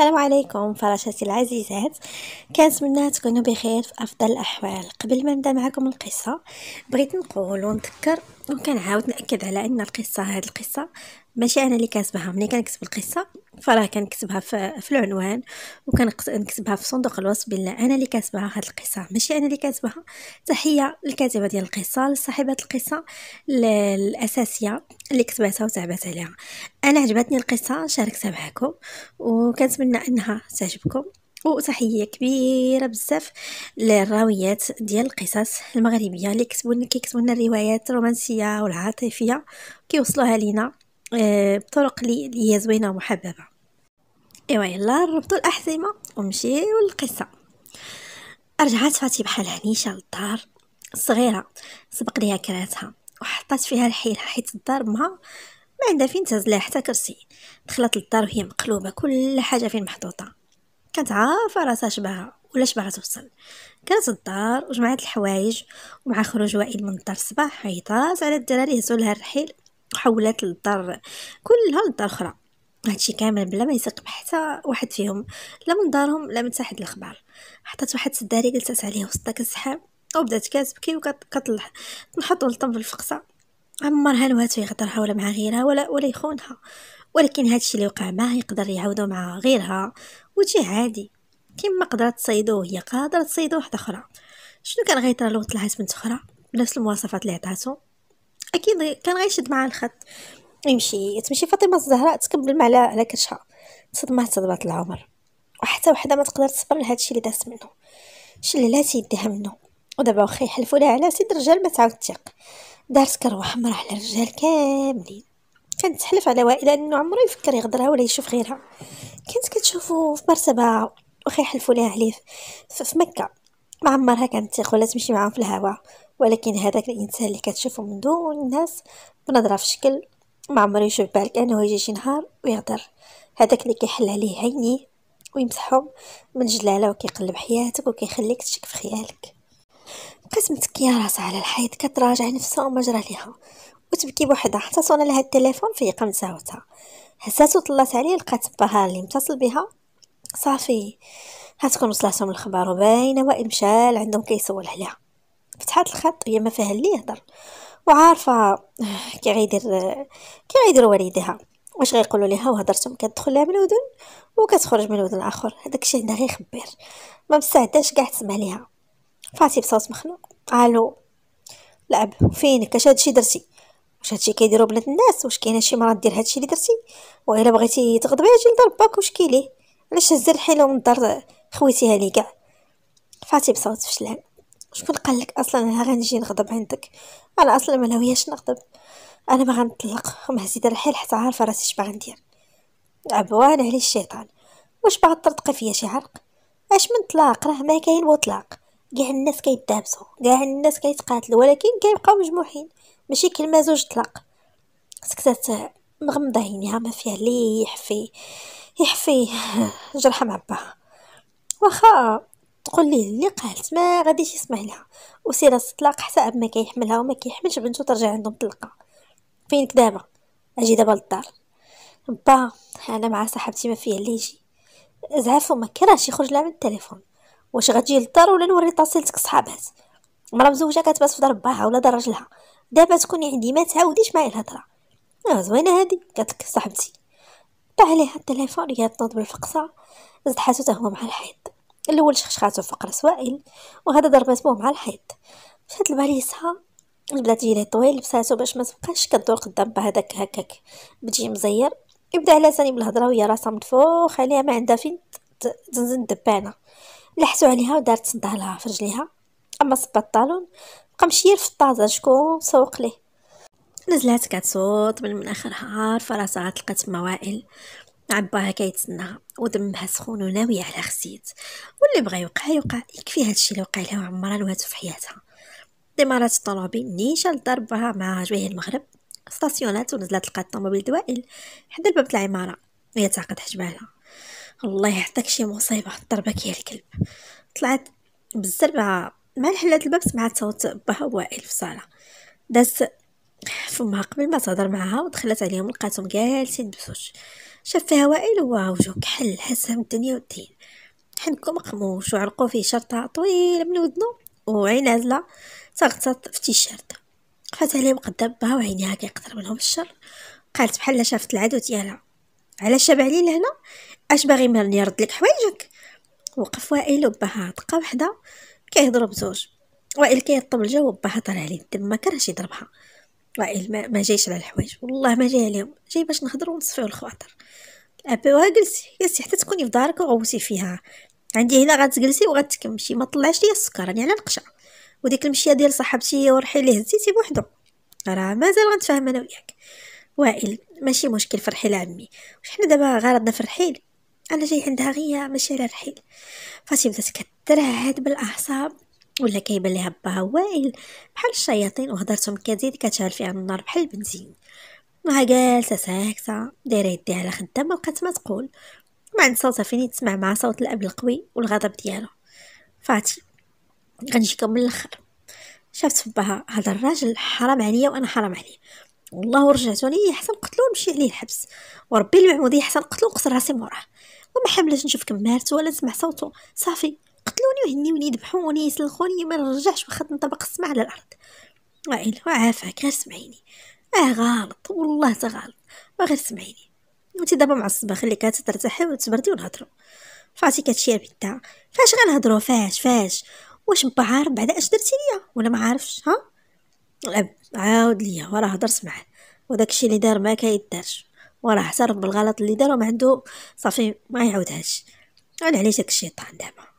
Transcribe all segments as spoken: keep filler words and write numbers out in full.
السلام عليكم فراشاتي العزيزات، كنتمنى تكونوا بخير في افضل الاحوال. قبل ما نبدا معكم القصه بغيت نقول ونذكر وكنعاود ناكد على ان القصه هذه القصه ماشي انا اللي كاتبها. ملي كنكتب القصه فراه كنكتبها في, في العنوان وكنكتبها في صندوق الوصف بالله انا اللي كاتبها. هذه القصه ماشي انا اللي كاتبها. تحيه للكاتبه ديال القصه، لصاحبه القصه الاساسيه اللي كتبتها وتعبت عليها. انا عجبتني القصه شاركتها معكم وكنتمنى انها تعجبكم. وتحيه كبيره بزاف للراويات ديال القصص المغربيه اللي كتبوا لنا كيكتبوا لنا الروايات الرومانسيه والعاطفيه كيوصلوها لينا بطرق لي هي زوينه ومحببه. ايوا يلا نربطوا الاحزمه ونمشيو للقصه. رجعت فاتي بحال هنيشه للدار الصغيره سبق ليها كراتها وحطات فيها الحيله، حيت الدار ما ما عندها فين تهزلها حتى كرسي. دخلت للدار وهي مقلوبه، كل حاجه فين محطوطه، كانت عارفه راسها شبعها ولا شبعها توصل. كانت الدار وجمعت الحوايج، ومع خروج وائل من الدار الصباح عيطات على الدراري هزوا لها الرحيل وحولات للدار كلها للدار اخرى. هادشي كامل بلا ما يثق حتى واحد فيهم، لا من دارهم لا من تحت الاخبار. حطت واحد السداري جلست عليه وسط كالسحاب وبدات كتبكي وكتنحط ولطم في الفقصه. عمرها نوات في غدرها ولا مع غيرها ولا ولا يخونها، ولكن هادشي اللي وقع معها يقدر يعاودو مع غيرها وشي عادي. كيما قدرت تصيدوه هي قادره تصيدو واحده اخرى. شنو كان غيطرا لو طلعت بنت اخرى بنفس المواصفات اللي عطاتو؟ اكيد كان غيشد مع الخط يمشي. تمشي فاطمه الزهراء تكبل على على كرشها، تصدمه صدمات العمر، وحتى وحده ما تقدر تصبر لهذا الشيء اللي دازت منه، شللات يديها منه. ودابا واخا يحلفوا لها على سيد الرجال ما تعاود تيق، دارت كروه حمراء على الرجال كاملين. كانت تحلف على وائل انه عمره يفكر يغدرها ولا يشوف غيرها. كانت كتشوفو في مرتبه واخا يحلفوا لها عليه في مكه، ما عمرها كانت تيق ولا تمشي معاهم في الهواء. ولكن هذاك الانسان اللي كتشوفه من دون الناس بنظره في شكل، ما عمرو يشوف بالك انه يجي شي نهار ويغدر. هذاك اللي كيحل عليه عينيه ويمسحهم من جلاله وكيقلب حياتك وكيخليك تشك في خيالك. بقات متكيه راسها على الحيط كتراجع نفسها وما جرى ليها وتبكي بوحدها، حتى صونا لها التليفون فيقا من ساوتها. هزات وطلات عليه، لقات باها اللي متصل بها. صافي هتكون وصلاتهم الخبر وباينه وائل مشى لعندهم كيسول عليها. فتحات الخط وهي ما فاها اللي يهضر، وعارفه كي غيدير كي غيدير والديها واش غيقولوا ليها. وهضرتهم كتدخل لها من ودن وكتخرج من ودن اخر، هذاك الشيء عندها غير خبير ما مستعداش كاع تسمع ليها. فاتي بصوت مخنوق، الو لعب فينك؟ اش هادشي درتي؟ واش هادشي كيديروا بنات الناس؟ واش كاينه شي مراه دير هادشي اللي درتي؟ والا بغيتي تغضبي اجي لدار باك، واش كيليه؟ علاش هزي الحيله من الدار خويتيها لي كاع؟ فاتي بصوت فشلان، شكون قال لك اصلا انا غنجي نغضب عندك؟ انا اصلا ما ناوياش نغضب، انا ما غنطلق وما هزيت الرحيل حتى عارفه راسي اش باغا ندير. عبوان عليه الشيطان، واش باغا تطرطقي فيا شي عرق؟ اش من طلاق؟ راه ما كاين وطلاق، كاع الناس كيتدابسوا كاع الناس كيتقاتلوا، ولكن كيبقاو مجموعين، ماشي كلمه زوج طلاق. سكتات مغمضه عينيها ما فيها لي يحفي يحفي جرحه معباها. واخا تقول ليه اللي قالت ما غاديش يسمع لها، وسيره الطلاق حتى اب ما كيحملها وما كيحملش بنته ترجع عندهم طلقه. فينك دابا؟ اجي دابا للدار. با انا مع صاحبتي ما فيها اللي يجي. زعف وما كراش يخرج لها من التليفون. واش غتجي للدار ولا نوري طاسيلتك صحابات؟ مرا مزوجه كتبات في دار باها ولا دار رجلها، دابا تكوني عندي ما تعاوديش معايا الهضره. اه زوينه هادي، قالت لك صاحبتي. طاح عليها التليفون، هي تنوض بالفقصه زد حاتو هو مع الحيط. الاول شخشخاتو في فقرس وائل وهذا ضرباتو مع الحيط. مشات لباليسها البلاد ديالها طويل لبساتو باش ما تبقاش كدور قدام بهذاك هكاك بتجي مزير. يبدا على ثاني بالهضره وهي راسها مدفوخ عليها ما عندها فين تنزل الدبانه. لحسو عليها ودارت صدها لها في رجليها، اما صبا الطالون بقى مشير في الطازه شكون سوق ليه. نزلات كتصوت من من اخرها، عارفه راسها غتلقى تما وائل عباها كيتسناها ودمها سخون وناويه على خسيت. واللي بغى يوقع يوقع، يكفي هادشي اللي وقع لها عمرها نواتو في حياتها. ديمارات الطوموبيل نيشان لضربها مع جويه المغرب ستاسيونات، ونزلات لقات الطوموبيل دوائل حدا الباب تاع العماره وهي تعقد حجبالها. الله يعطيك شي مصيبه، الضربه كيا الكلب. طلعت بالزربه مع حلات الباب، سمعت صوت باها وائل في الصاله، دازت فمها قبل ما تهضر معها ودخلت عليهم لقاتهم جالسين بسوش. شاف فيها وائل وعوجو كحل، حاسها من الدنيا والدين. حنكو مقموش وعلقو فيه شرطة طويلة من ودنو وعين عزلة تغطات في التيشيرت، قفات عليهم قدامها وعينيها كيقطر منهم الشر. قالت بحال شافت العدو ديالها، علاش شاب علي لهنا؟ اش باغي مني نرد لك حوايجك؟ وقف وائل وباها دقه وحده كيهضروا بزوج، وائل كيطلب الجو وباها طلع عليه الدم ما كرهش يضربها. وائل ما, ما جايش على الحوايج، والله ما جاي عليهم، جاي باش نهضروا ونصفيو الخواطر. ابيوها جلسي يا سي حتى تكوني في دارك وغوتي فيها، عندي هنا غتجلسي وغتكمشي، ما طلعش ليا السكر راني على القشه، وديك المشيه ديال صاحبتي ورحي ليه هزيتي بوحدو، راه مازال غنتفاهم انا وياك وائل، ماشي مشكل فرحي لعمي، واش حنا دابا غرضنا في الرحيل؟ انا جاي عندها غيا ماشي على الرحيل. فاطمه بدات كترعد بالاعصاب، ولا كيبان ليها باها وائل بحال الشياطين وهضرتهم كتزيد كتشعل فيها النار بحال البنزين. وها جالسه ساكته دايره يديها على خدامها بقات ما تقول، مع عند صوتها فين يتسمع مع صوت الاب القوي والغضب ديالو. فاطمه غنجيكم من الاخر، شافت في باها هذا الراجل حرام عليا وانا حرام عليه، والله رجعتوني حسن قتلو نمشي عليه الحبس، وربي المعمودي حسن قتلو نقصر راسي موراه، وما حملش نشوف كمارته ولا نسمع صوته، صافي قتلوني وهنيوني ذبحوني يسلخوني ما نرجعش واخا نطبق السمع على الارض. وائل وعافاك غير سمعيني، اه غلط والله تا غلط، غير سمعيني انت دابا معصبه، خليكها ترتاحي وتبردي ونهضروا. فاطمه كتشير بيدها، فاش غنهضروا؟ فاش فاش واش با عارف بعدا اش درتي ليا ولا ما عارفش؟ ها الاب عاود ليا وراه هضرت معاه، وداكشي اللي دار ما كيدارش، وراه اعترف بالغلط اللي دار وما عنده صافي ما يعاودهاش. انا علاش داك الشيطان دابا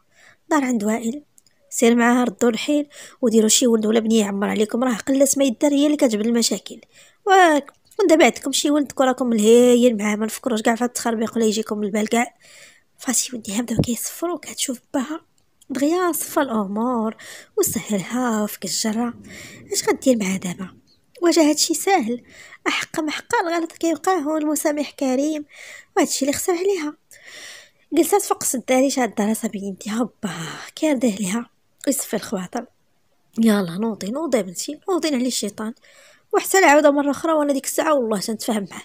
دار عند وائل؟ سير معاه ردوا الحيل وديروا شي ولد ولا بنيه يعمر عليكم، راه قلت ما يدار هي اللي كتجبد المشاكل، ودابا عندكم شي ولد راكم الهايل معاه، ما نفكروش كاع في التخربيق ولا يجيكم البال كاع. فاطمه وديها بداو كيصفروا، كتشوف باها بغيا صفى الامور وسهلها في الجره، اش غدير معها دابا؟ واجا هادشي ساهل؟ احق محق الغلط كيوقع هو المسامح كريم، وهادشي اللي خسر عليها. جلسات فوق السداري شاده راسها بيديها، باها كيرديه ليها ويصفي الخواطر، يلا نوضي نوضي بنتي نوضي على الشيطان، وحتى العوده مره اخرى وانا ديك الساعه والله تنتفاهم معاه،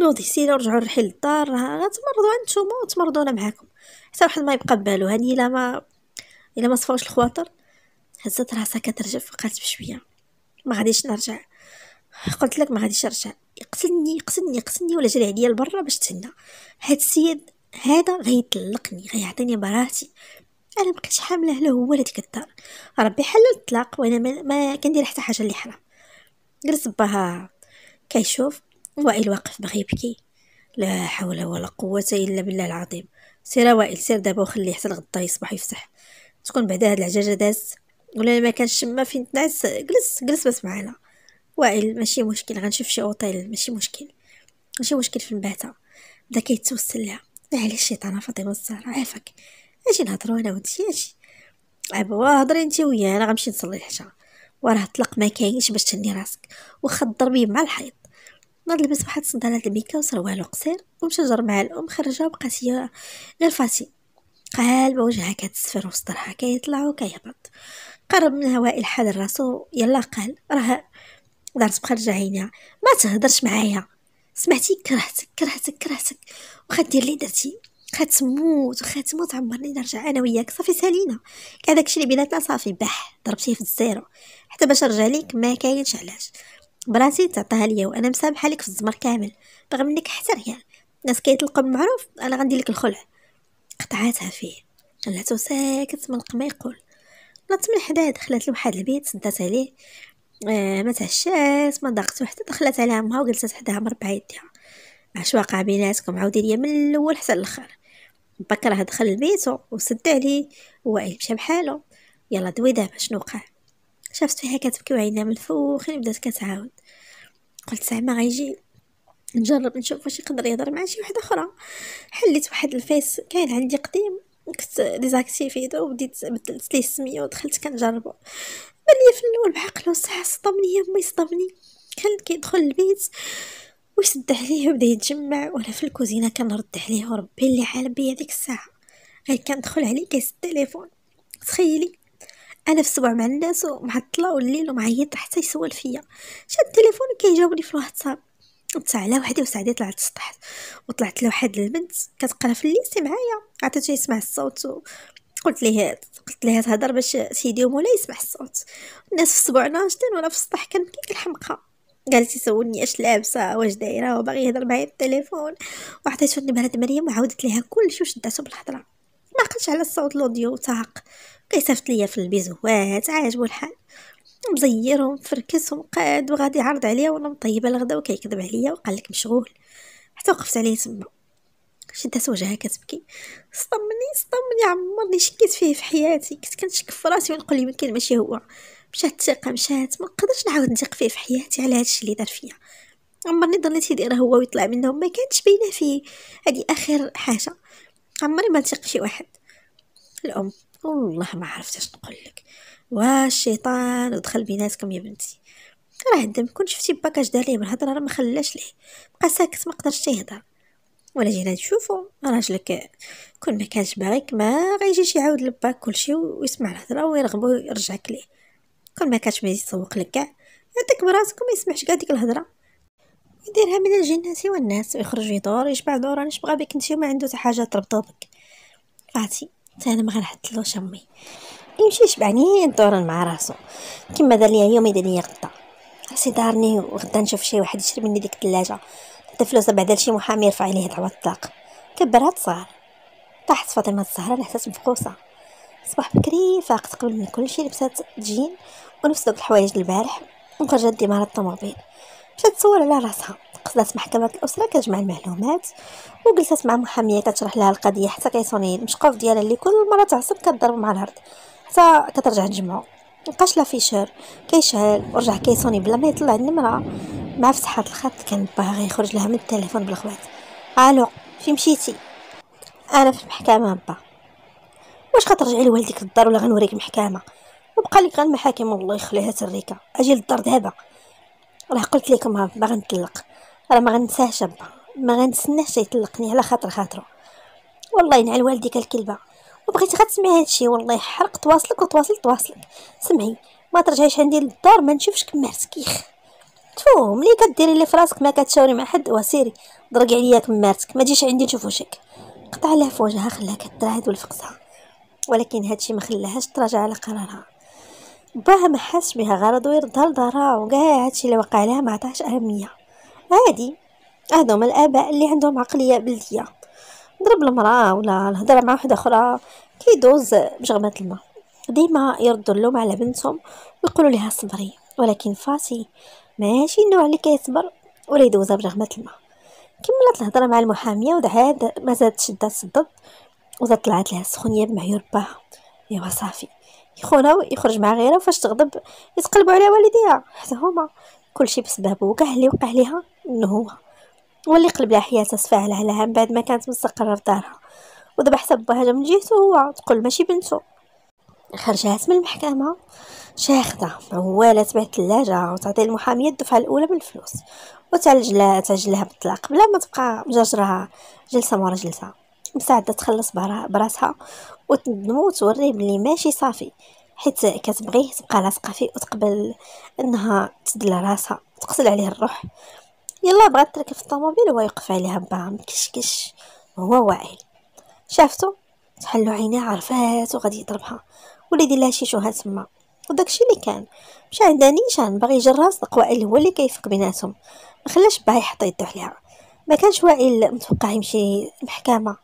نوضي سيري ورجعوا الرحيل للدار، راه غتمرضوا انتوما وتمرضونا معاكم، حتى واحد ما يبقى ببالو هاني الا ما الا ما صفاوش الخواطر. هزت راسها كترجف وقالت بشويه، ما غاديش نرجع، قلت لك ما غاديش نرجع، يقتلني يقتلني يقتلني ولا جري عليا لبرا باش تهنى، هاد السيد هذا غيطلقني غيعطيني براهتي، انا مابقيتش حامله له هو لا ديك الدار، ربي حلل الطلاق وانا ما كندير حتى حاجه اللي حرام. جلس باها كيشوف وائل واقف باغي يبكي، لا حول ولا قوه الا بالله العظيم. سير وائل سير دابا وخليه حتى الغدا يصبح يفتح، تكون بعدا هاد العجاجه دازت ولا ما كانش تما فين تنعس. جلس جلس بس معانا وائل، ماشي مشكل غنشوف شي اوطيل، ماشي مشكل ماشي مشكل في الباته. بدا كيتوسل لها، علاش الشيطانه فاطمه الزهراء عافاك، اجي نهضروا انا وانت، اجي عبوا هضري انت ويا انا غنمشي نصلي العشاء، وراه طلق ما كاينش باش تهني راسك، واخا تضربيه مع الحيط. ناض لبس واحد الصندالات الميكا وسروالو قصير ومشجر مع الام، خرجها وبقات هي غير فاطمه قالبه، وجهها كتصفر وصدرها كيطلع وكيهبط. قرب منها وائل حاد راسو، يلا قال راه دارت بخرج عينيها، ما تهضرش معايا، سمعتي كرهتك كرهتك كرهتك، واخا دير لي درتي واخا تموت واخا تموت عمرني نرجع انا وياك، صافي سالينا كاع داكشي اللي بيناتنا صافي بح، ضربتيه في الزيرو حتى باش نرجع ليك ما كاينش علاش، براسي تعطيها ليا وانا مسامحه لك في الزمر كامل، باغي منك حتى ريال، الناس كيطلقوا بالمعروف انا غندير لك الخلع. قطعاتها فيه، خلاتو ساكت ملق ما يقول. نط من الحداد خلات لواحد البيت سدات عليه، آه ما تعشات ما ضاقت وحده، دخلت على امها وجلست حداها مربعه يديها، اش واقع بيناتكم عاودي ليا من الاول حتى الاخر. باك راه دخل لبيتو وسد عليه، وائل مشى بحالو، يلا دوي دابا شنو وقع؟ شافت فيها كتبكي وعينها منفوخين، بدات كتعاود، قلت زعما غيجي نجرب نشوف واش يقدر يهضر مع شي وحده اخرى. حليت واحد الفيس كاين عندي قديم كنت ديزاكتيفيته وبديت بدلت ليه السميه ودخلت كنجربو، بان لي في الاول بعقله والصحه صدمني، يا امي صدمني، كان كيدخل البيت ويسد عليه وبدا يتجمع، وانا في الكوزينه كنرد عليه، وربي اللي عالم بيا ديك الساعه غير كندخل عليه كيسد التليفون. تخيلي انا في السبع مع الناس ومعطله والليل ومعيط حتى يسول فيا، شاد التليفون كيجاوبني في الواتساب، تاع لا وحدي وسعدي طلعت السطح وطلعت لواحد البنت كتقرا في الليسي معايا، عطيتها يسمع الصوت وقلت ليه قلت ليه تهضر باش سيدي ولا يسمع الصوت. الناس في صبعنا شتين وانا في السطح كنبكي كالحمقه. قالت يسولني اش لابسه واش دايره وباغي يهضر معايا بالتليفون، وعطيتو النمره د مريم وعاودت ليها كلشي وشداتو بالهضره. ما قلتش على الصوت الاوديو تاعق كيصيفط ليا في البيزوات، عاجبو الحال مزيرهم فركسهم قاد وغادي يعرض عليا وانا مطيبه الغدا وكيكذب عليا وقال لك مشغول. حتى وقفت عليه تما شدات وجهها كتبكي. صطمني صطمني عمرني شكيت فيه في حياتي، كنت كنشك في راسي ونقول يمكن ماشي هو. مشات الثقه مشات، ما نقدرش نعاود نثق فيه في حياتي على هادشي اللي دار فيا. عمرني ظنيت يدير هو ويطلع منهم، ما كانتش باينه فيه هذه اخر حاجه. عمري ما نثق شي واحد. الام والله ما عرفت اش نقول لك، واه الشيطان ودخل بيناتكم يا بنتي. راه الدم كون شفتي با كاش دار ليه بالهضره راه ما خلاش ليه بقى ساكت، ما قدرش يهضر. ولا جينا نشوفو راجلك كون ما كانش باغيك ما غيجيش يعاود لباك كلشي ويسمع الهضره ويرغبو يرجعك ليه. كون ما كانش بغي يسوق لك كاع يعطيك براسك وما يسمعش كاع ديك الهضره، يديرها من الجنه والناس ويخرج يدور يشبع دور. انا شبغى بك انت وما عنده حتى حاجه تربطو بك. عرفتي انا ما غنحتلوش امي يمشي يشبعني دوران مع راسو كيما دار ليا اليوم يدير ليا غدا. راسي دارني وغدا نشوف شي واحد يشرب مني ديك الثلاجه حتى فلوس بعدا لشي محامي يرفع عليه دعوه الطلاق. كبرها تصار طاحت فاطمه الزهراء لحسات مفقوسه. صباح بكري فاقت قبل من كلشي، لبسات جين ولبست دوك الحوايج البارح وخرجت ديما الطوموبيل. مشات تصور على راسها، قصدات محكمه الاسره كتجمع المعلومات وجلست مع محاميه كتشرح لها القضيه حتى كيصوني المشقوف ديالها اللي كل مره تعصب كتضرب مع الارض حتى كترجع نجمعو. مابقاش لا فيشر كيشعل ورجع كيصوني بلا ما يطلع النمره. مع فتحات الخط كان باغي يخرج لها من التليفون بالخوات. الو فين مشيتي؟ انا في المحكمه. با واش غترجعي لوالديك للدار ولا غنوريك المحكمه؟ وبقى لك غير المحاكم والله يخليها تريكا. اجي للدار دابا. راه قلت لكم با غنطلق، راه ما غنساهش با، ما غنتسناش يطلقني على خاطر خاطره. والله ينعل والديك الكلبه. وبغيتي غتسمعي هادشي والله حرق تواصلك وتواصلت تواصلك. سمعي ما ترجعيش عندي للدار ما نشوفش كما رسكيخ. تفو ملي كديري لي فراسك ما كتشاوري مع حد وسيري ضرقي عليا كمارتك، ما تجيش عندي نشوف وشك. قطع لها في وجهها خلاها كتراعد ولفقتها، ولكن هادشي ما خلاهاش تراجع على قرارها. باها ما حاسش بها غرض ويردها لدارها وكاع هادشي اللي وقع لها ما عطاهاش اهميه. عادي هادوما الاباء اللي عندهم عقليه بلديه، ضرب المراه ولا الهضره مع واحده اخرى كيدوز بشغمه الماء. ديما يردوا اللوم على بنتهم ويقولوا لها صبري، ولكن فاتي ماشي النوع اللي كيصبر ولا يدوزها بشغمه الماء. كملت الهضره مع المحاميه ودعاد ما زادت شدات الضد وزاد طلعت لها السخونيه بمعيور باها. ايوا صافي يخونها ويخرج مع غيرها فاش تغضب يتقلبوا على والديها حتى هما. كلشي بسببه وكاع اللي وقع ليها انه هو واللي قلب لها حياتها سفاهله عليها من بعد ما كانت مستقره في دارها. ودابا حسب باها من جهته هو تقول ماشي بنته. خرجات من المحكمه شاخده عواله تبيع الثلاجه وتعطي المحاميه الدفعه الاولى من الفلوس وتعالج لها تعالج لها بالطلاق بلا ما تبقى مجرجره جلسه مورا جلسه. مساعده تخلص براسها وتندم وتوري بلي ماشي صافي حيت كتبغيه تبقى لاصقه فيه وتقبل انها تدلى راسها تقتل عليه الروح. يلا بغات تركب في الطوموبيل وهو يوقف عليها با مكشكش. هو واعي شافتو تحلو عينيها عرفات وغادي يضربها ولا يدير لها شي شوهه تما. وداكشي اللي كان مشى عندها نيشان باغي يجرها صدق وائل هو اللي كيفك بيناتهم. ما خلاش باه يحط يدو عليها، ما كانش وائل متوقع يمشي المحكمه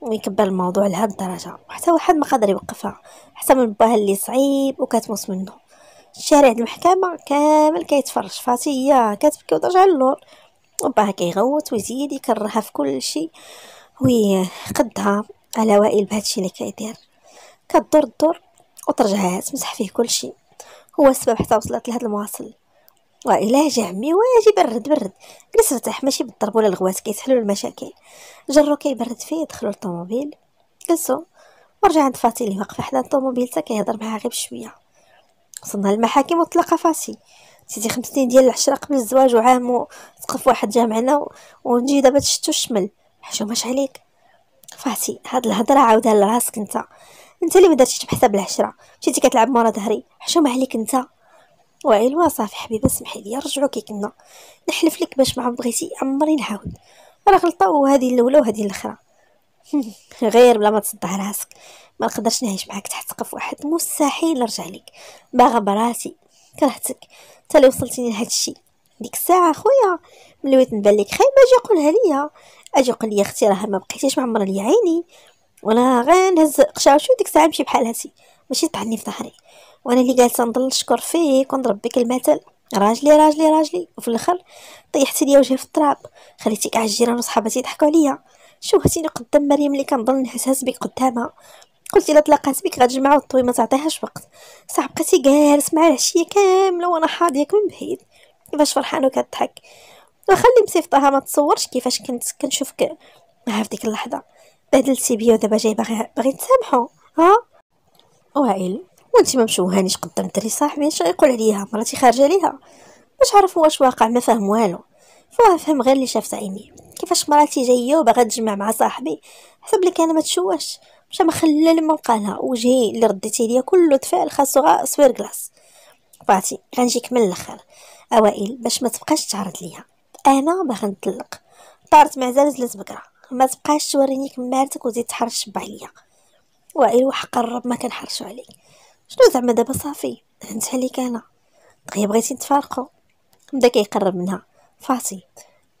ويكبر الموضوع لهاد الدرجه وحتى واحد ما قدر يوقفها حتى من باها اللي صعيب وكتموس منه. الشارع د المحكمه كامل كيتفرج، فاتي هي كتبكي وترجع للور وباها كيغوت ويزيد يكرهها في كل شيء ويقدها على وائل بهادشي اللي كيدير. كدور الدور وترجع تمسح فيه كل شيء، هو السبب حتى وصلت لهاد المواصل. وإلا جا عمي واجي برد برد جلس ارتاح ماشي بالضرب ولا الغوات كيسحلوا المشاكل. جرو كيبرد فيه دخلوا للطوموبيل جلسوا ورجع عند فاتي اللي واقفه حدا الطوموبيل حتى كيهضر معها غير بشويه. وصلنا للمحاكم وطلق فاتي سيتي خمس سنين ديال العشره قبل الزواج وعام وتقف واحد جامعنا ونجي دابا تشتو الشمل حشوماش عليك. فاتي هاد الهضره عاودها لراسك انت انت اللي ما درتيش بحساب العشره، مشيتي كتلعب مورا ظهري حشومه عليك انت. واعلوا صافي حبيبه اسمحي لي رجعوا كي كنا، نحلف لك باش ما بغيتي عمري نعاود، راه غلطه وهذه الاولى وهذه الاخرى. غير بلا ما تصدع راسك، ما نقدرش نعيش معاك تحت سقف واحد، مستحيل نرجع لك، باغا براسي، كرهتك حتى لي وصلتيني لهاد الشيء. ديك الساعه خويا ملي بغيت نبان لك خايبه اجي قولها ليا، اجي قول لي اختي راه ما بقيتيش معمره لي عيني، وانا غير نهز قشاوشو ديك الساعه نمشي بحال هاتي، ماشي طعني في ظهري، وانا اللي جالسه نضل نشكر فيك ونضرب بك المثل. راجلي راجلي راجلي وفي الاخر طيحتي ليا وجهي في التراب، خليتي كاع الجيران وصحاباتي يضحكوا عليا، شوهتيني قدام مريم اللي كنضل نهزهز بك قدامها. قلت الا تلاقات بك غتجمعوا الطوي ما تعطيهاش وقت، صح بقيتي جالس مع العشيه كامله وانا حاضيك من بعيد كيفاش فرحان وكضحك. واخا اللي مصيفطاها ما تصورش كيفاش كنت كنشوفك معها في ديك اللحظه، بهدلتي بيا ودابا جاي باغي باغي تسامحوا. ها وائل وانت ما مشوهانيش قدام الدري صاحبي، اش غيقول عليها مراتي خارجه ليها؟ باش عرف واش واقع ما فاهم والو، فوا فهم غير اللي شافت عيني، كيفاش مراتي جايه وباغا تجمع مع صاحبي حسب لك انا ما تشوهش، مشا ما خلى لما قالها وجهي اللي رديتي ليا كله تفاعل خاصو غا سوير كلاس. بعتي غنجيك من الاخر اوائل باش ما تبقاش تعرض ليا، انا باغا نطلق، طارت مع زلزلت بكره، ما تبقاش توريني كمارتك وزيد تحرش بعيا. وائل وحق الرب ما كنحرشوا عليك، شنو زعما دابا صافي هنت عليك انا، دغيا بغيتي نتفارقوا. بدا كيقرب منها، فاطي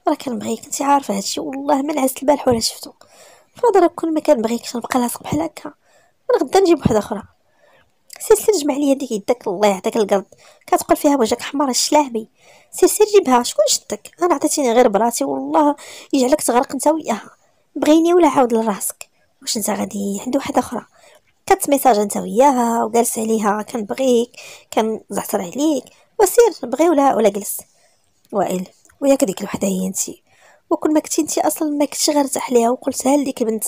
راه كنبغيك انت عارفه هادشي، والله ما نعست البارح ولا شفتو، فاضي راه كل ما كنبغيكش نبقى لاصق بحال هكا، غدا نجيب وحده اخرى. سير جمع ليا ديك يدك الله يعطيك القرض كتقول فيها وجهك حمار الشلاهبي، سير سير جيبها، شكون شدك؟ انا عطيتيني غير براتي والله يجعلك تغرق انت وياها، بغيني ولا عاود لراسك، واش انت غادي عند وحده اخرى كتميساج انت وياها وجالس عليها كنبغيك كنزعتر عليك، وسير بغي ولا ولا جلس. وائل وياك ديك الوحده هي انت، وكل ما كنتي انت اصلا ما كنتش غير ارتاح ليها وقلتها لديك البنت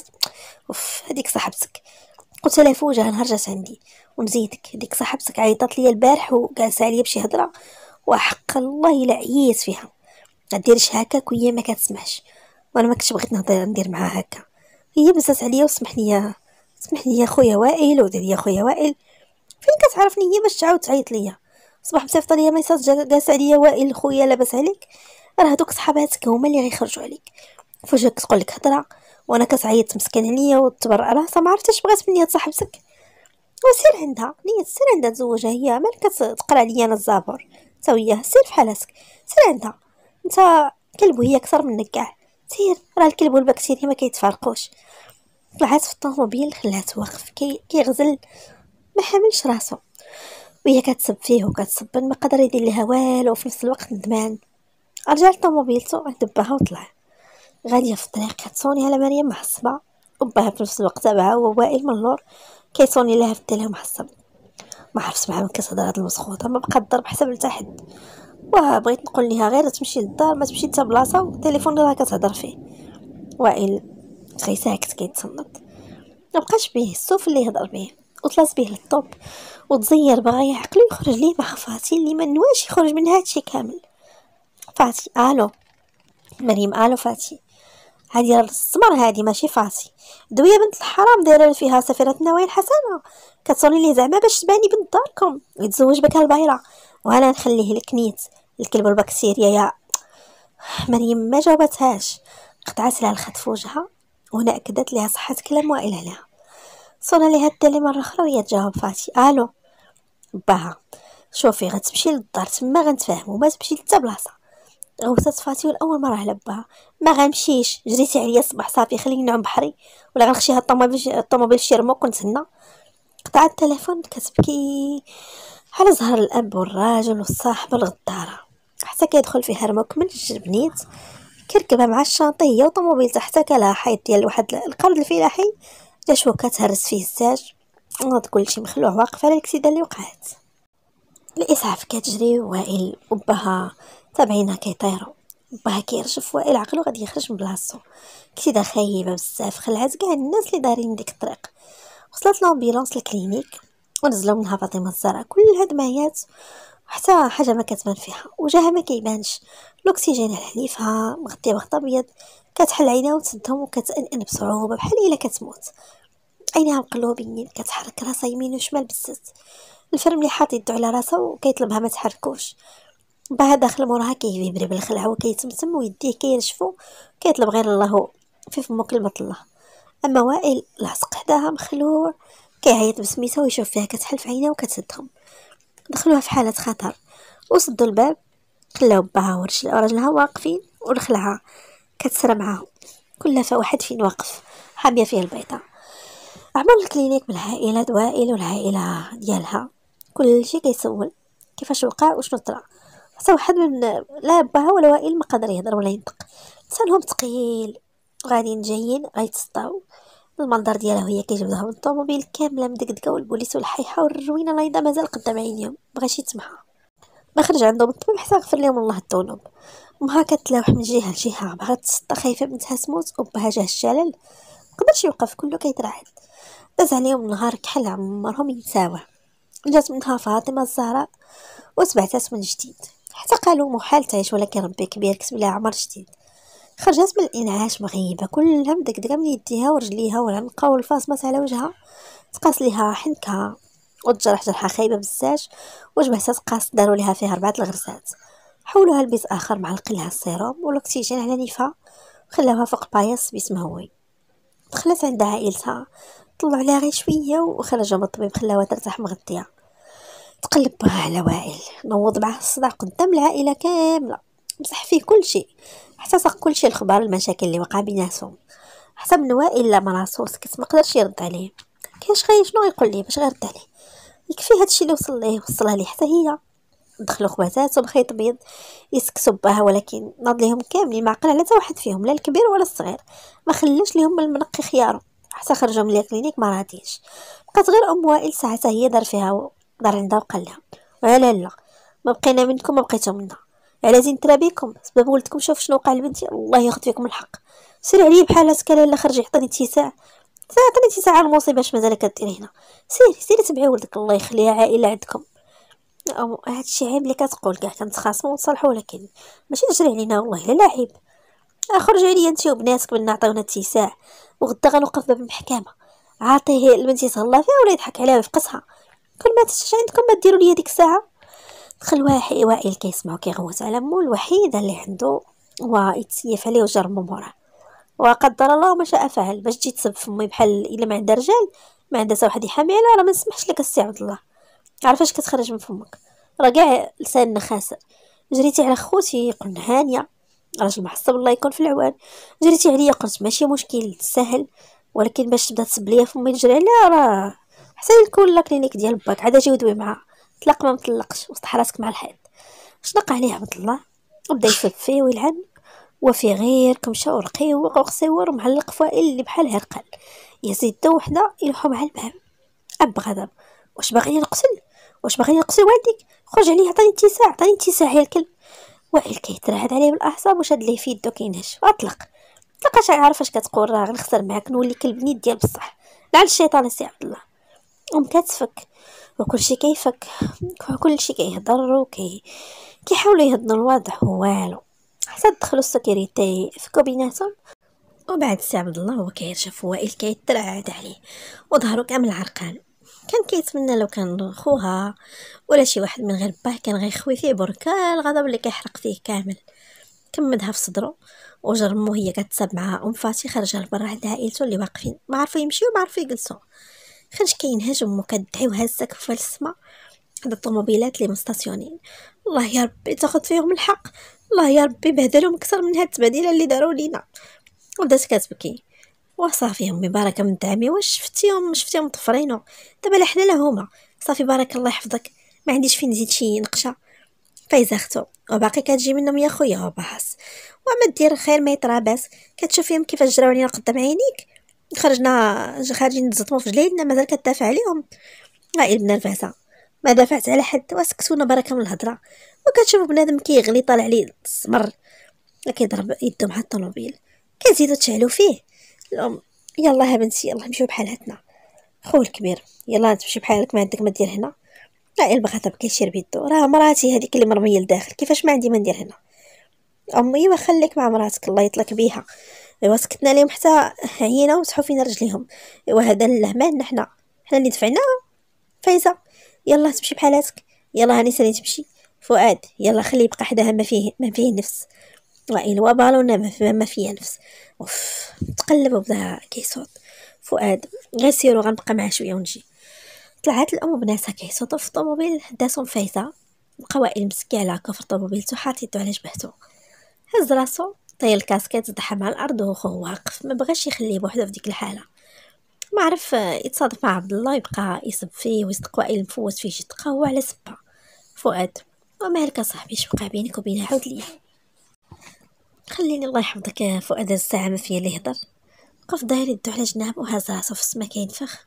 اوف هذيك صاحبتك، قلت لها في وجهها نهار جات عندي ونزيدك، ديك صاحبتك عيطات ليا البارح وجالسه عليا بشي هضره وحق الله الا عييت فيها، ما ديرش هكاك وهي ما كتسمعش، وانا ما كنتش بغيت نهضر ندير معها هكا، هي بزات عليا وسمح لي سمح لي يا خويا وائل ودير لي خويا وائل. فين كتعرفني هي باش تعاود تعيط ليا؟ صباح مصيفط ليا ميساج جالس عليا وائل خويا لاباس عليك، راه هذوك صحاباتك هما اللي غيخرجوا عليك، فوجئك تقول لك هضره وانا كتعيط مسكين عليا وتبرأ راسها ما عرفتش بغات مني صاحبتك، وسير عندها نيت سير عندها تزوجها هي، مالك كتقرا عليا انا الزابور تا وياه، سير فحال هاسك سير عندها، انت كلب وهي اكثر منك كاع، سير راه الكلب والبكتيريا ما كيتفارقوش. طلعت في الطوموبيل خلات واقف كيغزل ما حاملش راسو وهي كتسب فيه وكتسب، ما قدر يدير لها والو وفي نفس الوقت ندمان. رجع لطوموبيلتو دباها وطلع، غاديه في الطريق كتصوني على مريم محصبه وباها في نفس الوقت، تبعها هو وائل من اللور كيصوني لها في التليفون محصب، ما عرفتش معاه كتهضر هاد المسخوطه، ما بقى الضرب حسب لتا حد، واه بغيت نقول ليها غير تمشي للدار ما تمشي حتى بلاصه، والتليفون راه كتهضر فيه. وائل تخي ساكت كيتصنت، ما بقاش بيه السوف اللي يهضر بيه، وطلعت بيه للطوب وتزير بغا يعقلو يخرج ليه مع فاتي اللي ما نواش يخرج من هادشي كامل. فاتي الو مريم، الو فاتي، هادي السمر هادي ماشي فاتي، دويه بنت الحرام دايره فيها سفيرة نوايا الحسنه، كتصوني لي زعما باش تباني بنت داركم يتزوج بك البايره، وانا نخليه لك نيت الكلب والبكتيريا. يا مريم ما جاوبتهاش، قطعت لها الخط في وجهها، وهنا اكدت لها صحه كلام وائل عليها. صونا ليها التالي مره اخرى وهي تجاوب فاتي الو، باها شوفي غتمشي للدار تما غنتفاهموا، ما تمشي حتى بلاصه. غوصات فاتي الاول مره على باها، ما غنمشيش جريتي عليا الصباح صافي خليني نعوم بحري، ولا غنخشي هاد الطوموبيل الطوموبيل شي رموك ونتسنى. قطعت التليفون كتبكي على زهر الاب والراجل والصاحب الغداره، حتى كيدخل فيها رموك من الجبنيت كركبها مع الشانطه هي وطوموبيلتها، حتى كلها حيط ديال واحد القرض الفلاحي جا شوكه تهرس فيه الساج، ناض كلشي مخلوع واقف على الكسيده اللي وقعت. الاسعاف كتجري وائل وبها تابعينها كيطيروا، باها كيرجف وائل عقلو غادي يخرج من بلاصتو، كتيده خايبه بزاف خلعت كاع الناس اللي دارين ديك الطريق. وصلت لومبيلونس للكلينيك ونزلوا منها فاطمه الزرع كل الهدميات وحتى حاجه ما كتبان فيها وجهها ما كيبانش، الاكسجين على حليفها مغطيه بغطاء ابيض، كتحل عينها وتسدهم وكتأنأن بصعوبه بحال الا كتموت، عينها مقلوبين كتحرك راسها يمين وشمال بالزاف، الفرن ملي حاط يدو على راسه وكيطلبها ما تحركوش، باها داخل موراها كيبربر بالخلعه وكيتمتم ويديه كينشفو، كيطلب غير الله في فمو كلمه الله. اما وائل لاصق حداها مخلوع كيعيط بسميتها ويشوف فيها كتحل في عينيه وكتسدهم. دخلوها في حاله خطر وسدوا الباب، خلاو باها ورجل ورجلها واقفين والخلعه كتسرى معاهم، كلها فواحد فين واقف حاميه فيه البيضه. عمل الكلينيك بالعائله دوائل والعائله ديالها، كلشي كيسول كيفاش وقع وشنو طرا، حتى واحد من لا باها ولا وائل ما قادر يهضر ولا ينطق. لسانهم ثقيل غاديين جايين غيتصداو، المنظر ديالها هي كيجبدهم الطوموبيل كامله مدقدقه والبوليس والحيحه والروينه البيضاء مازال قدام عينيهم، بغاش يتسمعها. ما خرج عندهم الطبيب حتى غفر لهم الله الذنوب. امها كتلاوح من جهه لجهه، باغا تسطى خايفه بنتها تموت، وبها جاه الشلل مقدرش يوقف، كله كيترعد. داز عليهم نهار كحل عمرهم ينساوه. جات منها فاطمه الزهراء وتبعتات من جديد، حتى قالوا محال تعيش، ولكن ربي كبير كتب لها عمر جديد. خرجت من الانعاش مغيبه كلها مدقدقه من يديها ورجليها والعنقه والفاصمات على وجهها، تقاس ليها حنكها وتجرح جرحه خايبه بزاف، وجبهتها تقاس داروا لها فيها اربعه الغرسات، حولوها لبيت اخر مع لقلها السيروم والاكسجين على نيفها وخلاوها فوق بايص بيت مهوي. دخلت عند عائلتها طلعوا عليها غير شويه وخرجوا من الطبيب، خلاوها ترتاح مغديه. تقلب بها على وائل، نوض معاه الصداع قدام العائله كامله، مسح فيه كل شيء حتى ساق كل شيء الخبر المشاكل اللي وقع بيناتهم، حتى من وائل لا مراسو سكت، ما قدرش يرد عليه. كاش غير شنو غيقول ليه باش غيرد عليه، يكفي هادشي اللي وصل ليه وصلها ليه حتى هي. دخلوا خواتاتهم خيط بيض يسكتوا بها، ولكن ناض ليهم كاملين، ما عقل على حتى واحد فيهم لا الكبير ولا الصغير، ما خلاش ليهم المنقي خيارهم. حتى خرجوا من الكلينيك ما راديش، بقات غير ام وائل ساعتها هي دار فيها دار عندها وقال لها لا لا ما بقينا منكم ما بقيتو منا، على زين ترا بكم سبب ولدكم، شوف شنو وقع لبنتي، الله ياخذ فيكم الحق. سير عليه بحال هكا لالا، خرجي عطيني تيساع عطيني تيساع على المصيبه اش مازال كدير هنا، سيري سيري تبعي ولدك الله يخليها عائله عندكم. هادشي عيب اللي كتقول، كاع كنتخاصموا ونصلحوا ولكن ماشي تجري علينا، والله لا عيب. اخرج عليا انت وبناتك من نعطيونا تيساع، وغدا غنوقف باب المحكمه، عاطيه البنت يتهلا فيها ولا يضحك عليها ويفقسها، كل ما تشجع عندكم ما ديروا ليا ديك الساعه. دخل واحد وائل كيسمعو كيغوت على مو الوحيده اللي عنده ويتسيف عليه وجرمو موراه، وقدر الله ما شاء فعل. باش تجي تسب فمي بحال الا ما عندها رجال ما عندها حتى واحد يحامي عليها، راه ما نسمحش لك السي عبد الله، عارفاش كتخرج من فمك، راه كاع لساننا خاسر. جريتي على خوتي قلت هانيه راجل محصب الله يكون في العوان، جريتي عليا قلت ماشي مشكل سهل، ولكن باش تبدا تسب ليا فمي تجري عليها راه حسن الكل. لا كلينيك ديال باك عاد اجي ودوي معها، طلق ما مطلقش وسط حراسك مع الحيط. شنق عليه عبد الله وبدا يسب فيه ويلعن، وفي غير كمشه ورقي وقصور معلق فائل اللي بحال هرقل يزيد دو وحده يلوحو مع الباب. اب غضب، واش باغي نقتل، واش باغي نقتل والديك، خرج عليه عطيني تيساع عطيني تيساع يا الكلب. وائل كيترعد عليه بالاعصاب وشاد ليه في يدو كينهش واطلق، تلقاش عارف اش كتقول، راه غنخسر معاك نولي كلب نيت ديال بصح، لعن الشيطان السي عبد الله. ام كتفك وكلشي كيفك، كلشي كيهضر وكي كيحاولوا يهضنوا الوضع والو، حتى دخلوا السكيريتي فكوا بيناتهم. وبعد سي عبد الله هو كيشوف وائل كيترعد عليه وظهرو كامل عرقان، كان كيتمنى لو كان خوها ولا شي واحد من غير باه كان غيخوي فيه بركان الغضب اللي كيحرق فيه كامل. كمدها في صدره وجرمو هي كتصاب معها ام فاتي، خرجها لبرا عند عائلته اللي واقفين ما عرفوا يمشيو ما عرفوا يجلسوا. خرج كينهج امو كدعي وهزك في السما عند الطوموبيلات اللي مستاسيونين، الله يا ربي تاخذ فيهم الحق، الله يا ربي بهدلهم اكثر من هاد التباديله اللي داروا لينا. وبدات كتبكي، وصافي امي بارك من دعمي، واش شفتيهم شفتيهم طفرينو دابا لا حنا لا هما، صافي بارك الله يحفظك ما عنديش فين نزيد شي نقشه. فايزختو وباقي كتجي منهم يا خويا وباس، وما دير خير ما يطرا باس، كتشوف فيهم كيفاش جراو علينا قدام عينيك، خرجنا خارجين نتزطمو في جليدنا مازال كتدافع عليهم. وائل بنرفاسه ما دافعت على حد وسكتونا بركه من الهضره، وكتشوف بنادم كيغلي طالع عليه السمر كيضرب يدو مع الطوموبيل كيزيدو تشعلو فيه. الام يلا ها بنتي يلا نمشيو بحالاتنا، خو الكبير يلا تمشي بحالك ما عندك ما دير هنا. وائل بغا تبكي شير بيدو، راه مراتي هذيك اللي مرميه لداخل كيفاش ما عندي ما ندير هنا. امي ما خليك مع مراتك الله يطلق بيها، ايوا سكتنا ليهم حتى عينا وسحو فينا رجليهم، ايوا هذا اللهمان حنا حنا اللي دفعناها. فايزه يلا تمشي بحالاتك، يلا هاني سالي تمشي. فؤاد يلا خليه يبقى حداها، ما فيه ما فيه نفس. وائل وبالونا ما فيه نفس. اوف تقلب وبدا كيصوت. فؤاد غير سيرو غنبقى معاه شويه ونجي. طلعت الام وبناتها كيصوتو في الطوموبيل، داتهم فايته. بقى وائل مسكي على كفر طوموبيلته حاط يدو على جبهته، هز راسو طايل الكاسكيت ضحى مع الارض وخوه واقف، ما بغاش يخليه بوحدو في ديك الحاله. ما عرف يتصادف مع عبد الله يبقى يسب فيه ويصدق وائل مفوت فيه شي دقه هو على سبه. فؤاد ومالك صاحبي، شبقى بينك وبينها؟ عاود ليا خليني الله يحفظك. فؤاد الساعه ما فيها اللي يهضر، وقف داير يدو على جناب وهز راسو في السما كينفخ.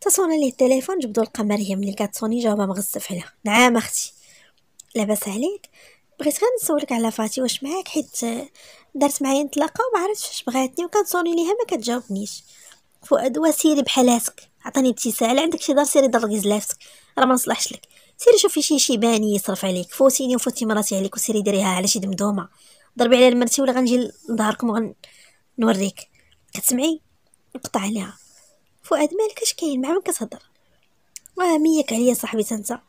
تصون ليه التليفون، جبدو لقى مريم اللي كتصوني جاوبها مغزف عليها. نعم اختي لاباس عليك، بغيت غير نسولك على فاتي واش معاك، حيت دارت معايا نتلاقاو وما عرفتش واش بغاتني وكنصوني ليها ما كتجاوبنيش. فؤاد وسيري بحالاتك، عطيني ابتساله، عندك شي دار سيري ضربي زلافسك، راه ما نصلحش لك. سيري شوفي شي شيباني يصرف عليك، فوتيني وفوتي مراتي عليك، وسيري ديريها على شي دمدومه، ضربي على المرتي ولا غنجي لظهركم وغنوريك. كتسمعي؟ نقطع عليها. فؤاد مالك اش كاين؟ مع من كتهضر؟ واه مياك عليا صاحبي تنتا.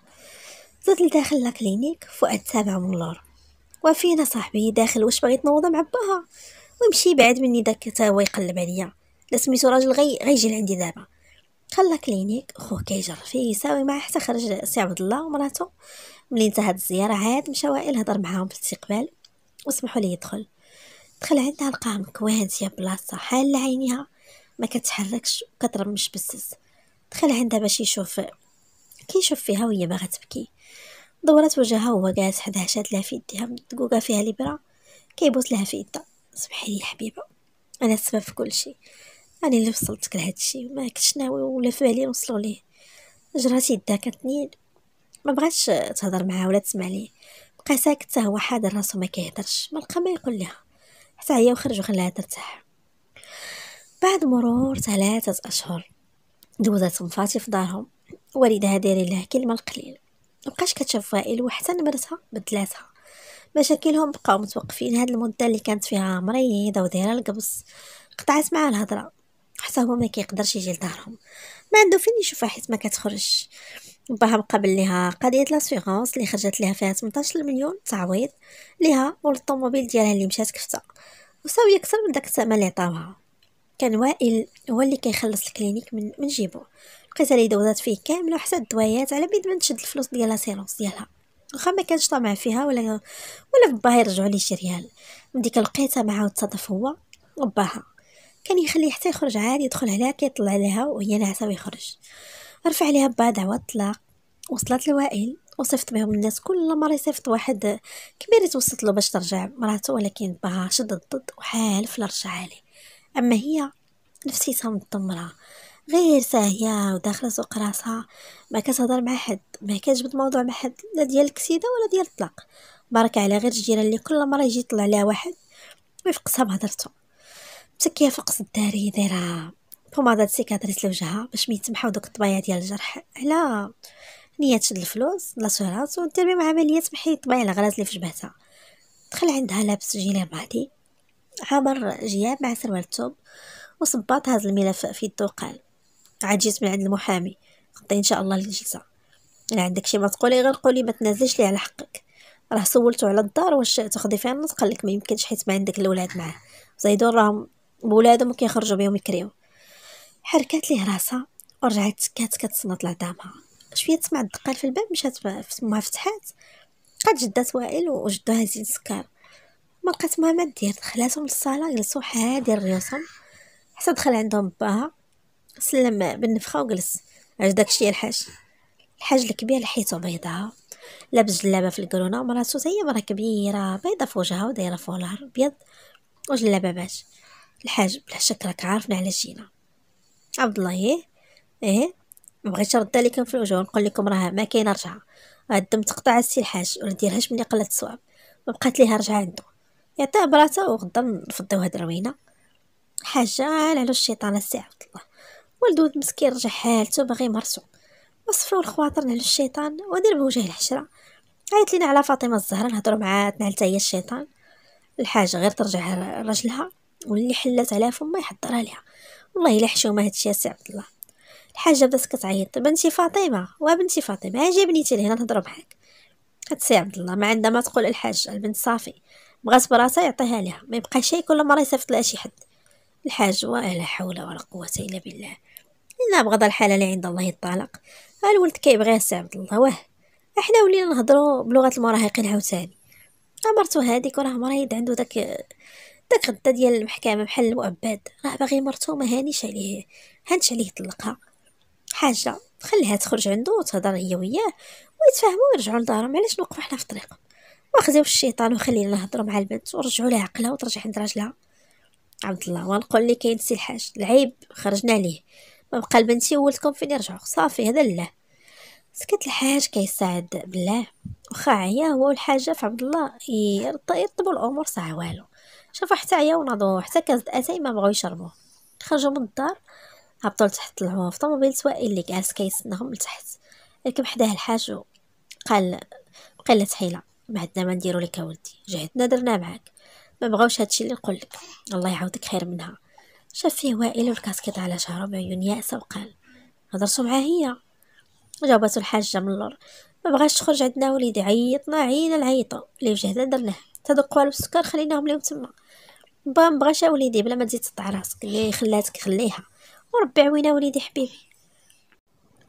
زاد لداخل لاكلينيك. فؤاد تابع من اللور، وفينا صاحبي داخل واش باغي تنوض مع باها ويمشي بعد مني، داك حتى هو يقلب عليا. لا سميتو راجل غي غيجي لعندي دابا. خلا كلينيك خوه كيجر فيه يساوي معاه حتى خرج سي عبد الله ومراتو. ملي انتهت الزياره عاد مشى وائل هضر معاهم بالاستقبال وسمحوا ليه يدخل. دخل عندها لقاها مكوان يا بلاصه حاله عينيها ما كتحركش وكترمش بالسز. دخل عندها باش يشوف كيشوف فيها وهي باغا تبكي. دورات وجهها وهو جالس حداها، شاد لها في يديها مدقوقه فيها الابره، كيبوس لها في يدها. سمحي لي حبيبه، انا السبب في كل شيء، انا اللي وصلتك لهذا الشيء، ما كنتش ناوي ولا في بالي نوصلوا ليه. جرات يدها كتنيل، ما بغاتش تهضر معاه ولا تسمع ليه، بقى ساكت حتى هو حاضر راسو ما كيهضرش، ما لقى ما يقول لها حتى هي وخرج وخلاها ترتاح. بعد مرور ثلاثه اشهر دوزات مفاتي في دارهم، والدها داير لها كلمه القليل، مبقاش كتشوف وائل وحتى نمرتها بدلاتها. مشاكلهم بقاو متوقفين هاد المده اللي كانت فيها مريضه ودايره القبص، قطعت معاه الهضره حتى هو ما كيقدرش يجي لدارهم، ما عنده فين يشوفها حيت ما كتخرجش. باها مقابل ليها قضيه لاسفيغونس اللي خرجت ليها فيها ثمنطاش مليون تعويض ليها والطوموبيل ديالها اللي مشات كفته، وساويه اكثر من داك الثمن اللي عطاوها. كان وائل هو اللي كيخلص الكلينيك من من جيبو، لقيتها لي دوزات فيه كامله وحتى الدوايات على بيد ما تشد الفلوس ديالها سيرونس ديالها، واخا ما كانش طامع فيها ولا ولا في باها يرجعوا ليه شي ريال. ملي لقيتها معاه تصادف هو وباها، كان يخليه حتى يخرج عادي، يدخل عليها كيطلع عليها وهي ناعسه ويخرج. رفع عليها با دعوه الطلاق، وصلت لوائل وصفت بهم الناس، كل مره يصيفط واحد كبير يتوسط له باش ترجع مراته، ولكن باها شدت ضد وحالف لا رجع عليه. اما هي نفسيتها مدمره، غير ساهيه وداخله سوق راسها، ما كتهضر مع حد، ما كتجبد موضوع مع حد، لا ديال الكسيده ولا ديال الطلاق، بارك على غير الجيره اللي كل مره يجي يطلع لها واحد ويفقسها بهضرته. مسكيه فقس الداري دايره بوماده سيكاتريس لوجهها باش ميتمحاو دوك الطبايع ديال الجرح، على نيه تشد الفلوس لا سهرات ودير بهم عمليه تمحي الطبايع الغراز اللي في جبهتها. دخل عندها لابس جيلان ماضي عامر جياب مع سروال الثوب وصباط، هاز الملف في يدو قال عاد جيت من عند المحامي غدا ان شاء الله للجلسه، الا عندك شي ما تقولي غير قولي، ما تنازلش لي على حقك، راه سولته على الدار واش تاخدي فيها النص، قال لك ما يمكنش حيت ما عندك الاولاد معاه، زيدون راهم بولادهم كيخرجوا بهم يكريو. حركات ليه راسها ورجعت سكات كتصنت لعظامها. شويه تسمع الدقال في الباب، مشات فمها فتحات قد جدات وائل وجدو هازين السكر، ما لقات ما ما دير، دخلاتهم للصاله جلسوا حادي ريوسهم حتى دخل عندهم باها، سلم بالنفخه وجلس. علاش داكشي يا الحاج؟ الحاج الكبير لحيته بيضاء لابس جلابه في الكرونه، ومراتو هي مرا كبيره بيضاء في وجهها ودايره فولار ابيض وجلابه باش. الحاج بلا شك راك عارفنا علاش جينا. عبد الله ايه ايه ما بغيتش نرد عليكم في الوجه ونقول لكم راه ما كاينه رجعه، الدم تقطع السي الحاج ولا ديرهاش ملي قلت الصواب، ما بقات ليها رجعه عنده، يعطيها براته وغدا نفضيو هاد الروينه. حاجه على الشيطان السي عبد الله، والدود مسكين رجع حالته باغي مرسو، وصفوا الخواطر على الشيطان ودير بوجه الحشره. عيط لينا على فاطمه الزهراء نهضروا معاها تنعلت هي الشيطان. الحاجه غير ترجع لرجلها واللي حلات على فما يحضرها ليها، والله الا حشومه هادشي السي عبد الله. الحاجه بدات كتعيط، بنتي فاطمه وبنتي فاطمه اجي بنيتي لهنا نهضر معاك. هاد السي عبد الله ما عندها ما تقول الحاج، البنت صافي بغات براسها يعطيها لها، ما يبقى شي كل مره يصيفط لها شي حد. الحاج ولا حول ولا قوه الا بالله، الا بغض الحلال عند الله الطلاق. ها الولد كيبغيها السي عبد الله، واه احنا ولينا نهضروا بلغه المراهقين عاوتاني. مرتو هذيك وراه مريض عنده داك داك غدا ديال المحكمه بحال المؤبد، راه باغي مرتو ما هانيش عليه، هانش عليه يطلقها. حاجه خليها تخرج عنده وتهضر هي وياه ويتفاهموا ويرجعوا لدارهم. علاش نوقفوا حنا في طريقهم؟ ما خزيوش الشيطان وخلينا نهضروا مع البنت ورجعوا لها عقلها وترجع عند راجلها. عبد الله ونقول لك كاين سي الحاج، العيب خرجنا ليه، ما بقى البنتي ولدكم فين يرجعوا صافي. هذا لا سكت الحاج كيساعد بالله، واخا عيا هو والحاجه فعبد الله يرطبوا الامور ساعه والو. شافوا حتى عياو ناضوا حتى كاز اتاي ما بغاو يشربوه، خرجوا من الدار هبطوا لتحت، طلعوا في طوموبيل سواقي اللي جالس كيسناهم لتحت. ركب حداه الحاج وقال بقى لا تحيله، ما عندنا ما نديرو لك اولدي، جهدنا درنا معاك، ما بغاوش هادشي اللي نقول لك، الله يعاودك خير منها. شاف فيه وائل والكاسكيط على شعره بعيون يائسه وقال هضرتو معاه هي؟ جاوباتو الحاجه من اللور ما بغاش تخرج عندنا وليدي، عيطنا عينا العيطه اللي وجهنا درناه، تا دوك قوالب السكر خليناهم ليهم تما. با ما بغاش وليدي بلا ما تزيد تطع راسك، اللي خلاتك خليها وربي عوينا وليدي حبيبي.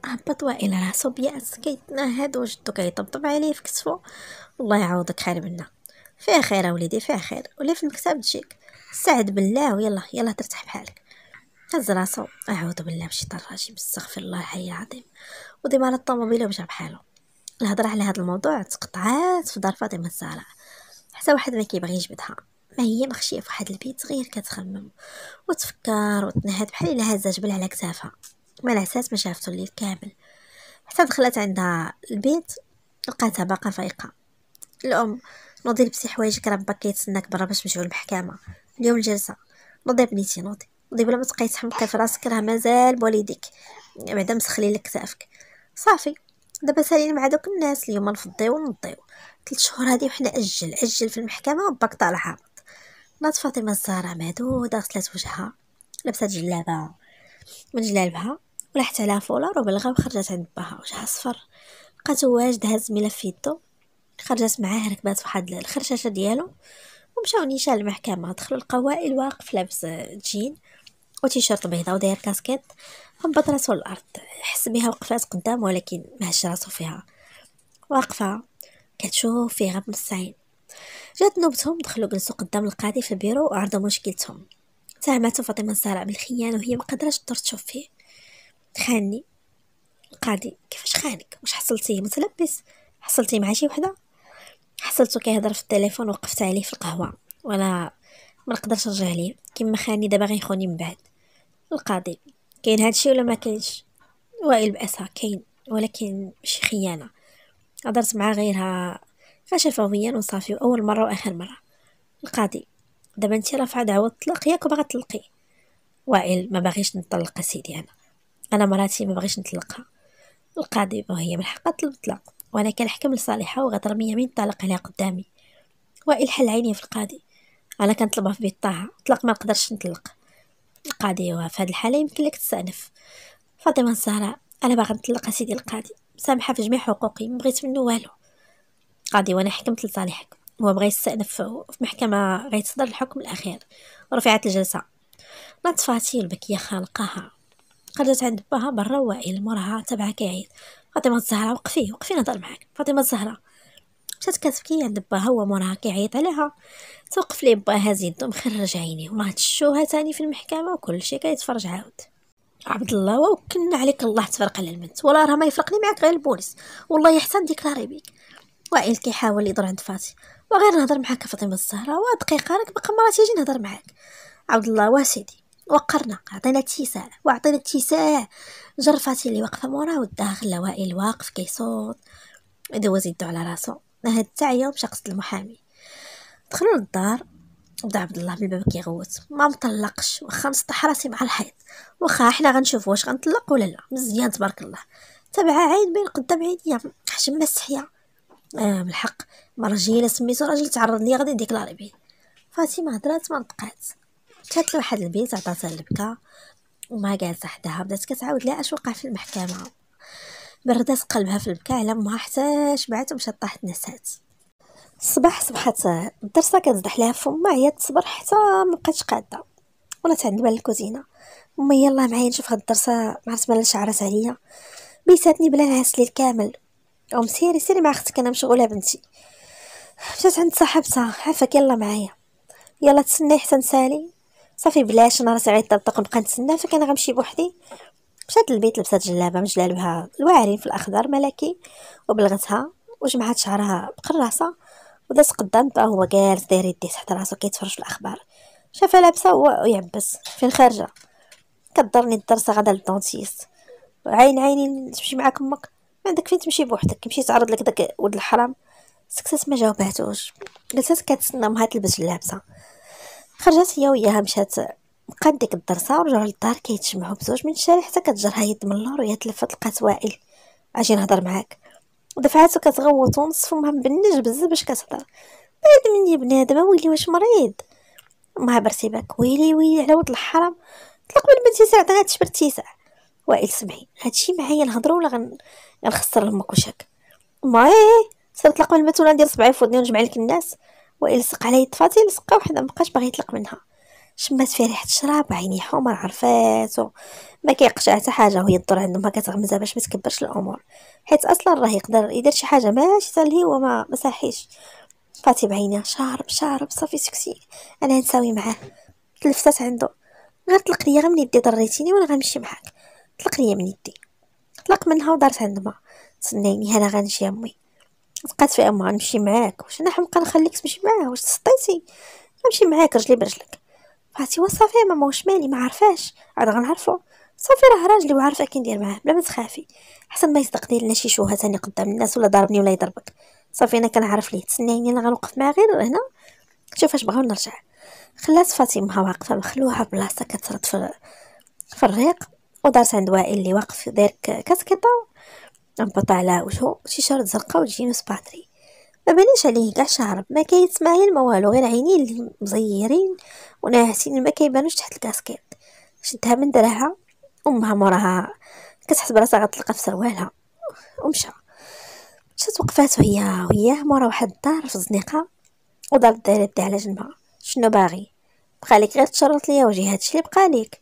هبط وائل راسو بياس كيتنهد وجدو كيطبطب عليه في كتفو، الله يعوضك خير منا. فيها خير وليدي فيها خير، ولا في المكتب تجيك سعد بالله، ويلا يلا ترتاح بحالك. هز راسو اعوذ بالله بشي طراجي بستغفر الله الحي العظيم، وديما على الطوموبيله وجا بحالو. الهضره على هذا الموضوع تقطعات في دار فاطمه الزهراء، حتى واحد ما كيبغي يجبدها. ما هي مخشيه في واحد البيت غير كتخمم وتفكر وتنهد بحال الا هزا جبل على كتافها، ما لعسات ما شافتو الليل كامل. حتى دخلت عندها البيت لقاتها باقا فايقه. الام نوضي لبسي حوايجك، راه باك كيتسناك برا باش نمشيو للمحكمه اليوم الجلسه. نوضي بنيتي نوضي نوضي بلا ما تبقاي تحمقي في راسك، راه مازال بوليديك بعدا مسخلي لك كتافك صافي. دابا سالينا مع دوك الناس، اليوم نفضيو ونضيو ثلاث شهور هادي وحنا اجل اجل في المحكمه وباك طالع هابط. ناضت فاطمه الزهراء معدوده، غسلات وجهها، لبسات جلابه من جلابها ولاحت على فولار وبلغه، وخرجت عند باها وجهها صفر. لقاتو واجد هاز ملف في يدو، خرجت معاه ركبات فواحد الخرشاشه ديالو ومشاو نيشان المحكمه. دخلوا القوائل واقف لابس جين وتيشيرت بيضاء وداير كاسكيت، هبط راسو الارض حس بها وقفات قدامه ولكن ما هش راسو فيها، واقفه كتشوف في غاب نص عين. جات نوبتهم دخلوا جلسوا قدام القاضي في البيرو وعرضوا مشكلتهم. تهماتو فاطمه الزهراء بالخيانه وهي ما قدرتش تدور تشوف فيه. خاني القاضي، كيفاش خانك؟ واش حصلتيه متلبس؟ حصلتي مع شي وحده؟ حصلتو كيهضر في التليفون، وقفت عليه في القهوه وانا ما نقدرش نرجع ليه كيما خاني، دابا غيخوني من بعد. القاضي كاين هادشي ولا ما كاينش؟ وائل بأسها كاين ولكن ماشي خيانه، هضرت مع غيرها غير شفويا وصافي، واول مره واخر مره. القاضي دابا انت رافعه دعوه الطلاق ياك وباغا تطلقي؟ وائل ما باغيش نطلق سيدي، انا انا مراتي ما باغيش نطلقها. القاضي وهي من حقها تطلب الطلاق، وانا كنحكم لصالحها وغترمي يمين طالق عليها قدامي. وائل حل عينيه في القاضي، انا كنطلبها في بيت طه طلاق ما نقدرش نطلق. القاضي وفي هذه الحاله يمكن لك تستأنف. فاطمه الزهراء انا باغا نطلق سيدي القاضي، مسامحه في جميع حقوقي، ما بغيت منه والو. القاضي وانا حكمت لصالحك، هو بغى يستأنف في محكمه غيتصدر الحكم الاخير. رفعت الجلسه. ناضت فاطمه البكيه خانقاها، خرجت عند باها برا وائل موراها تبعها كيعيط. فاطمه الزهراء وقفي وقفي نهضر معاك. فاطمه الزهراء مشات كتبكي عند باها هو موراها كيعيط عليها، توقف ليه باها زيدو مخرج عينيه، وراه تشوها تاني في المحكمه وكلشي كيتفرج. عاود عبد الله وكلنا عليك الله تفرق على البنت، ولا راه ما يفرقني معاك غير البوليس، والله يحسن ديك راري بيك. وائل كيحاول يدور عند فاطمه، وغير نهضر معاك فاطمه الزهراء، ودقيقه راك باقا مراتي تيجي نهضر معاك. عبد الله واسيدي وقرنا، عطينا اتساع وعطينا اتساع. جرفاتي اللي واقفه مورا وداها خلا وائل واقف كيصوت، دوز يدو على راسو، هاد التعيه ومشى قصد المحامي. دخلوا للدار، بدا عبد الله بالباب كيغوت، ما مطلقش واخا نسطح راسي مع الحيط، واخا حنا غنشوفوا واش غنطلق ولا لا. مزيان تبارك الله، تبع عين بين قدام عينيا، حشم السحيه. آه بالحق مرجيله سميتو راجل تعرض ليا غادي ديكلاري بيه. فاطمه هضرات ما نطقات، مشات لواحد البيت عطاتها البكا، وما جالسة حداها، بدات كتعاود لها اش وقع في المحكمة، بردات قلبها في البكا على امها حتى شبعت ومشات طاحت نسات. الصباح صبحت الدرسة كتزدح لها فمها، هي تصبر حتى مبقاتش قاده، ولات عند بال الكوزينه. امي يلا معايا نشوف هاد الدرسة، معرفت مالها شعرات عليا، بيساتني بلا نعس الليل كامل. ام سيري سيري مع اختك انا مشغوله بنتي. مشات عند صاحبتها، عافاك يلا معايا، يلا تسناي حتى نسالي. صافي بلاش انا راسي عيط طبطق نبقى نتسنى، فكان غنمشي بوحدي. مشات للبيت لبسات جلابه من جلالبها الواعرين في الاخضر ملكي وبلغتها، وجمعات شعرها بقراصه ودات قدام باه، هو جالس داير يديه تحت راسو كيتفرج في الاخبار. شافها لابسه هو يعبس، فين خارجه؟ كضرني الدرسه غدا للدونتيست. عين عيني تمشي معاك امك، ما عندك فين تمشي بوحدك، مشي تعرض لك داك ولد الحرام. سكتات ما جاوباتوش، جلسات كتسنى امها تلبس اللابسه. خرجات هي وياها، مشات بقات ديك الدرسه ورجعوا للدار كيتجمعوا بزوج من الشارع، حتى كتجرها يد من اللور وهي تلفت لقات وائل. اجي نهضر معاك، ودفعاتو كتغوت ونص فمها مبنج بزاف باش كتهضر. بعد مني بنادم ويلي واش مريض، امها برتيباك ويلي ويلي على ولد الحرام، طلق من بنتي ساعه غتشبر تيسع. وائل سمعي هادشي معايا نهضروا ولا غنخسر لامك وشك. ما ايه صرت لقمه الماتونه ندير صبعي في ودني ونجمع لك الناس. وائل سق عليا طفاتي لصقه وحده، مابقاش باغي يطلق منها. شمات في ريحه الشراب، عيني حمر عرفاتو ما كيقشع حتى حاجه، وهي الدور عندهم كتغمزها باش ما تكبرش الامور، حيت اصلا راه يقدر يدير شي حاجه ماشي حتى الهوا ما مساحيش. فاطمه بعينيها شارب شارب، صافي سكسي انا نساوي معاه. تلفتات عنده، غير طلق ليا غير من يدي ضريتيني وانا غنمشي معاك، طلق ليا من يدي. طلق منها ودارت عند ما تسنيني انا غنمشي امي. بقات في امها نمشي معاك، واش انا حمقه نخليك تمشي معاه؟ واش تسطيتي؟ نمشي معاك رجلي برجلك. فاتي وصافي ماما واش مالي؟ ما عرفاش عاد غنعرفو، صافي راه راجلي وعارفه كي ندير معاه، بلا ما تخافي. حسن ما يصدق دير لنا شي شوهه ثاني قدام الناس، ولا ضربني ولا يضربك، صافي انا كنعرف ليه. تسنيني انا غنوقف معاه غير هنا شوف اش بغا ونرجع. خلات فاطمه واقفه مخلوعه بلاصه كترد في في الريق، ودارت عند وائل اللي واقف داير كاسكيطه انبطع على وجهه شي شرط زرقاء وجينوس باطري، ما بانيش عليه كاع شعر، ما كيتسمعي ما والو، غير عينيه اللي مزيرين وناعسين ما كيبانوش تحت الكاسكيط. شدها من دراعها، امها موراها كتحس براسها غتلقى في سروالها ومشى. مشات وقفات هي وياه مورا واحد الدار في الزنيقه، ودارت الدايره تاع على جنبها. شنو باغي؟ بقالك غير تشرط ليا وجهي، هادشي اللي بقالك.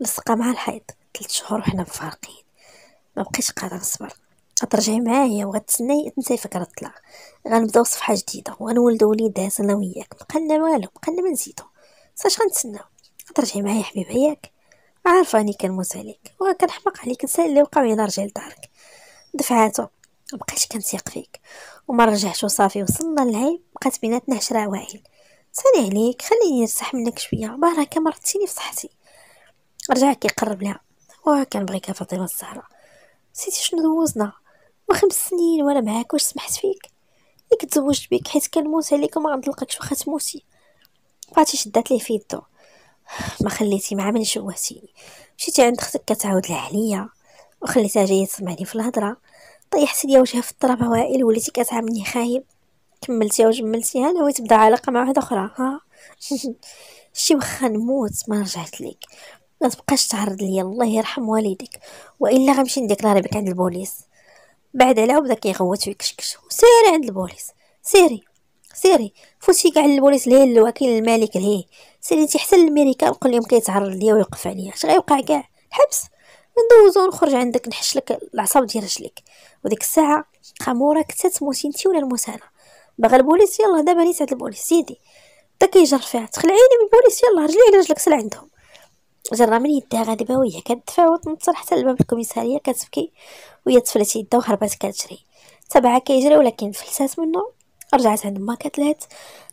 لصقه مع الحيط ثلاث شهور وحنا مفارقين، ما بقيتش قادره نصبر. غترجعي معايا وغتسناي تنساي فكره الطلاق، غنبداو صفحه جديده وغنولدو وليدات انا وياك، بقالنا والو، بقالنا ما نزيدو. ساش غنتسناو؟ غترجعي معايا حبيبه ياك، عارفه راني كنموت عليك وكنحماق عليك، نسى اللي وقع ويلا رجعي لدارك. دفعاتو مبقيتش كنثيق فيك وما رجعتش، وصافي وصلنا للعيب، بقات بيناتنا عشرة. واعيل سالي عليك، خليني نرتاح منك شويه، بارك مرضتيني في صحتي. رجع كيقرب لها، وكنبغيك يا فاطمه الزهراء، نسيتي شنو دوزنا وخمس سنين وانا معاك، واش سمحت فيك؟ اللي كتزوجت بيك حيت كنموت عليك وما غنطلقكش واخا تموتي. بقاتي شدات ليه في يدو، ما خليتي مع من شوهتيني، مشيتي عند اختك كتعاود لها عليا وخليتها جايه تسمعني في الهضره، طيحتي ليا وجهها في التراب وائل، وليتي كتعاملني خايب، كملتيها وجملتيها ناوي تبدا علاقه مع واحده اخرى. ها شي واخا نموت ما رجعت ليك، ما تبقاش تعرض ليا، الله يرحم والديك، والا غنمشي نديكلاري بك عند البوليس. بعد عليها بدا كيغوت ويكشكش، سيري عند البوليس، سيري سيري فوتي كاع للبوليس، لهي الوكيل الملك، لهي سيري انت حتى للميريكان وقول لهم كيتعرض ليا ويوقف عليا، اش غيوقع؟ كاع الحبس ندوزو ونخرج عندك، نحشلك العصاب ديال رجليك. وديك الساعه قاموره كنت تموتي انت ولا نموت انا، باغا البوليس يلاه دابا نيت عند البوليس، زيدي بدا كيجر فيها، تخلعيني من البوليس يلاه رجلي على رجلك، سال عندهم. جرى من يدها غادبه وهي كتدفع وتنطر حتى لباب الكوميساريه كتبكي، وهي تفلت يدها وهربات كتجري، تبعها كيجري ولكن فلسات منه. رجعت عند ما كتلات،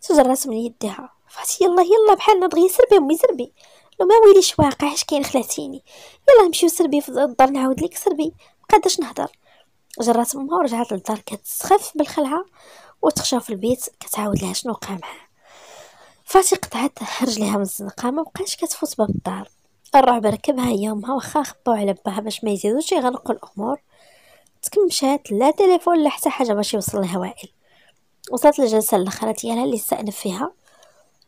تجرات من يدها، فاتي يلا يلا بحالنا دغيا، سربي امي سربي، لو ما ويليش واقع اش كاين، خلعتيني يلا نمشيو، سربي في الدار نعاود ليك، سربي مقاداش نهضر. جرات امها ورجعت للدار كتسخف بالخلعه وتخشى في البيت، كتعاود لها شنو وقع معاها. فاتي قطعت رجليها من الزنقه، ما بقاش كتفوت باب الدار. الرعب ركبها هي امها، واخا خباو على باها باش ما يزيدوش يغلقوا الامور. تكمشات لا تليفون لا حتى حاجه باش يوصل لها وائل. وصلت للجلسه الاخيره ديالها اللي استأنف فيها،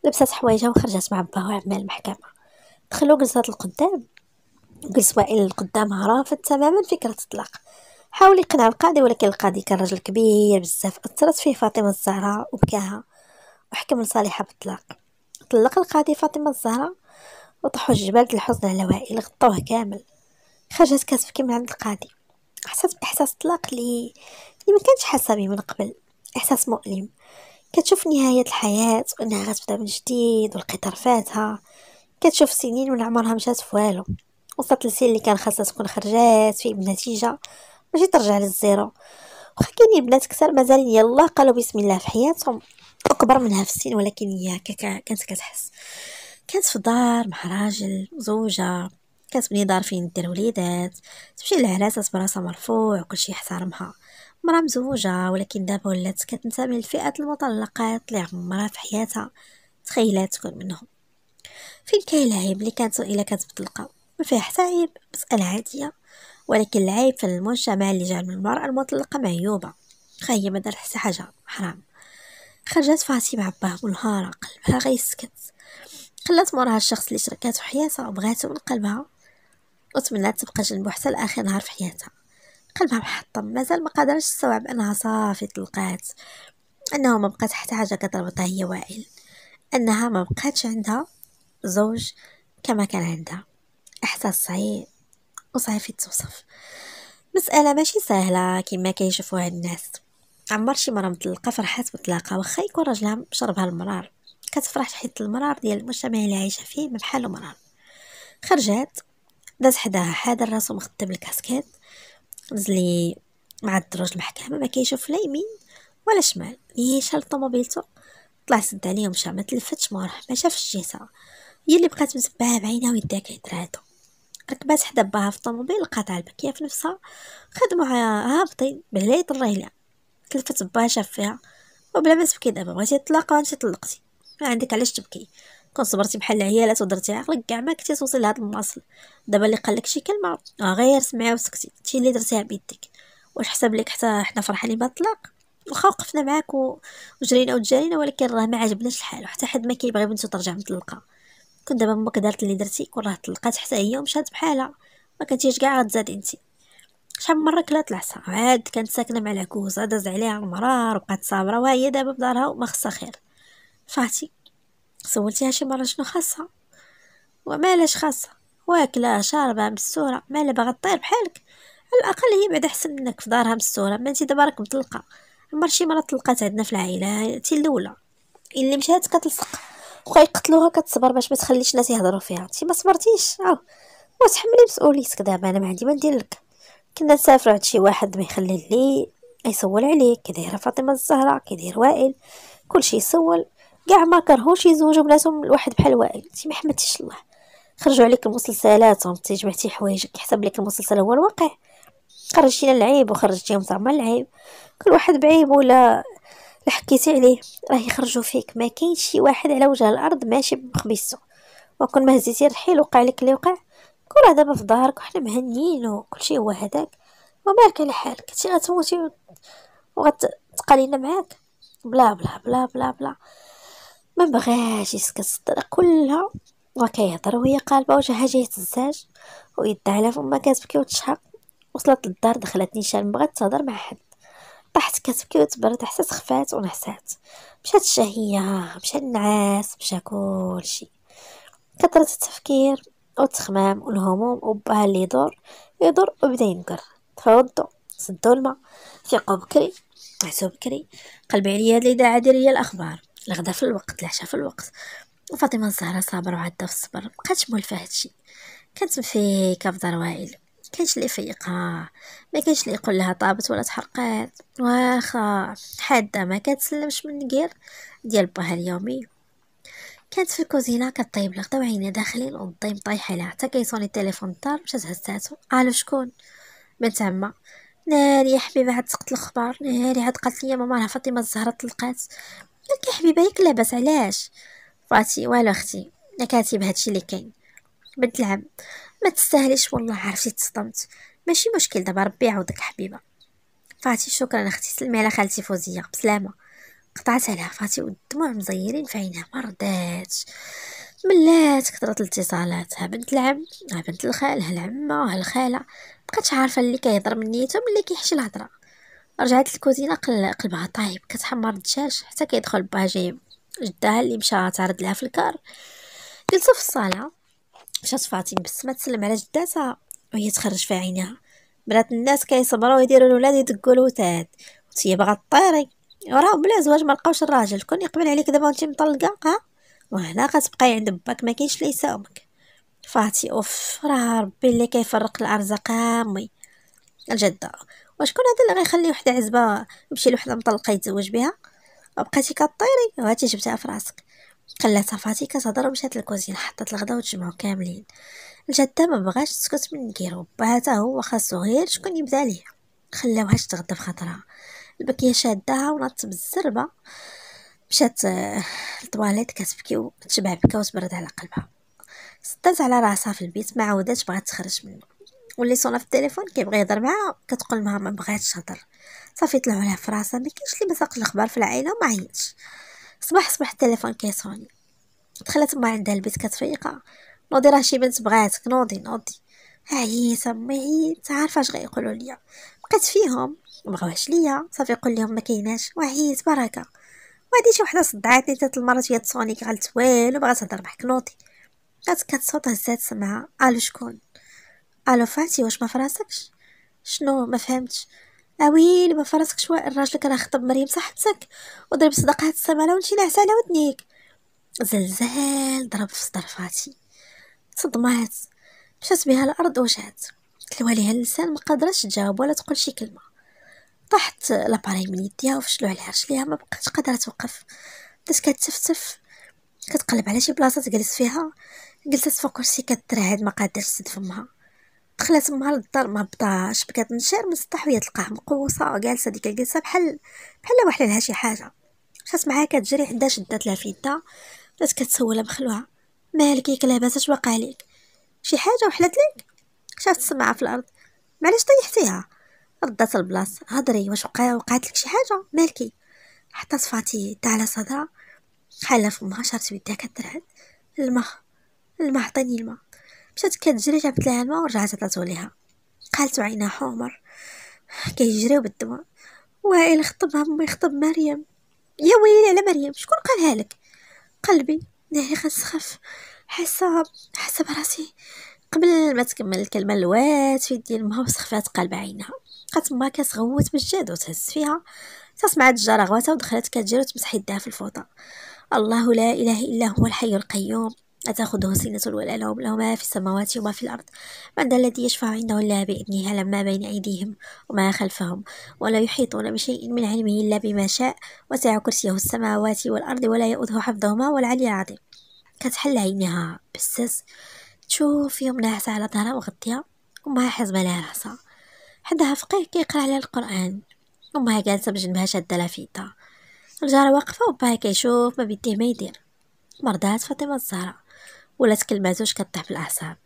لبسات حوايجها وخرجت مع باها وعمال المحكمه، دخلوا جلسات القدام. بالسوائل اللي قدامها رافض تماما فكره الطلاق. حاول يقنع القاضي، ولكن القاضي كان رجل كبير بزاف. اثرت فيه فاطمه الزهراء وبكاها وحكم لصالحها بالطلاق. طلق القاضي فاطمه الزهراء وطاحوا الجبال ديال الحزن على وائل، غطوه كامل. خرجت كتبكي من عند القاضي، حسات باحساس طلاق اللي اللي ما كانتش حاسه به من قبل، احساس مؤلم. كتشوف نهايه الحياه وانها غتبدا من جديد والقطر فاتها، كتشوف سنين من عمرها مشات في والو، وصلت للسن اللي كان خاصها تكون خرجات فيه بنتيجه ماشي ترجع للزيرو. واخا كاينين بنات كثر مازال يلا قالوا بسم الله في حياتهم اكبر منها في السن، ولكن هي كانت كتحس كانت في دار مع راجل زوجه، كتبني دار فين دير وليدات، تمشي للعراسه براسها مرفوع وكلشي يحترمها، مرا مزوجه. ولكن دابا ولات كتنتمي لفئه المطلقات اللي عمرها في حياتها تخيلات تكون منهم. فين كاين العيب اللي كانت الا كتطلق؟ ما فيها حتى عيب، مساله عاديه. ولكن العيب في المجتمع اللي جعل من المراه المطلقه معيوبه، واخا هي ما دارت حتى حاجه حرام. خرجت فاطمه عباها منهاره، قلبها غيسكت، خلات موراها الشخص اللي شركات في حياتها وبغاتو من قلبها، وتمنات تبقى جنبو حتى لاخر نهار في حياتها. قلبها محطم، مازال ما قادرش تستوعب انها صافي طلقات، انه ما بقات حتى حاجه كتربطها هي وائل، انها ما بقاتش عندها زوج كما كان عندها. احساس صعيب وصعيب يتوصف، مساله ماشي سهله كما كيشوفوها الناس. عمر شي مره مطلقه فرحات بطلاقه واخا يكون راجلها شربها المرار، كتفرح حيت المرار ديال المجتمع اللي عايشه فيه ما بحالو مرار. خرجات داز حداها حاضر راسو مخدم الكاسكيت، نزلي مع الدروج المحكمه ما كيشوف لا يمين ولا شمال، هي شال طوموبيلته طلع سد عليه ومشى، ما تلفتش موراه، ما شافش جهتها، هي اللي بقات متبعه بعينها ويدها كيترعدو. ركبات حدا باها في الطوموبيل، لقات عالبكيه بكيه في نفسها، خدموها هابطين بليت الرهله. تلفت باها شاف فيها، وبلا ما تبكي دابا، بغيتي تطلقي وانت طلقتي، ما عندك علاش تبكي، كون صبرتي بحال العيالات ودرتي عقلك كاع ما كنتي توصل لهاد المواصل. دابا اللي قالك شي كلمه غير سمعيها وسكتي، انت اللي درتيها بيدك. واش حسب لك حتى حنا فرحانين بالطلاق؟ واخا وقفنا معاك وجرينا وتجارينا، ولكن راه ما عجبناش الحال، وحتى حد ما كيبغي بنتو ترجع مطلقه. كون دابا امك دارت اللي درتي، كون راه طلقات حتى هي ومشات بحالها، ما كنتيش كاع غتزادي انت. شحال من مره كلات العصا، عاد كانت ساكنه مع العكوز، داز عليها المرار وبقات صابره، وهي دابا بدارها وما خصها خير. فاتي سولتيها شي مره شنو خاصها؟ ومالاش خاصها، واكله شاربه مستوره، مالا باغا طير بحالك؟ على الاقل هي بعدا احسن منك في دارها مستوره، ما انت دابا راك مطلقه. عمر شي مره طلقات عندنا في العائله؟ انت الاولى اللي مشات كتلصق، واخا يقتلوها كتصبر باش ما تخليش الناس يهضروا فيها، انت ما صبرتيش، ها وتحملي مسؤوليتك. دابا انا ما عندي ما ندير لك، كنا نسافروا عند شي واحد ما يخلي لي يسول عليك، كي دايره فاطمه الزهراء، كي داير وائل، كلشي يسول، كاع ما كرهوش يزوجوا بناتهم لواحد بحال وائل. انت ما حمدتيش الله، خرجوا عليك المسلسلات وانت جمعتي حوايجك، حسب لك المسلسل هو الواقع، خرجتينا العيب وخرجتيهم زعما العيب، كل واحد بعيب ولا حكيتي عليه راه يخرجوا فيك. ما كاين شي واحد على وجه الارض ماشي بخبيصته، وكون ما هزيتي الرحيل وقع لك اللي وقع، كون راه دابا في دارك وحنا مهنيين وكلشي هو هذاك، وبارك على حالك، كنتي غتموتي وغتقالينا معاك بلا بلا بلا بلا بلا. ما بغاش يسكت الصدر كلها، وكيهضر وهي قالبه وجهها جايه تزاج ويدها على فما، كتبكي وتشحق. وصلت للدار، دخلت نيشان، بغات تهضر مع حد، طاحت كتبكي وتبرد، حسات خفات ونعسات، مشات الشهيه، مشى النعاس، مشى كلشي. كثرة التفكير والتخمام والهموم، وبها اللي يدور يدور وبدا ينكر. تفوضوا، سدوا الماء، فيقوا بكري، عسوا بكري، قلبي عليا هاد الاذاعه ديالي الاخبار، الغدا في الوقت، العشاء في الوقت. وفاطمه الزهراء صابره وعاده في الصبر، مابقاتش مولفه هادشي، كانت مفيكه في دار وائل، كانش اللي يفيقها، ما كانش اللي يقول لها طابت ولا تحرقات. واخا حاده ما كتسلمش من الكير ديال باها اليومي، كانت في الكوزينه كطيب الغدا وعينها داخلين والضيم طايحه لها، حتى كيصوني التليفون الدار، مشات هزاتو. الو شكون؟ بنت عمها. ناري يا حبيبه عاد سقط الاخبار، ناري عاد قالت لي ماما راه فاطمه الزهراء طلقات. قالت لي حبيبه ياك لاباس، علاش؟ فاتي والو اختي، انا كاتب هادشي اللي كاين. بنت العم ما تستاهليش والله، عرفتي تصدمت، ماشي مشكل، دابا ربي يعوضك حبيبه. فاتي شكرا اختي، سلمي على خالتي فوزيه بسلامه. قطعت عليها فاتي والدموع مزيرين في عينها، ما رداتش. ملات كثرت الاتصالات، ها بنت العم، ها بنت الخال، ها العمه، ها الخاله، مبقاتش عارفه اللي كيهضر من نيته ملي كيحشي الهضره. رجعت للكوزينه قلبها طايب، كتحمر الدجاج حتى كيدخل باها جايب جداها اللي مشى تعرض لها في الكار. جلسوا في الصاله، مشات فاطمه بالسما تسلم على جداتها وهي تخرج في عينها. برات الناس كيصبروا ويديروا الولاد يدقوا الوتاد وتي باغا طيري، وراه بلا زواج ما لقاوش الراجل. كون يقبل عليك دابا وانت مطلقه، ها وهنا كتبقاي عند باك، ما كاينش اللي يساومك. فاطمه اوف، راه ربي اللي كيفرق الارزاق. امي الجده، وشكون هذا اللي غيخلي وحده عزبه يمشي لوحده مطلقه يتزوج بها؟ وبقيتي كطيري وهاتي جبتها في راسك. خلاتها فاطمه كتهضر ومشات للكوزينه، حطت الغدا وتجمعوا كاملين. الجده ما بغاش تسكت من كيرو، باها حتى هو خاصو غير شكون يبدا ليه. خلاوها تغدا بخاطرها، البكيه شادها ونطت بالزربه، مشات للطواليت كتبكي وتشبع بكا وتبرد على قلبها. سدات على راسها في البيت، ما عاوداتش بغات تخرج منه. واللي صونا في التليفون كيبغي يهضر معاها كتقول معها ما بغاتش تهضر. صافي طلعوا لها في راسها ما كاينش اللي ما ساقش الاخبار في العائله وما عيطش. صباح صباح التليفون كيصوني، دخلت ما عندها البيت كتفيقها. نوضي راه شي بنت بغاتك، نوضي نوضي. عييت امي عييت، عارفه اش غيقولوا ليا، بقيت فيهم مبغاوهاش ليا. صافي قول لهم ما كايناش وعييت بركه. وهادي شي وحده صدعاتني ثلاث المرات، هي تصوني غلت والو بغات تهضر معاك، نوضي. كتكات صوت هزات سمعها، الو شكون؟ الو فاتي، واش ما فراسكش؟ شنو ما فهمتش؟ اويلي ما فراسكش، واعر الراجل كان خطب مريم صاحبتك وضرب صداقه هاد السمانه وانتي ناعسه على ودنيك. زلزال ضرب في صدر فاتي، صدمات، مشات بها الارض وجات، تلوى ليها اللسان، ما قادراتش تجاوب ولا تقول شي كلمه. طاحت لاباري من يديها وفشلو على رجليها، ما بقاتش قادره توقف. بدات كتفتف، كتقلب على شي بلاصه تجلس فيها، جلست فوق كرسي كترعد، ما قادرش تسد فمها. دخلت امها للدار، ما بطاش، بكات نشار من السطح وهي تلقاها مقوصه وجالسه ديك الجلسه بحال بحال واحله لها شي حاجه. مشات معاها كتجري، حدا شدات لها في يدها، بدات كتسولها بخلوها، مالك ياك لاباس، اش واقع ليك؟ شي حاجه وحلت ليك؟ شافت السماعه في الارض، معلاش طيحتيها؟ ردات البلاص، هضري، واش وقع وقعت لك شي حاجه؟ مالكي؟ حطات فاتي تاع على صدرها، حاله فمها، شارت بيدها كترعد، الماء الماء عطيني الماء. مشات كتجري، جابت لها الماء ورجعت عطاتو ليها. قالت عينها حمر كيجريو بالدموع، وائل خطب امي، خطب مريم. يا ويلي على مريم، شكون قالها لك؟ قلبي ناهي غنسخف، حاسه حاسه براسي. قبل ما تكمل الكلمه لوات في يدي المها وسخفات قلب عينها. بقات ما كتغوت بالجاد وتهز فيها، تسمعت الجرى غواتها ودخلت كتجري وتمسح يدها في الفوطه. الله لا اله الا هو الحي القيوم، لا تاخذه سنه ولا نوم، له ما في السماوات وما في الارض، من ذا الذي يشفع عنده الا باذنه، لما بين ايديهم وما خلفهم، ولا يحيطون بشيء من علمه الا بما شاء، وسع كرسيه السماوات والارض، ولا يؤوده حفظهما والعلي العظيم. كتحل عينها بزاز، تشوف يوم ناعسه على ظهرها وغطيها، امها حازمه لها راسها، حداها فقيه كيقرا عليها القران، امها جالسه بجنبها شاده لها في يدها. الجاره واقفه وباها كيشوف ما بيديه ما يدير. مرضات فاطمه الزهراء، ولات كلماتوش كطيح بالاعصاب،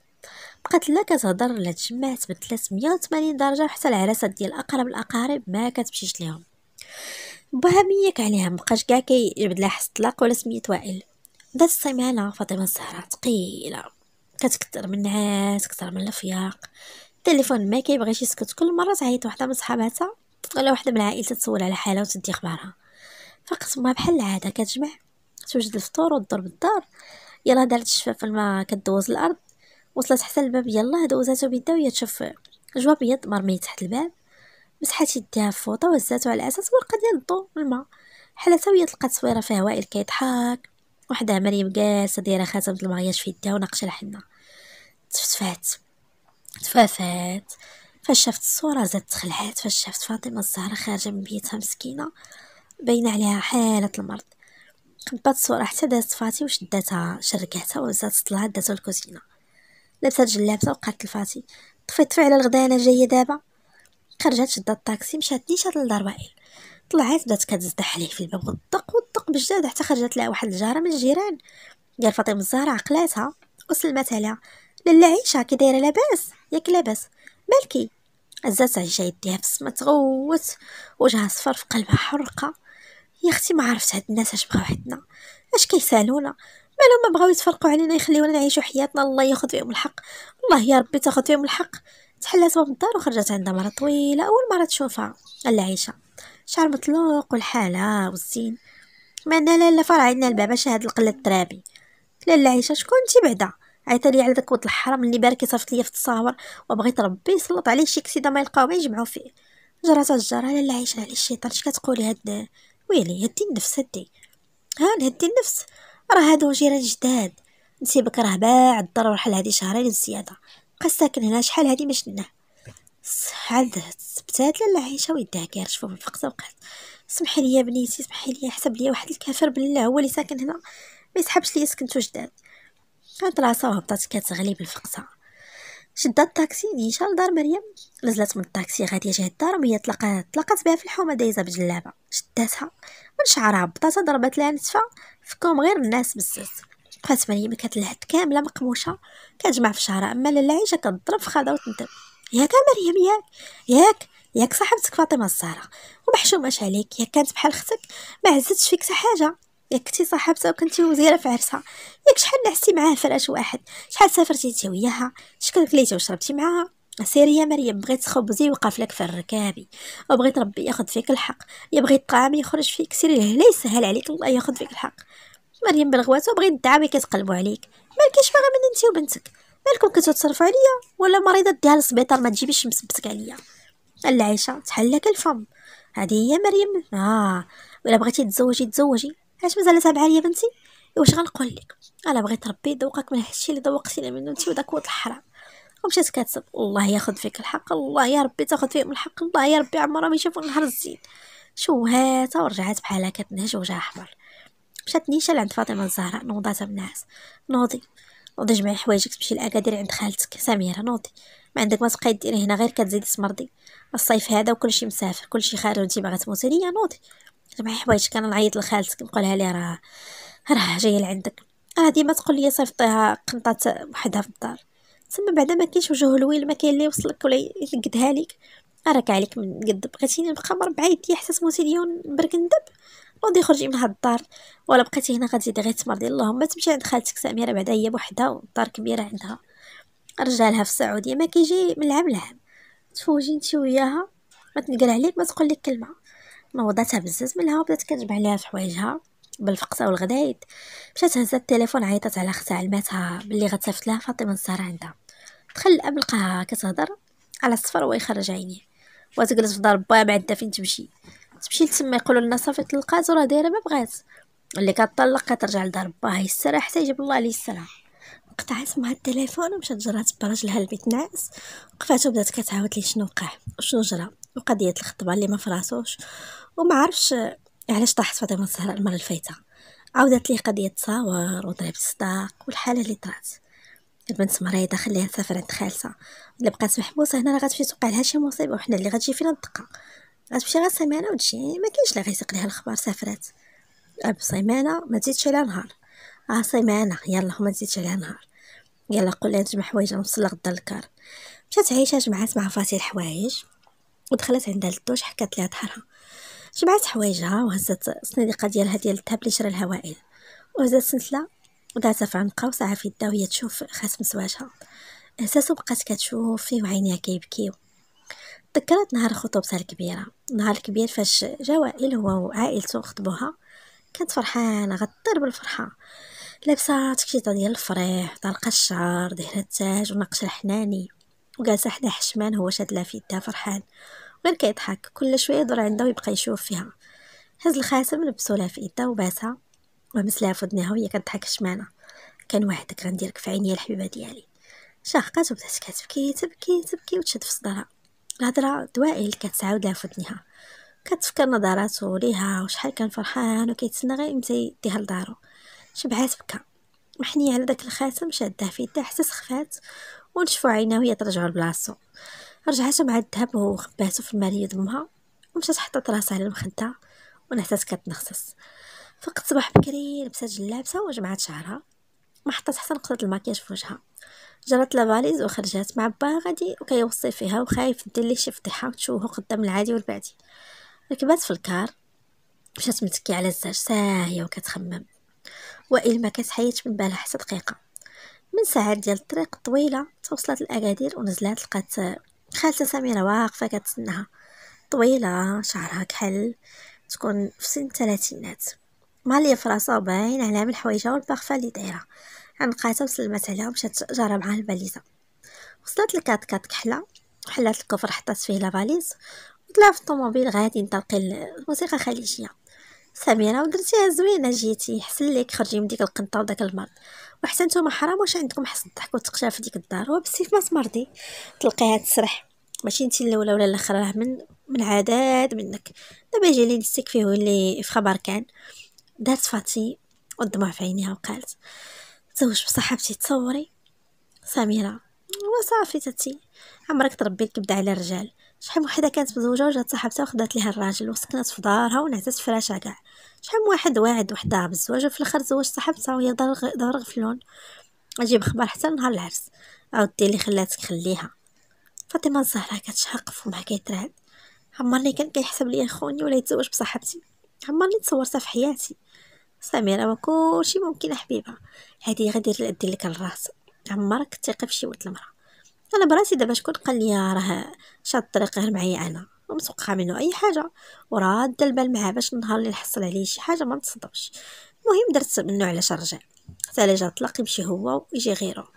بقات لا كتهضر لا تجمعت، بدلات مية وثمانين درجه، حتى العراسات ديال اقرب الاقارب ما كتمشيش ليهم. باها ميك عليها، مبقاش كاع كيجبد لها حس طلاق ولا سميه وائل. دات السيمانه فاطمه الزهراء ثقيله، كتكثر من النعاس، كثر من الفياق، التليفون ما كيبغيش يسكت. كل مره تعيط وحده من صحاباتها ولا وحده من عائلتها تسول على حالها وتدي اخبارها. فقط ما بحال العاده كتجمع توجد الفطور والدور بالدار، يلا دارت الشفاف الماء كدوز الارض، وصلت حتى الباب، يلا دوزاتو بيدها وهي تشوف جوا بيض مرمي تحت الباب. مسحات يديها في فوطه وهزاتو على اساس ورقه ديال الضو الماء، حلاتها وهي تلقى تصويره فيها وائل كيضحك، وحده مريم جالسه دايره خاتم المغياج في يدها وناقشه الحنه. تفتفات تفافات، فاش شافت الصوره زادت تخلعات. فاش شافت فاطمه الزهراء خارجه من بيتها مسكينه باينه عليها حاله المرض، قبات الصوره حتى دازت فاتي وشداتها شركاتها وزات طلعت داتو الكوزينه، لابسه جلابتها وقالت لفاتي طفي طفي على الغدا انا جايه دابا. خرجت شدات الطاكسي، مشات نيشات لدار وائل، طلعت بدات كتزدح عليه في الباب والدق والدق بجد، حتى خرجت لها واحد الجاره من الجيران ديال فاطمه الزهراء، عقلاتها وسلمت عليها، لاله عيشه كي دايره لاباس؟ ياك لاباس، مالكي؟ هزات عيشه يديها في السما، تغوت وجهها صفر، في قلبها حرقه. يا اختي ما عرفت هاد الناس اش بغاو حدنا، اش كيسالونا، مالهم ما بغاو يتفرقوا علينا يخليونا نعيشوا حياتنا. الله ياخذ فيهم الحق، الله يا ربي تاخذ فيهم الحق. تحلات من الدار وخرجت عندها مرة طويله، اول مره تشوفها العيشه، شعر مطلوق والحاله والزين. ما عندها لاله فرع عندنا الباب اش هاد القله الترابي. لاله عيشه شكون انت بعدا؟ عيطت لي على داك ود الحرام اللي باركي صافت ليا في التصاور، وبغيت ربي يسلط عليه شي كسيده ما يلقاو ما يجمعوا فيه. جرات الجاره، لاله عيشه على الشيطان اش كتقولي هاد؟ ويلي هدي النفس، هدي ها نهدي النفس، راه هادو جيران جداد. نسيبك راه باع الدار ورحل هادي شهرين زياده، بقى ساكن هنا شحال هادي ما شناه. عاد سبتات لاله عيشه ويدها كيرش فوق الفقصه وقالت سمحي لي يا بنيتي، سمحي لي، حسب لي واحد الكافر بالله هو اللي ساكن هنا، ما يسحبش لي سكنتو جداد. هاد راسها وهبطات كتغلي بالفقصه، شدات الطاكسي ديشا لدار مريم. نزلت من الطاكسي غاديه جهه الدار، وهي تلاقات تلاقات بها في الحومه دايزه بجلابه. شداتها من شعرها بطاتها، ضربات لها نتفه، فكهم غير الناس بزاف. بقات مريم كتلهد كامله مقموشه كتجمع في شعرها، اما لاله عيشه كتضرب في خاضها وتندب. ياك مريم، ياك ياك ياك صاحبتك فاطمه الزهراء ومحشوماش عليك، ياك كانت بحال اختك ما عزتش فيك حتى حاجه، ياك كنتي صاحبتها وكنتي وزيره في عرسها، ياك شحال نعستي معاها فراش واحد، شحال سافرتي انت وياها، شكون كليتي وشربتي معاها. سيري يا مريم، بغيت خبزي وقف لك في الركابي، وبغيت ربي ياخذ فيك الحق، يا بغيت طعام يخرج فيك، سيري لهلا يسهل عليك الله ياخذ فيك الحق. مريم بالغواتو بغيت الدعاوي كتقلبوا عليك، مالكيش باغا مني انت وبنتك، مالكم كتتصرفوا عليا ولا مريضه ديها للسبيطار ما تجيبيش مسبتك عليا. الا عيشه تحلك الفم، هذه هي مريم. اه ولا بغيتي تزوجي تزوجي، علاش مازال تابعه ليا بنتي؟ واش غنقول لك، انا بغيت ربي يذوقك من هادشي اللي ذوقتينا منو انت وداك ود الحرام. ومشات كاتسب الله ياخذ فيك الحق، الله يا ربي تاخذ فيهم الحق، الله يا ربي عمرها ما يشوفوا النهار الزين. شوهاتها ورجعات بحالها كتنهج وجهها احمر. مشات نيشا لعند فاطمه الزهراء، نوضاتها بالنعاس. نوضي نوضي جمعي حوايجك تمشي لاكادير عند خالتك سميره، نوضي ما عندك ما تبقاي ديري هنا غير كتزيدي تمرضي. الصيف هذا وكلشي مسافر كلشي خارج وانت باغا تموتي ليا. نوضي جمعي حوايجك، انا نعيط لخالتك نقولها لي راه راه جايه لعندك، راه ديما تقول لي صيفطيها قنطه وحدها في الدار، تما بعدا ما كاينش وجه الويل ما كاين لا يوصلك ولا ينقدها ليك، راك عليك من قد. بغيتيني نبقى مربعه يدي حتى تموتي ليا ونبرك ندب؟ نوضي خرجي من هاد الدار، ولا بقيتي هنا غتزيدي غير تمرضي. اللهم تمشي عند خالتك سميره بعدا هي بوحدها والدار كبيره عندها، رجالها في السعوديه ما كيجي من العام لعام. تفوجي نتي وياها ما تنقل عليك ما تقول لك كلمه. نوضاتها بزاف منها وبدات كتجمع ليها في حوايجها بالفقصه والغدايد. مشات هزات التليفون عيطات على اختها، علماتها باللي غتسافت لها فاطمه الزهراء عندها. دخل الاب لقاها كتهضر على الصفر ويخرج عينيه، وتجلس في دار باها ما عندها فين تمشي، تمشي لتما يقولوا لنا صافي طلقات وراه دايره ما بغات، اللي كطلق كترجع لدار باها يسرها حتى يجيب الله عليه السلام. قطعت مع التليفون ومشات جرات برجلها البيت ناعس، وقفات وبدات كتعاود ليه شنو وقع وشنو جرى وقضيه الخطبه اللي ما فراسوش وما عرفش علاش طاحت فاطمه الزهراء المره الفايته. عاودت ليه قضيه التصاور وضرب الصداق والحاله اللي طرات. البنت مريضه خليها تسافر عند خالتها، الا بقات محبوسه هنا راه غتمشي توقع لها شي مصيبه، وحنا اللي غتجي فينا الدقه. غتمشي غير سيمانه وتجي، ما كاينش اللي غيسيق لها الخبر سافرات. اب سيمانه ما تزيدش على نهار، اه سيمانه يلاه ما تزيدش على نهار، يلا قول لها نجمع حوايج نوصل غدا للكار. مشات عايشه جمعات مع فاتي الحوايج ودخلت عندها للدوش، حكات لها ظهرها، جمعات حوايجها وهزت الصنديقه ديالها ديال الذهب اللي شرا لها وائل، وهزت سنسله ودعتها في عنقها وساعه في يدها وهي تشوف خاتم زواجها. احساسو بقات كتشوف فيه وعينيها كيبكيو. تذكرت نهار خطوبتها الكبيره، نهار الكبير فاش جا وائل هو وعائلته خطبوها، كانت فرحانه غطير بالفرحه، لابسه تكشيطه ديال الفريح طالقه الشعر دهرة التاج ونقشها حناني، وجالسه حدا حشمان هو شاد لها في يدها فرحان غير كيضحك، كل شويه يدور عندها ويبقى يشوف فيها. هز الخاتم لبسو لها في يدها وباسها ومس لها في ودنها وهي كتضحك شمانه، كان وحدك غنديرك في عينيا الحبيبه ديالي. شاقات وبدات كتبكي تبكي تبكي وتشد في صدرها. الهضره دوائل كتعاود لها في ودنها، كتفكر نظراته ليها وشحال كان فرحان وكيتسنى غير امتى يديها لدارو. شبعات بكا محنيه على داك الخاتم، شاداه في يدها حتى سخفات ونشفو عينها وهي ترجعو لبلاصتو. رجعاتو مع الذهب وخباتو في المريض امها، ومشات حطات راسها على المخده ونعسات كتنخسس. فقت صباح بكري لبسات جلابسه وجمعات شعرها، ما حطات حتى نقطه الماكياج في وجهها. جرات لافاليز وخرجات مع باها غادي وكيوصي فيها وخايف ندير ليه شي فضيحه وتشوهو قدام العادي والبعدي. ركبات في الكار مشات متكيه على الزاج ساهيه وكتخمم، وإلا ما كتحيدش من بالها حتى دقيقه. من ساعات ديال الطريق طويله توصلت لاكادير ونزلات لقات خالتها سميره واقفه كتسناها، طويله شعرها كحل، تكون في سن الثلاثينات، ماليه في راسها باين عليها من الحوايجها والباغفه اللي دايره. عنقاتها وسلمت عليها ومشات جاره معها الباليزه. وصلت لكات كات كحله، حلات الكفر حطات فيه لافاليز وطلع في الطوموبيل غادي نطلقي الموسيقى الخليجيه. سميره ودرتيها زوينه، جيتي حسن ليك خرجي من ديك القنطه وداك المرض، وحتى نتوما حرام واش عندكم حس الضحك وتقشع في ديك الدار، وبالسيف ما تمرضي تلقيها تسرح، ماشي انت الاولى ولا الاخرى، راه من من عداد منك. دابا يجي لي نسيك فيه اللي في خبر كان. دارت فاتي والدموع في عينيها وقالت تزوج بصاحبتي تصوري سميره، وصافي تاتي عمرك تربي الكبده على الرجال. شحال من وحده كانت مزوجه وجات صاحبتها وخدات ليها الراجل وسكنات في دارها ونعسات في راشها كاع. شحال من واحد واعد وحده بالزواج وفي الاخر زوج صاحبتها وهي دار غفلون. اجيب خبر حتى نهار العرس. عاودتي اللي خلاتك خليها. فاطمه الزهراء كتشهق فمها كيترعد، عمرني كان كيحسب ليا خوني ولا يتزوج بصاحبتي، عمرني تصورتها في حياتي. سميره ما كلشي ممكن حبيبه، هادي غادي ندير لك الراس، عمرك تيقي في شي ولد المراه. انا براسي دابا شكون قال لي راه شاد الطريق غير معايا انا، ومتوقعه منه اي حاجه وراده البال معاه باش النهار اللي نحصل عليه شي حاجه ما نتصدمش. المهم درت منه على شي رجال حتى اللي جا طلق يمشي هو ويجي غيره،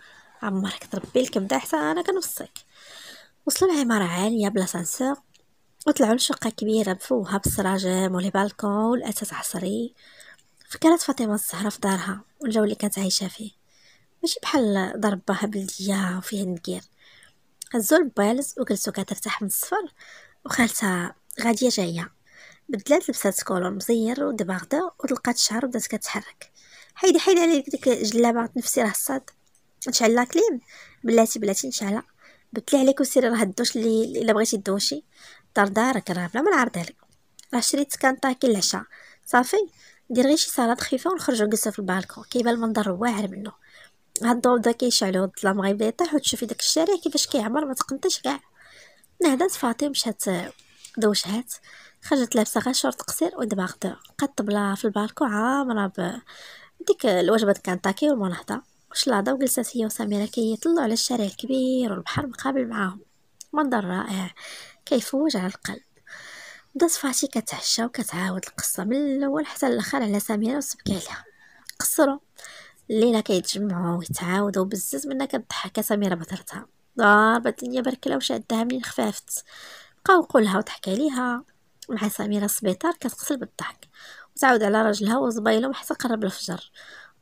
عمرك تربي الكبده حتى انا كنوصيك. وصلوا لعماره عاليه بلا سانسور وطلعوا لشقه كبيره مفوهه بالسراجم ولي بالكون والاساس عصري. فكرت فاطمه الزهراء في دارها والجو اللي كانت عايشه فيه ماشي بحال دار باها بلديه وفيها ندير. هزو البالز وجلسو كترتاح من الصفر، وخالتها غاديه جايه بدلات لبسات كولون مزير ودباغدو وطلقات الشعر وبدات كتحرك. حيدي حيدي على ديك الجلابه نفسي راه الصاد، نشعل لا كليم بلاتي بلاتي نشعلها، بدلي عليك وسيري راه الدوش اللي الا بغيتي دوشي دار دارك راه بلا ما نعرضها لك، راه شريت كنطاكي العشاء صافي. دير غير شي صالات خفيفه ونخرجوا نجلسوا في البالكون كيبان المنظر واعر منه، هاد الضو بدا كيشعلو الظلام غيبدا يطيح وتشوفي داك الشارع كيفاش كيعمر ما تقنطيش كاع. نهضات فاطمه مشات دوشات، خرجت لابسه غير شورت قصير ودباغ دو، لقات طبله في البالكو عامره بديك الوجبات كنطاكي والمنهضه وشلاضه، وجلسات هي وسميره كيطلعوا على الشارع الكبير والبحر مقابل معاهم، منظر رائع كيفوج على القلب. بدات فاطمه كتعشى وكتعاود القصه من الاول حتى الاخر على سميره وسبكي عليها. قصروا الليله كيتجمعوا ويتعاودوا بزز منها كضحك. سميره بطرتها ضربت الدنيا بركله وشدها منين خفافت، بقاو يقولها وضحك عليها. مع سميره السبيطار كتقتل بالضحك وتعاود على راجلها وزبايلهم حتى قرب الفجر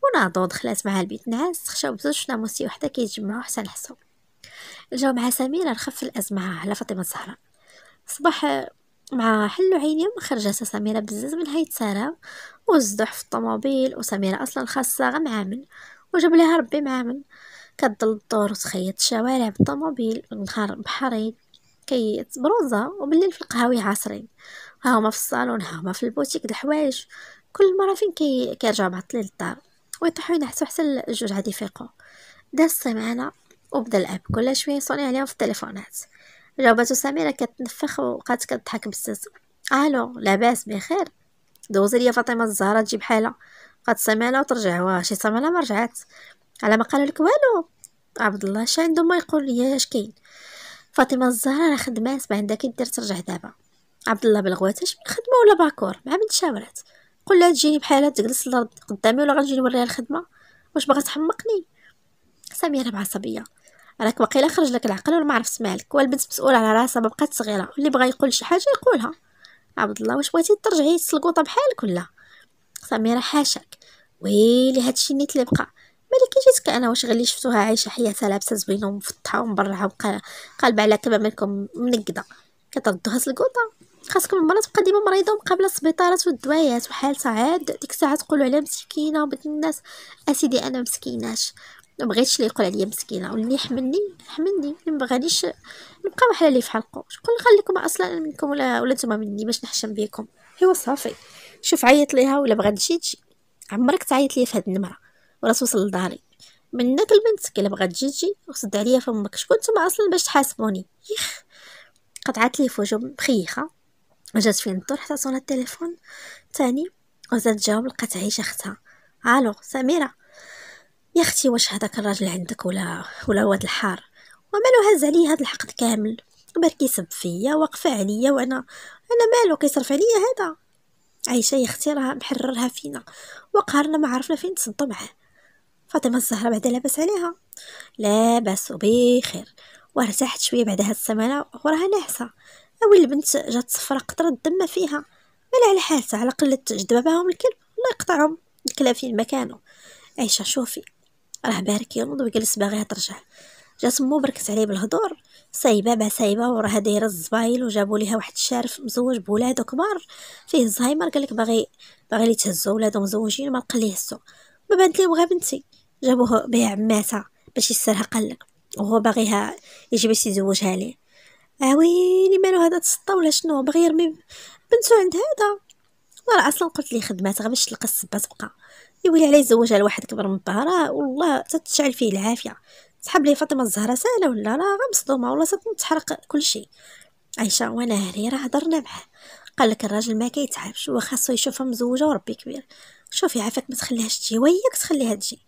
وناضوا. دخلات مع البيت نعاس تخشاو بزاف، شفنا موسي وحده كيتجمعوا حتى نحسوا الجو. مع سميره رخف الازمه على فاطمه الزهراء الصباح مع حلو عينيهم. خرجت سميره بزز منها يتساراو وزدوح في الطوموبيل، وسميره اصلا خاصه غير معامن وجاب لها ربي معامن. كتضل الدور وتخيط الشوارع بالطوموبيل، النهار بحرين كيتبروزا وبالليل في القهاوي عصرين، ها هما في الصالون ها هما في البوتيك د الحوايج. كل مره فين كيرجعوا معطلين للدار ويطيحوا ينعسوا حتى الجوج عاد يفيقوا. داز السمعانه وبدا الاب كل شويه يصوني عليهم في التليفونات. جاوباتو سميره كتنفخ وبقات كضحك بزز. الو لاباس بخير، دوزي ليا فاطمه الزهراء تجي بحالها. بقات سمانه وترجع، واشي سمانه ما رجعات على ما قالوا لك والو عبد الله؟ شي عنده ما يقول لي اش كاين؟ فاطمه الزهراء راه خدمات ما عندها كدير ترجع دابا. عبد الله بلغواتاش من خدمه ولا باكور مع من تشاورات، قول لها تجيني بحالها تجلس الارض قدامي ولا غنجي نوريها الخدمه. واش باغا تحمقني؟ سميره بعصبيه راك باقيلا خرج لك العقل ولا ما عرفتش مالك؟ والبنت مسؤوله على راسها ما بقات صغيره، واللي بغى يقول شي حاجه يقولها. عبد الله واش بغيتي ترجعي السلقوطه بحالك ولا؟ سميره حاشاك ويلي هادشي نيت اللي بقى، مالك جيتك انا واش غير اللي شفتوها عايشه حياتها لابسه زوينه ومفتحه ومبرعه وقالبه على كما منكم منقده كتردوها سلقوطه؟ خاصكم المراه تبقى ديما مريضه ومقابله السبيطارات والدوايات وحالتها عاد ديك الساعه تقولوا عليها مسكينه وبنت الناس. اسيدي انا مسكيناش، ما بغيتش لي يقول عليا مسكينه واللي يحملني حملني، ما بغانيش نبقى بحال اللي في حلقه. شكون اللي خليكم اصلا منكم ولا ولا نتوما مني باش نحشم بكم؟ ايوا صافي شوف عيط ليها ولا بغات تجي تجي، عمرك تعيط لي في هاد النمره ورا توصل لداري منك البنت. الا بغات تجي تجي وصد عليا فمك، شكون نتوما اصلا باش تحاسبوني؟ يخ قطعت لي في وجهه مخيخه. جات فين الدور حتى صونا التليفون ثاني وزاد جاوب، لقات عايشه اختها الو سميرة يا اختي، واش هذاك الراجل عندك ولا ولا واد الحار؟ ومالو هز عليا هذا الحقد كامل، برك يسب فيا وقف عليا، وانا انا مالو كيصرف عليا هذا؟ عايشه يا اختي راه محررها فينا وقهرنا، ما عرفنا فين نتصدوا معاه. فاطمه الزهراء بعدا لاباس عليها؟ لاباس وبخير، وارتاحت شويه بعد هاد السمانه وراها ناعسه. اوي البنت جات صفرة قطره الدم فيها، مالها على حالتها، على قله جدبابهم الكلب الله يقطعهم الكلافين ما كانوا. عايشه شوفي راه بارك ينوض وجلس باغي ترجع، جات مو بركت عليه بالهضور، سايبه سايبه وراها دايره الزبايل، وجابوا ليها واحد الشارف مزوج بولادو كبار فيه الزهايمر، قالك باغي باغي لي تهزو ولادو مزوجين ما لقى ليه السوق، ما بانت ليه بغا بنتي، جابوه بها عماتها باش يسرها قالك، وهو باغيها يجي باش يزوجها ليه. اويلي مالو هذا تسطا ولا شنو، باغي يرمي بنتو عند هذا؟ راه اصلا قلت ليه خدماتها غير باش تلقى السبه تبقى، يولي على يزوجها لواحد كبر من ظهرها والله تتشعل فيه العافيه. سحب لي فاطمه الزهراء ساهله ولا راه غا مصدومه ولا تتحرق كل شيء. عايشه وانا هري راه هضرنا معاه، قال لك الراجل ما كيتعبش وخاصو يشوفها مزوجه وربي كبير. شوفي عافاك ما تخليهاش تجي، وياك تخليها تجي.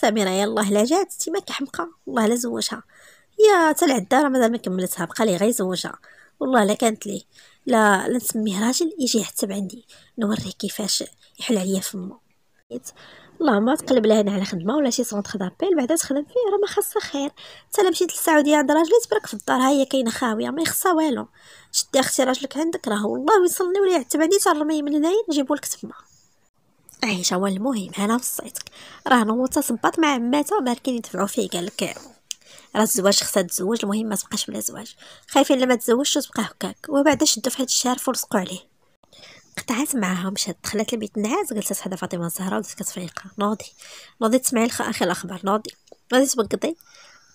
سميره يلاه لا جات تما كحمقه، والله لا زوجها يا تاع العدا، راه مازال ما كملتها، بقى لي غير يزوجها. والله لا كانت ليه لا لا نسميه راجل يجي يحتسب عندي، نوريه كيفاش يحل عليا فمو. اللهم تقلب لها هنا على خدمه ولا شي صونط خدابيل بعدا تخدم فيه، راه ما خاصها خير. حتى مشيت للسعوديه عند راجلي تبرك في الدار، ها هي كاينه خاويه ما يخصها والو. شدي اختي راجلك عندك، راه والله يوصلني ولا يعتب عندي، ترميه من هنايا نجيبو لك تما. عايشه هو المهم انا وصيتك، راه نوضت صبات مع عماتها باركين يدفعوا فيه، قال لك راه الزواج خصها تزوج، المهم ما تبقاش بلا زواج، خايفين لما تزوجش تبقى هكاك. وبعدا شدو في هاد الشارف ولصقوا عليه، قطعت معاها ومشات دخلت لبيت النعاس، جلست حدا فاطمه الزهراء ودات كتفيقها. نوضي نوضي تسمعي الخ اخر الاخبار، نوضي نوضي تبقدي.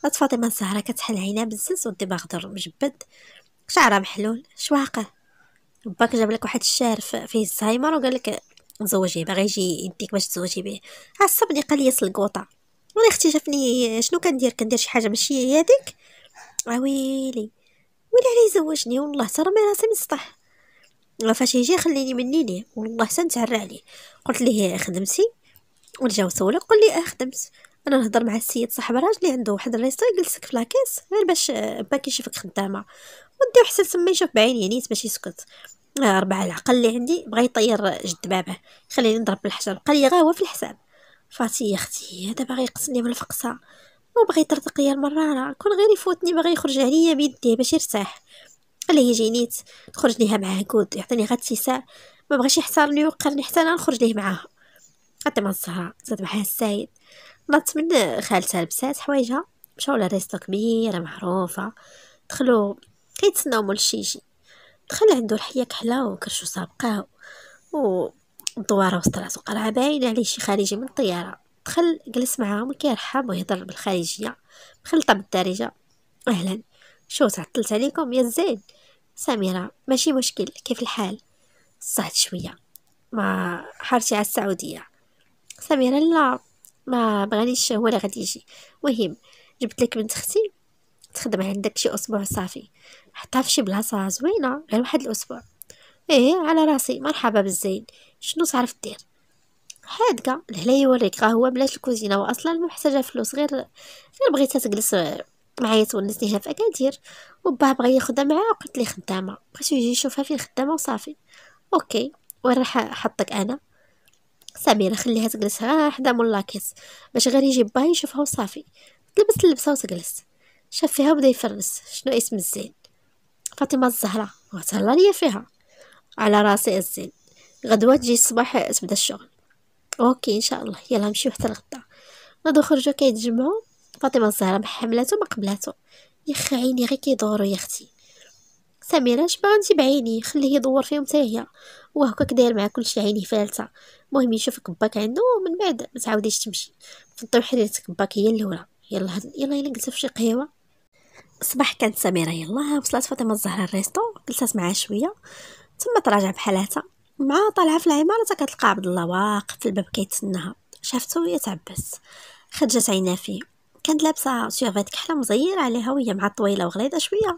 رات فاطمه الزهراء كتحل عينها بالزز والديما غدر مجبد، شعرها محلول، شواقه باك جاب لك واحد الشارف فيه الزهايمر وقال لك تزوجيه، باغي يجي يديك باش تزوجي به. عصبني قال لي الكوطه، وانا اختي شافني شنو كندير، كندير شي حاجه ماشي هي هذيك. ويلي ويلي عليه يزوجني، والله ترى ما راسي مسطح، فاش يجي خليني مني ليه، والله حتى نتعرى عليه. قلت ليه خدمتي ونجاو سولو، قل لي خدمت انا نهضر مع السيد صاحب راجلي عنده واحد الريسطو يجلسك في لاكيس غير باش باك يشوفك خدامه، وديو حتى تما يشوف بعين ينيت باش يسكت. اربعه العقل اللي عندي بغى يطير جد باباه، خليني نضرب بالحجر، بقى لي غا هو في الحساب. فاتي يا اختي هذا باغي يقصني بالفقصه وباغي يطرطق ليا المرانه، كون غير يفوتني باغي يخرج عليا بيديه باش يرتاح. قال لي يجي نيت نخرج ليها معاه كود، يعطيني غير تسع، ما بغاش يحتارني ويوقرني حتى انا نخرج ليه معاها. حتى مع السهره زاد معاها السيد، نضت من خالتها لبسات حوايجها، مشاو لريستو كبيره معروفه، دخلوا كيتسناو مول الشيشي. دخل عنده الحيه كحله وكرشو سابقاه والدواره وسط راسو قرعه باينه عليه شي خارجي من الطياره. دخل جلس معاهم وكيرحب ويهضر بالخارجيه مخلطه بالدارجه. اهلا، شو تعطلت عليكم يا زين. سميرة ماشي مشكل، كيف الحال؟ صحت شوية ما حارتي على السعودية. سميرة لا ما بغانيش، هو اللي غادي يجي. مهم جبت لك بنت اختي تخدم عندك شي اسبوع صافي، حطها في شي بلاصة زوينة غير واحد الاسبوع. ايه على راسي، مرحبا بالزين، شنو تعرف دير؟ حادقة لهلا يوريك، غا هو بلاش الكوزينة واصلا محتاجة فلوس، غير غير بغيتها تجلس معايا تونسنيها في اكادير، وباه بغى ياخدها معاه وقلت لي خدامه، بغيتو يجي يشوفها فين خدامه وصافي. اوكي وين راح احطك انا؟ سميره خليها تجلس غير حدا مول لاكيس باش غير يجي باه يشوفها وصافي. تلبس اللبسه وتجلس، شاف فيها وبدا يفرس، شنو اسم الزين؟ فاطمه الزهراء. وتهلا ليا فيها، على راسي الزين، غدوه تجي الصباح تبدا الشغل. اوكي ان شاء الله، يلا نمشيو حتى الغدا. غادو خرجوا كيتجمعوا، فاطمه الزهراء محملاتو ما قبلاتو، يخ عيني غير كيدورو يا اختي. سميره اش باغا انت بعيني، خليه يدور فيهم حتى هي، وهكاك داير مع كلشي عيني فالته. المهم يشوفك باك عنده ومن بعد ما تعاوديش تمشي، تفضل حريتك باك هي الاولى. يلا يلا يلا جلسوا فشي قهوه. الصباح كانت سميره يلا وصلت فاطمه الزهراء الريستو، جلست معها شويه ثم تراجع بحالاتها. مع طالعه في العماره كتلقى عبد الله واقف في الباب كيتسناها، شافتو هي تعبس، خرجت عينها فيه، كانت لابسه سيرفيت كحله مزير عليها وهي مع طويله وغليظه شويه،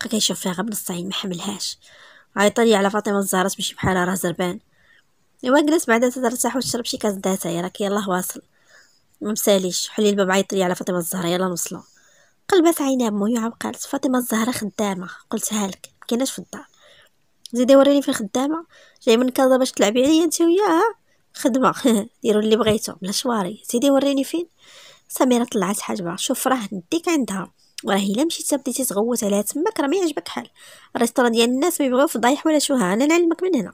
بقى كيشوف فيها غير بنص عين ما حملهاش. عيط لي على فاطمه الزهراء تمشي بحالها راه زربان. ايوا جلس بعدا ترتاح وتشرب شي كاس داتاي، راك يلاه واصل، ممساليش. حلي الباب عيطلي على فاطمه الزهراء، يلا نوصلو. قلبات عينها بمويوعه وقالت فاطمه الزهراء خدامه، قلتها لك ما كايناش في الدار. زيدي وريني فين خدامه، جاي من كازا باش تلعبي عليا انت وياها؟ خدمه ديروا اللي بغيتو بلا شواري. زيدي وريني فين. سميره طلعت حاجبه، شوف راه نديك عندها، وراه الا مشيتي بديتي تغوت عليها تماك راه ما يعجبك حال. الريستوران ديال الناس ما يبغيو فضايح ولا شوها، انا نعلمك من هنا.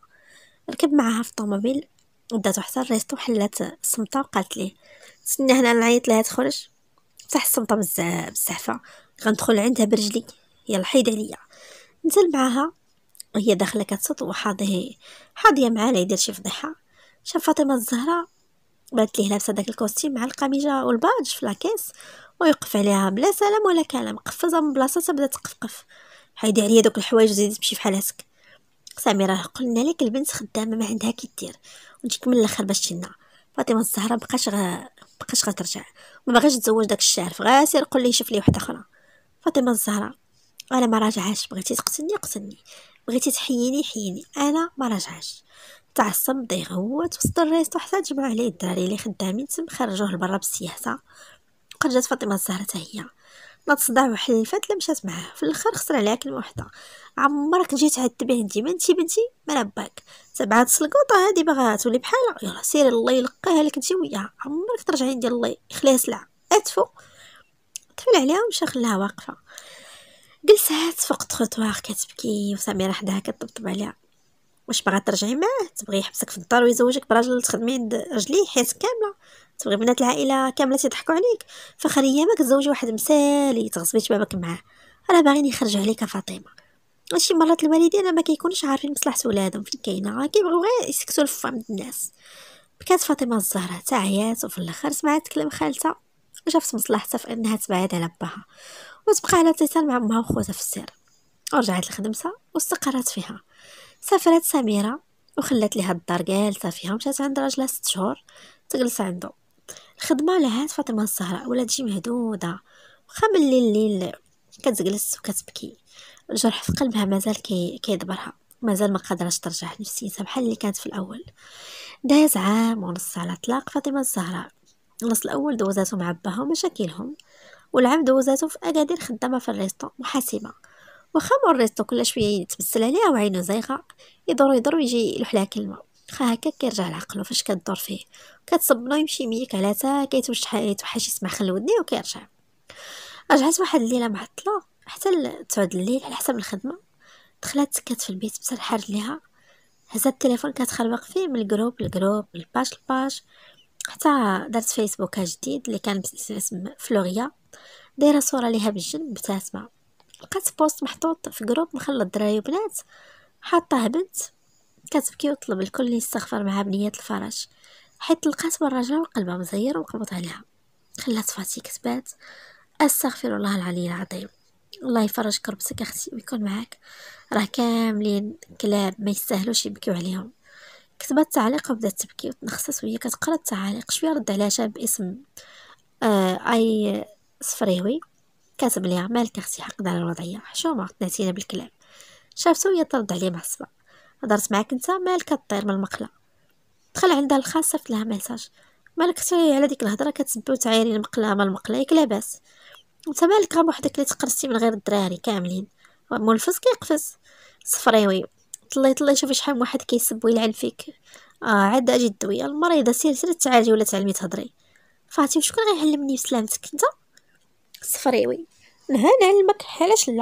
ركب معاها في الطوموبيل وداتو حتى الريستو، حلات الصمته وقالت ليه تسنى هنا نعيط لها تخرج. بصح الصمته بزاف بالزحفه، غندخل عندها برجلي، يلا حيد عليا. نزل معاها وهي داخله كتصط وحاضيه حاضيه معاه لا يدير شي فضيحه. شاف فاطمه الزهراء بات ليه لابسه داك الكوستيم مع القميجه والباج في لاكيس، ويوقف عليها بلا سلام ولا كلام، قفزها من بلاصتها بدات تقفقف. حيدي عليا دوك الحوايج وزيدي تمشي بحال هكاك. سميره قلنا لك البنت خدامه ما عندها كي دير، ونجيك من الاخر باش تشنا. فاطمه الزهراء بقاش غا بقاش غترجع، ما باغاش تزوج داك الشعرف، غا سير قول لي يشوف لي وحده اخرى. فاطمه الزهراء انا ما راجعهاش، بغيتي تقتلني قتلني، بغيتي تحييني حييني، انا ما راجعهاش. تعصب بدا يغوت وسط الريستو حتى تجمعوا عليه الدراري اللي خدامين تم، خرجوه لبرا بالسياسه. خرجت فاطمه الزهراء حتى هي ما تصدع وحلفات لا مشات معاه. في الاخر خسر عليها كلمه وحده، عمرك جيت تعذبيه انت ما انت بنتي ما لباك تبعات السلقوطه هذه باغا تولي بحالها، يلا سيري الله يلقاها لك انت وياها، عمرك ترجعي ندير الله يخليها سلعه اتفو. طفل عليها ومشى خلاها واقفه، جلسات فوق التروطوار كتبكي، وسميره حداها كتطبطب عليها. واش باغا ترجعي معاه؟ تبغي يحبسك في الدار ويزوجك براجل تخدمي عند رجليه حيت كامله؟ تبغي بنات العائله كامله تضحكوا عليك؟ فخلي ايامك تزوجي واحد مثالي تغصبيش بابك معاه، راه باغيين يخرجوا عليك فاطمه. ماشي مرات الوالدين ما كيكونوش عارفين مصلحه ولادهم فين كاينه، كيبغيو غير يسكتوا الفم د الناس. بكات فاطمه الزهراء حتى عيات، وفي الاخر سمعت كلام خالتها وشافت مصلحتها في انها تبعد على باها وتبقى على اتصال مع امها وخوتها في السر. ورجعت لخدمتها واستقرت فيها. سافرت سميره وخلات ليها الدار جالسه فيها، مشات عند راجلها ست شهور تجلس عنده. الخدمه لهات فاطمه الزهراء ولا تجي مهدوده، واخا من الليل الليل كتجلس وكتبكي، الجرح في قلبها مازال كيدبرها، مازال ما قادراش ترجع نفسيتها بحال اللي كانت في الاول. داز عام ونص على طلاق فاطمه الزهراء، النص الاول دوزاتو مع باها ومشاكلهم، والعام دوزاتو في اكادير خدامه في الريستو محاسبه. واخا مور الريستو كل شويه يتبسل عليها وعينو زايغه، يدور يدور ويجي يلوحلها كلمه، خا هكا كيرجع لعقلو فاش كدور فيه، كتصبنو يمشي ميك على تا كيتوشح يتوحش يسمع خل ودني وكيرجع. رجعت واحد الليله معطله حتى تعود الليل على حسب الخدمه. دخلات سكات في البيت بسال حرج ليها، هزات التليفون كتخربق فيه من الجروب للجروب من الباج للباج، حتى دارت فيسبوك جديد اللي كان باسم فلوريا، دايره صوره ليها بالجن مبتسمه. لقات بوست محطوط في جروب مخلط دراري وبنات، حاطه بنت كتبكي وطلب الكل يستغفر معها بنيات الفراش، حيت لقات بالرجل وقلبها مزير ومقبوط عليها. خلات فاتي كتبات استغفر الله العلي العظيم، الله يفرج كربسك اختي ويكون معاك، راه كاملين كلاب ما يستاهلوش يبكيو عليهم. كتبات تعليق وبدات تبكي وتنخصص وهي كتقرا التعاليق. شويه رد عليها شاب باسم آه اي صفريوي، كاتب ليها مالك اختي حقد على الوضعيه، حشومه تناتينا بالكلام. شافتو وهي طرد عليه معصبه، هضرت معاك نتا مالك كطير من المقله. دخل عندها الخاص صيفط لها ميساج، مالك اختي على ديك الهضره كتسبي وتعايري المقله ما المقله، ياك لاباس نتا مالك غا بوحدك اللي تقرصتي من غير الدراري كاملين، مولفس كيقفز صفريوي طلي طلي شوفي شحال واحد كيسب ويلعن فيك، آه عاد اجي الدويه المريضه سير سير تعالجي ولا تعلمي تهضري. فاتي شكون غيعلمني بسلامتك نتا صفريوي؟ نها نعلمك علاش لا،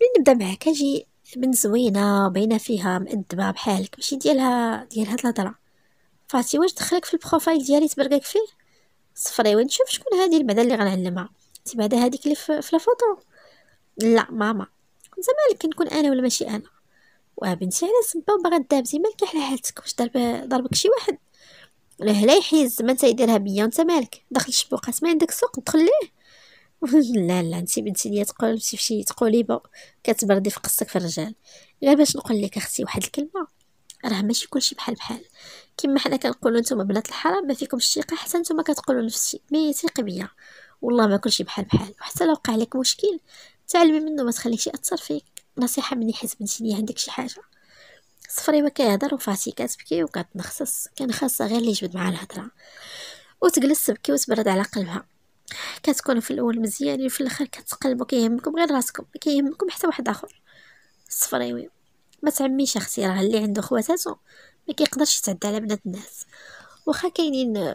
ملي نبدا معاك اجي بنت زوينه باينه فيها مأدبه بحالك ماشي ديالها ديال هاد الهضره. فاتي واش دخلك في البروفايل ديالي تبرقك فيه؟ صفريوي نشوف شكون هادي بعدا اللي غنعلمها، انت بعدا هاديك اللي في لا فوتو؟ لا ماما انت مالك كنكون انا ولا ماشي انا؟ وبنتي على سبه وباغا دابزي مالك على حالتك، واش ضرب ضربك شي واحد؟ لهلا يحيز الزمان تا يديرها بيا وانت مالك داخل الشبوقات ما عندك سوق دخل ليه. لا لا انت بنتي ليا تقول شي فشي تقوليبه كتبردي في قصتك في الرجال. غير باش نقول لك اختي واحد الكلمه، راه ماشي كلشي بحال بحال كما حنا كنقولوا نتوما بنات الحرام ما فيكمش الشيقه حتى نتوما كتقولوا نفس الشيء، مي ثقي بيا والله ما كلشي بحال بحال، وحتى لو وقع لك مشكل تعلمي منه ما تخليكش ياثر فيك، نصيحه مني حيت بنتي ليا عندك شي حاجه. فريمه كيهضر وفاتي كتبكي وكتنخصص، كان خاصها غير اللي يجبد معها الهضره وتجلس تبكي وتبرد على قلبها. كتكونوا في الاول مزيانين وفي الاخر كتقلبوا، كيهمكم غير راسكم، ما كيهمكم حتى واحد اخر. الصفريوي ما تعميش اختي، راه اللي عنده خواتاتو ما كيقدرش يتعدى على بنات الناس، واخا كاينين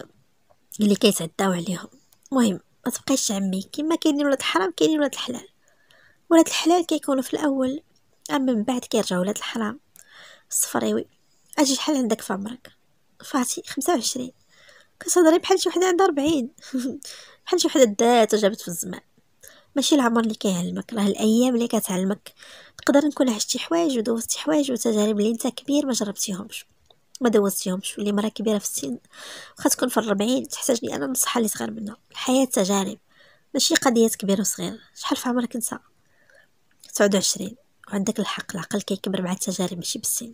اللي كيتعداو عليهم. المهم ما تبقيش تعمي، كما كاينين ولاد الحرام كاينين ولاد الحلال. ولاد الحلال كيكونوا في الاول، اما من بعد كيرجعوا ولاد الحرام. الصفريوي اجي شحال عندك في عمرك؟ فاتي خمسة وعشرين. كتهضري بحال شي وحده عندها أربعين بحال شي وحده دات وجابت في الزمان. ماشي العمر اللي كيعلمك، راه الايام اللي كتعلمك. تقدر نكون عشتي حوايج ودوزتي حوايج وتجارب اللي انت كبير ما جربتيهمش ما دوزتيهمش، واللي مرا كبيره في السن واخا تكون في الربعين تحتاجني انا نصحها اللي صغير منها. الحياه تجارب ماشي قضيات كبير وصغير. شحال في عمرك انت؟ تسعة وعشرين. وعندك الحق، العقل كيكبر مع التجارب ماشي بالسن.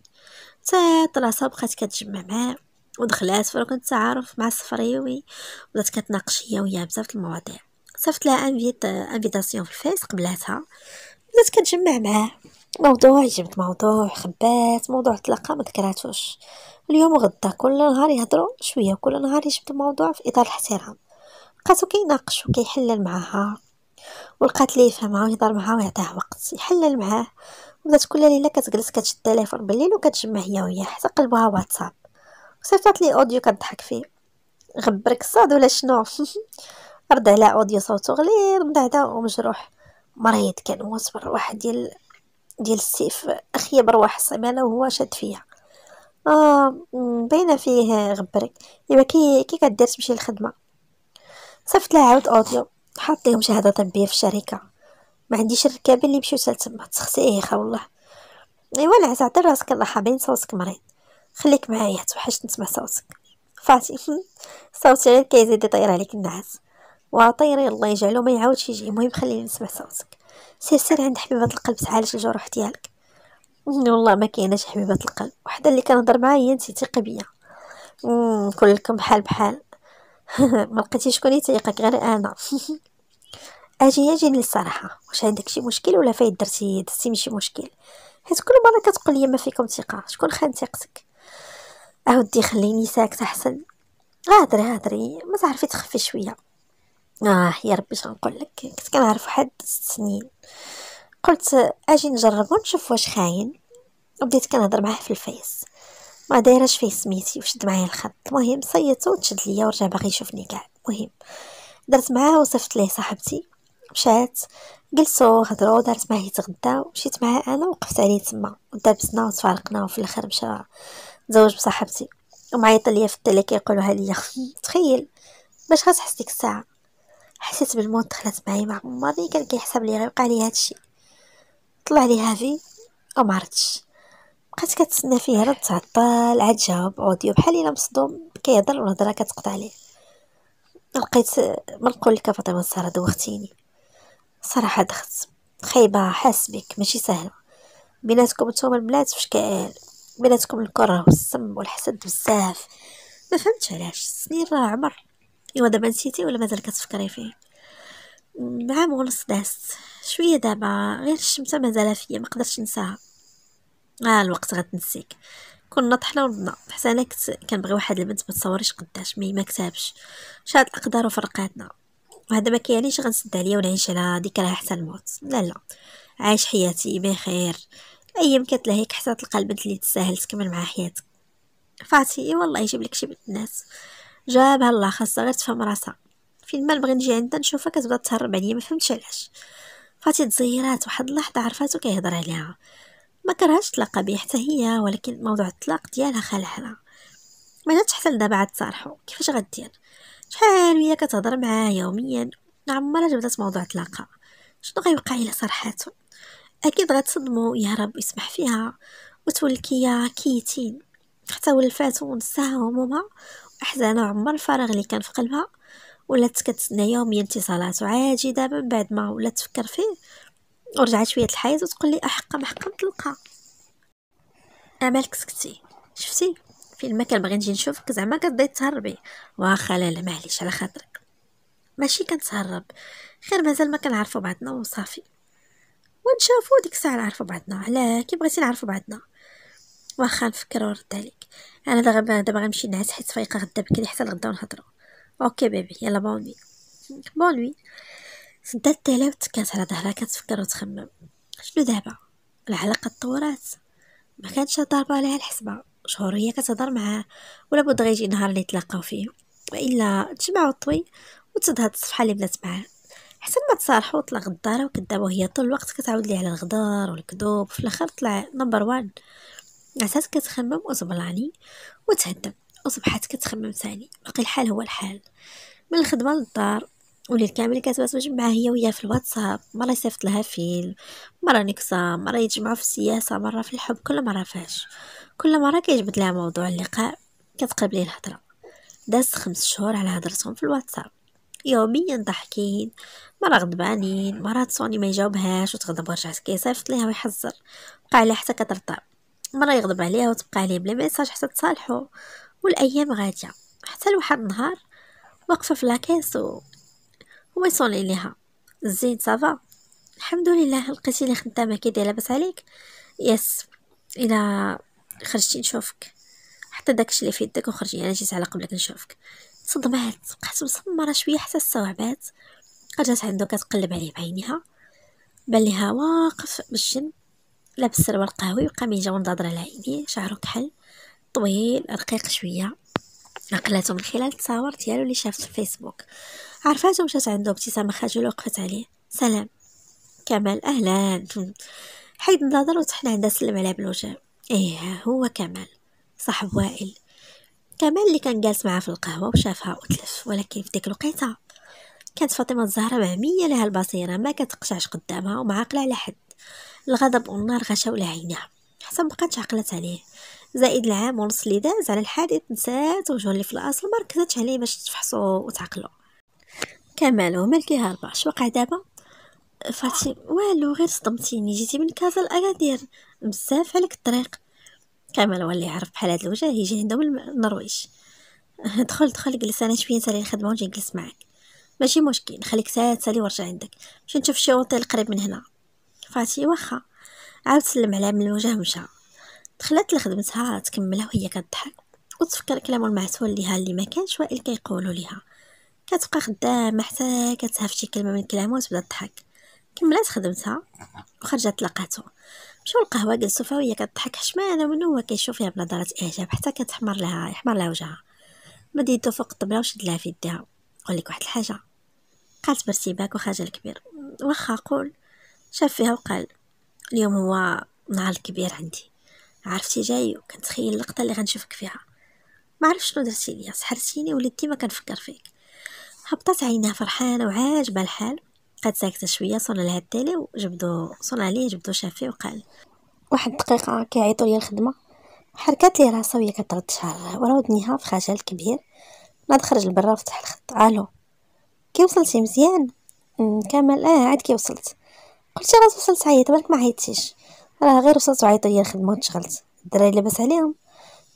حتى طلاسه بقات كتجمع معاه ودخلات فروق التعارف مع الصفريوي، بدات كتناقش هي وياه بزاف المواضيع. صيفط لها انفيت انفيتاسيون في الفيس، قبلاتها بدات كتجمع معاه، موضوع جبت موضوع، خبات موضوع، تلاقى ما ذكراتوش. اليوم وغدا كل نهار يهضروا شويه، كل نهار يجبد الموضوع في اطار الاحترام. لقاتو كيناقش وكيحلل معاها، ولقات ليه يفهمها ويهضر معاها ويعطيها وقت يحلل معاه. بدات كل ليله كتجلس كتشد التليفون بالليل وكتجمع هي وياه حتى قلبوها واتساب. صيفط لي اوديو كضحك فيه، غبرك الصاد ولا شنو؟ رد على اوديو صوتو غليظ مدعدع ومجروح، مريض كنموت بالرواح ديال ديال السيف، اخيب رواح الصماله وهو شاد فيا. اه باينه فيه غبرك، ايوا كي كي كدير تمشي للخدمه. صيفط لها عاود اوديو، حاط ليهم شهاده طبيه في الشركه، ما عنديش الركابه اللي مشيو حتى تما تخسيخه والله. ايوا العز عطي راسك الراحه، باين صوتك مريض، خليك معايا توحشت نسمع صوتك. فاتي صوتي غير كيزيد يطير عليك النعاس، وطيري الله يجعلو ما يعاودش يجي. المهم خليني نسمع صوتك. سير سير عند حبيبه القلب تعالج الجروح ديالك. والله ما كايناش حبيبه القلب، وحده اللي كنهضر معاها هي انت تيقي بيا، كلكم بحال بحال ما لقيتيش شكون يتيقك غير انا. اجي اجي للصراحه، واش عندك شي مشكل ولا فايت درتي درتي شي مشكل؟ حيت كل مره كتقول لي ما فيكم ثقه، شكون خان ثقتك؟ اودي خليني ساكته احسن، هضري هضري ما تعرفي تخفي شويه. اه يا ربي شنو نقول لك، كنت كنعرف واحد ست سنين، قلت اجي نجرب ونشوف واش خاين، وبديت كنهضر معاه في الفيس، ما دايرهش فيه سميتي وشد معايا الخط. المهم صيتو وتشد ليا ورجع باغي يشوفني كاع. المهم درت معاه وصفت ليه صاحبتي، مشات جلسوا هضروا، دارت معاه يتغداو، مشيت معاه انا وقفت عليه تما ودابسنا وتفارقنا، وفي الاخر مشى تزوج بصاحبتي. ومعيط ليا في التلي كيقولوها ليا، تخيل باش غتحس ديك الساعه. حسيت بالموت دخلت معايا، مع عمري كان كيحسب لي غيوقع لي هادشي. طلع لي هافي وما عرفتش، بقيت كتسنى فيه رد تعطل، عاد جاوب اوديو بحال الا مصدوم كيهضر والهضره كتقطع عليه. لقيت ما نقول لك فاطمه الساره دوختيني صراحه، دخت خايبه، حاس بك ماشي سهله. بيناتكم نتوما البنات فشكال، بيناتكم الكره والسم والحسد بزاف، ما فهمتش علاش. السنين راه عمر، ايوا دابا نسيتي ولا مازال كتفكري فيه؟ عام ونص دازت شويه دابا، غير الشمسه مازال فيا ما قدرتش نساها. اه الوقت غتنسيك، كنا طحنا ونضنا. حتى انا كنت كنبغي واحد البنت ما تصوريش قداش، مي ما كتابش شاد الاقدار وفرقاتنا، وهذا ما كيعنيش غنسد عليا ونعيش على ذكرها حتى الموت. لا لا، عايش حياتي بخير، الايام كتلهيك حتى تلقى البنت اللي تساهل تكمل مع حياتك. فاتي اي والله يجيب لك شي بنت الناس، جابها الله، خاصها غير تفهم راسها. فين ما نبغي نجي عندها نشوفها كتبدا تهرب عليا، ما فهمتش علاش. فاتي تزيرات واحد اللحظه عرفاتو كيهضر عليها، ما كرهتش تلاقى بيه حتى هي، ولكن موضوع الطلاق ديالها خلعها، ما جاتش حتى لدابا عاد تصارحوا. كيفاش غدير؟ شحال وهي كتهضر معاه يوميا، عمرها جبدات موضوع طلاقها. شنو غيوقع الا صرحاتو؟ اكيد غتصدمو، يهرب ويسمح فيها وتولكيا كيتين حتى ولفاتو ونساها همومها احزانها وعمر الفراغ اللي كان في قلبها. ولات كتسنى يوميا اتصالات، وعاجي دابا من بعد ما ولات تفكر فيه ورجعت شويه الحياة وتقول لي احق محقا نطلقها. امالك سكتي؟ شفتي فين ما كنبغي نجي نشوفك زعما كتبغي تهربي. واخا لا لا معليش على خاطرك، ماشي كنتهرب، خير مازال ما كنعرفوا بعضنا وصافي، ونشوفوا ديك الساعه نعرفوا بعضنا. علاه كي بغيتي نعرفوا بعضنا؟ واخا نفكر ونرد عليك. انا دابا دابا غنمشي نعس حيت فايقه غدا بكري حتى لغدا ونهضروا. اوكي بيبي يلا بون نوي. بون نوي. سدات تيلا وتكات على ظهرها كتفكر وتخمم شنو دابا العلاقه تطورات، ما كانتش ضاربه عليها الحسبه، شهور هي كتهضر معاه ولا بد غيجي نهار اللي يتلاقاو فيه والا تجمعوا طوي وتضهد الصفحه اللي بدات معاه، حسن ما تصالحوا طلع غداره وكذابو هي طول الوقت كتعاود ليه على الغدار والكذوب، في الاخر طلع نمبر واحد. عسات كتخمم وزبلاني وتهدم وصبحات كتخمم ثاني، باقي الحال هو الحال من الخدمه للدار وليل كامل كاتبات مجمعه هي وياه في الواتساب، مره يصيفط لها فيلم، مره نكسه، مره يتجمعوا في السياسه، مره في الحب، كل مره فاش كل مره كيجبد لها موضوع اللقاء كتقلب ليه الهضره. داز خمس شهور على هضرتهم في الواتساب، يوميا ضحكين، مره غضبانين، مره تصوني ما يجاوبهاش وتغضب ورجعت كيصيفط ليها ويحذر، بقى عليها حتى كترضى، مره يغضب عليها وتبقى عليه بلا ميساج حتى تصالحوا، والايام غاديه حتى لواحد النهار واقفه في لاكيس و هو يصوني ليها زين صافا الحمد لله لقيتي لي خدامه كيدير لاباس عليك يس الى خرجتي نشوفك حتى داكشي اللي في يدك وخرجي انا جيت على قبلك نشوفك. صدمات بقات مسمره شويه حتى استوعبات، رجعت عنده كتقلب عليه بعينيها بان ليها واقف بالجنب لابس سروال قهوي وقميجه ونضاضر على عينيه، شعره كحل طويل رقيق شويه، عقلاتو من خلال التصاور ديالو اللي شافت في فيسبوك عرفاتو، مشات عنده ابتسامه خجولة وقفت عليه سلام كمال اهلا، حيد النظر وتحن عندها سلم عليها بالوجه. ايه هو كمال صاحب وائل، كمال اللي كان جالس معاه في القهوه وشافها وتلف، ولكن في ديك الوقيته كانت فاطمه الزهراء معميه لها البصيره، ما كتقشعش قدامها ومعاقله على حد، الغضب والنار غشاو لها عينيها حتى مبقاتش عقلات عليه، زائد العام ونص اللي داز على الحادث نسات وجهو اللي في الاصل ما ركزتش عليه باش تفحصو وتعقلو. كمال ومال كيهربا اش وقع دابا فاطمه؟ والو غير صدمتيني، جيتي من كازا لاكادير بزاف عليك الطريق. كمال هو اللي يعرف بحال هاد الوجه يجي عندهم النرويج. دخل دخل جلس انا شويه نسالي الخدمه ونجي نجلس معاك ماشي مشكل، نخليك ساعه تسالي ورجع عندك، مشي نشوف شي اوطيل قريب من هنا. فاطمه واخا، عاود سلم عليها من الوجه ومشى. دخلت لخدمتها تكملها وهي كتضحك وتفكر كلامو المعسول ليها اللي ما كانش وائل كيقولوا ليها، كتبقى خدامه حتى كتهف شي كلمه من كلامه وتبدا تضحك. كملات خدمتها وخرجت لقاتو، مشاو القهوه جلسوا فيها وهي كتضحك حشمانه منه، هو كيشوفها بنظرات اعجاب حتى كتحمر لها يحمر لها وجهها، مد يدو فوق الطبله وشد لها في يدها. قول لك واحد الحاجه، قالت بارتباك وخجل كبير. واخا قول، شاف فيها وقال اليوم هو نهار كبير عندي، عرفتي جاي وكنتخيل اللقطه اللي غنشوفك فيها، ما عرفت شنو درتي ليا، سحرتيني وليت ديما كنفكر فيك. هبطت عينها فرحانه وعاجبها الحال، بقات ساكته شويه، صونا لها التيلي وجبدو صونا عليه جبدو شافيه وقال واحد الدقيقه كيعيطوا ليا الخدمه. حركات لي راسها وهي كترد شعرها ورا ودنيها في خجل كبير، ناض خرج لبرا وفتح الخط. الو كي وصلتي مزيان؟ كمال اه عاد كي وصلت. قلتي راه وصلت عيط بالك ما عيطتيش، راه غير وصلت وعيطوا ليا الخدمه وتشغلت. الدراري لاباس عليهم؟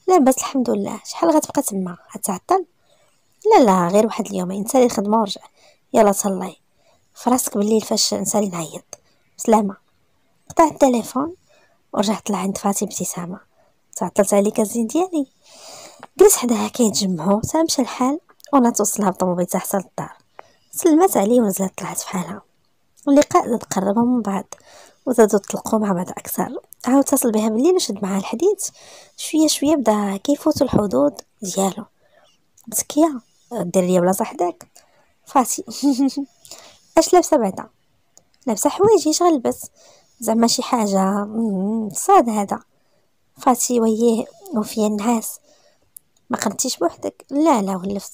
لاباس الحمد لله. شحال غتبقى تما؟ غتعطل؟ لا لا غير واحد اليومين نسالي الخدمه ورجع. يلا تصلي فراسك بالليل فاش نسالي نعيط. بسلامه. قطعت التليفون ورجعت لعند فاطمه ابتسامه، تعطلت عليك الزين ديالي. جلس حداها كيتجمعوا حتى مشى الحال ولا توصلها بالطوموبيل حتى حصل الدار، سلمات عليه ونزلت طلعت بحالها. اللقاء زاد قربوا من بعض وزادوا تطلقوا مع بعض اكثر، عاود اتصل بها بالليل وشد معها الحديث، شويه شويه بدا كيفوتوا الحدود ديالو. مسكيه دير ليا ولا صاحبك فاطي. اش لابسه بعدا؟ لابسه حوايجي اش غنلبس زعما شي حاجه صاد هذا فاطي وياه وفيه النعاس. ما قمتيش بوحدك؟ لا لا ولفت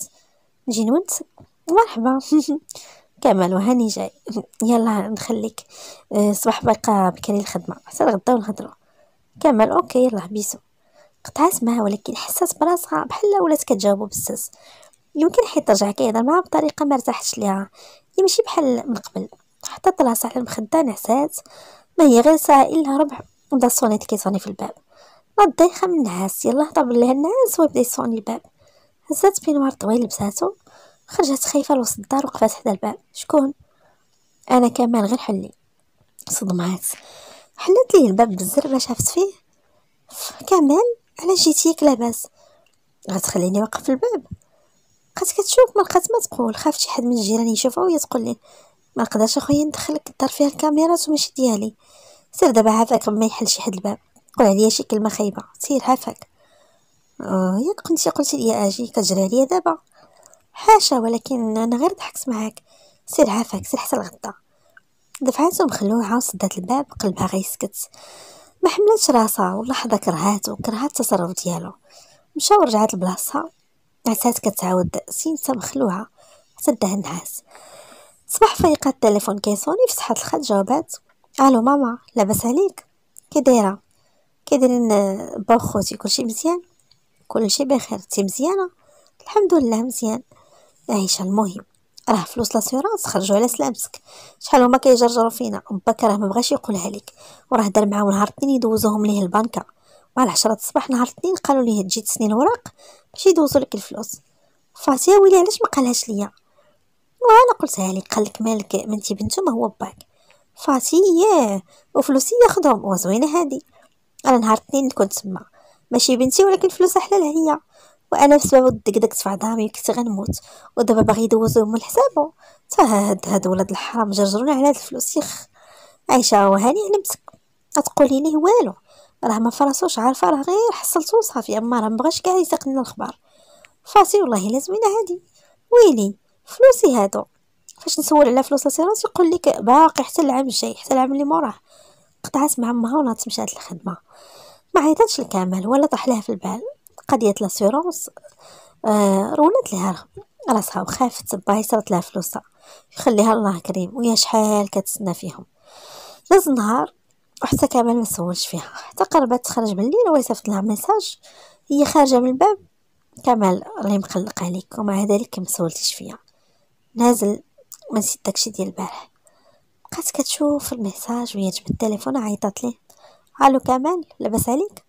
نجي نونسك. مرحبا. كمال وهاني جاي. يلا نخليك صباح باقا بكري الخدمه حتى الغدا ونهضروا. كمال اوكي يلا بيسو. قطعت معاه ولكن حسات براسها بحال ولات كتجاوبو بالسس، يمكن حيت رجع كيهضر معها بطريقه ما ارتاحتش ليها، هي ماشي بحال من قبل. حطت راسها على المخده نعسات، ما هي غير ساعه الا ربع وبدا الصونيت كيصوني في الباب، ناض دايخه من النعاس، يلا هضر لها النعاس وبدا يصوني الباب. هزات بينوار طويل لبساتو، خرجت خايفه لوسط الدار وقفات حدا الباب. شكون؟ انا كمال غير حلي. صدمات، حلت ليه الباب بالزر ما شافت فيه، كمال علاش جيتيك لاباس؟ غتخليني واقف في الباب؟ بقيت كتشوف ما لقيت ما تقول، خافت شي حد من الجيران يشوفها وهي تقول لي ما نقدرش اخويا ندخلك الدار فيها الكاميرات وماشي ديالي، سير دابا عافاك ما يحل شي حد الباب، قول عليا شي كلمه خايبه، سير عافاك. اه ياك كنتي قلتي لي اجي كتجري عليا دابا؟ حاشا، ولكن انا غير ضحكت معاك، سير عافاك سير حتى الغدا. دفعاتو مخلوعه وسدات الباب، قلبها غيسكت، ما حملتش راسها واللحظه كرهاتو كرهات التصرف ديالو. مشى ورجعات لبلاصتها، عسات كتعاود سينتا مخلوعه حتى داها النعاس. صباح فايقه التليفون كيصوني، فتحت الخط جاوبات، الو ماما لاباس عليك؟ كي دايره؟ كي دايرين با خوتي؟ كلشي مزيان؟ كلشي بخير، انتي مزيانه؟ الحمد لله مزيان عايشه. المهم راه فلوس لاسيورانس خرجوا على سلامتك، شحال هما كيجرجروا فينا، باك راه ما بغاش يقولها لك، وراه دار معاهم نهار الاثنين يدوزوهم ليه البنكه، مع العشرة الصباح نهار الاثنين قالوا ليه تجي تسني الوراق باش يدوزوا لك الفلوس. فاتيا ويلي علاش ما قالهاش ليا؟ وانا قلتها لك، قال لك مالك ما انت بنتو ما هو باك. فاتيا وفلوسي ياخذهم وزوينه هادي، انا نهار الاثنين كنت تما ماشي بنتي ولكن فلوسها حلال عليا، وانا بسبب دقدقت في عظامي كنت غنموت، ودابا باغي يدوزوهم من حسابو. تا هاد هاد ولاد الحرام جرجرونا على هاد الفلوس. يخ عايشه وهاني علمتك، غتقولي ليه والو؟ راه ما فراسوش، عارفه راه غير حصلتو صافي، اما راه مبغاش كاع يسيق لنا الخبر. فاسي والله الا زوينه هادي، ويلي فلوسي هادو، فاش نسول على فلوس لاسيرونس يقول لك باقي حتى العام الجاي حتى العام اللي موراه. قطعت مع امها ونهضت مشات للخدمه، ما عيطاتش لكامل ولا طاح لها في البال قضيه لاسيرونس. آه رولات لها راسها وخافت باهي صرات لها فلوسها، يخليها الله كريم، ويا شحال كتسنى فيهم. داز النهار وحتى كامل ما سولش فيها، حتى قربت تخرج بالليل ويصيفط لها ميساج، هي خارجه من الباب، كمال اللي مقلق عليك ومع ذلك ما سولتيش فيا، نازل ما نسيت داكشي ديال البارح. بقات كتشوف الميساج وهي جبت التليفون عيطات ليه، الو كمال لاباس عليك؟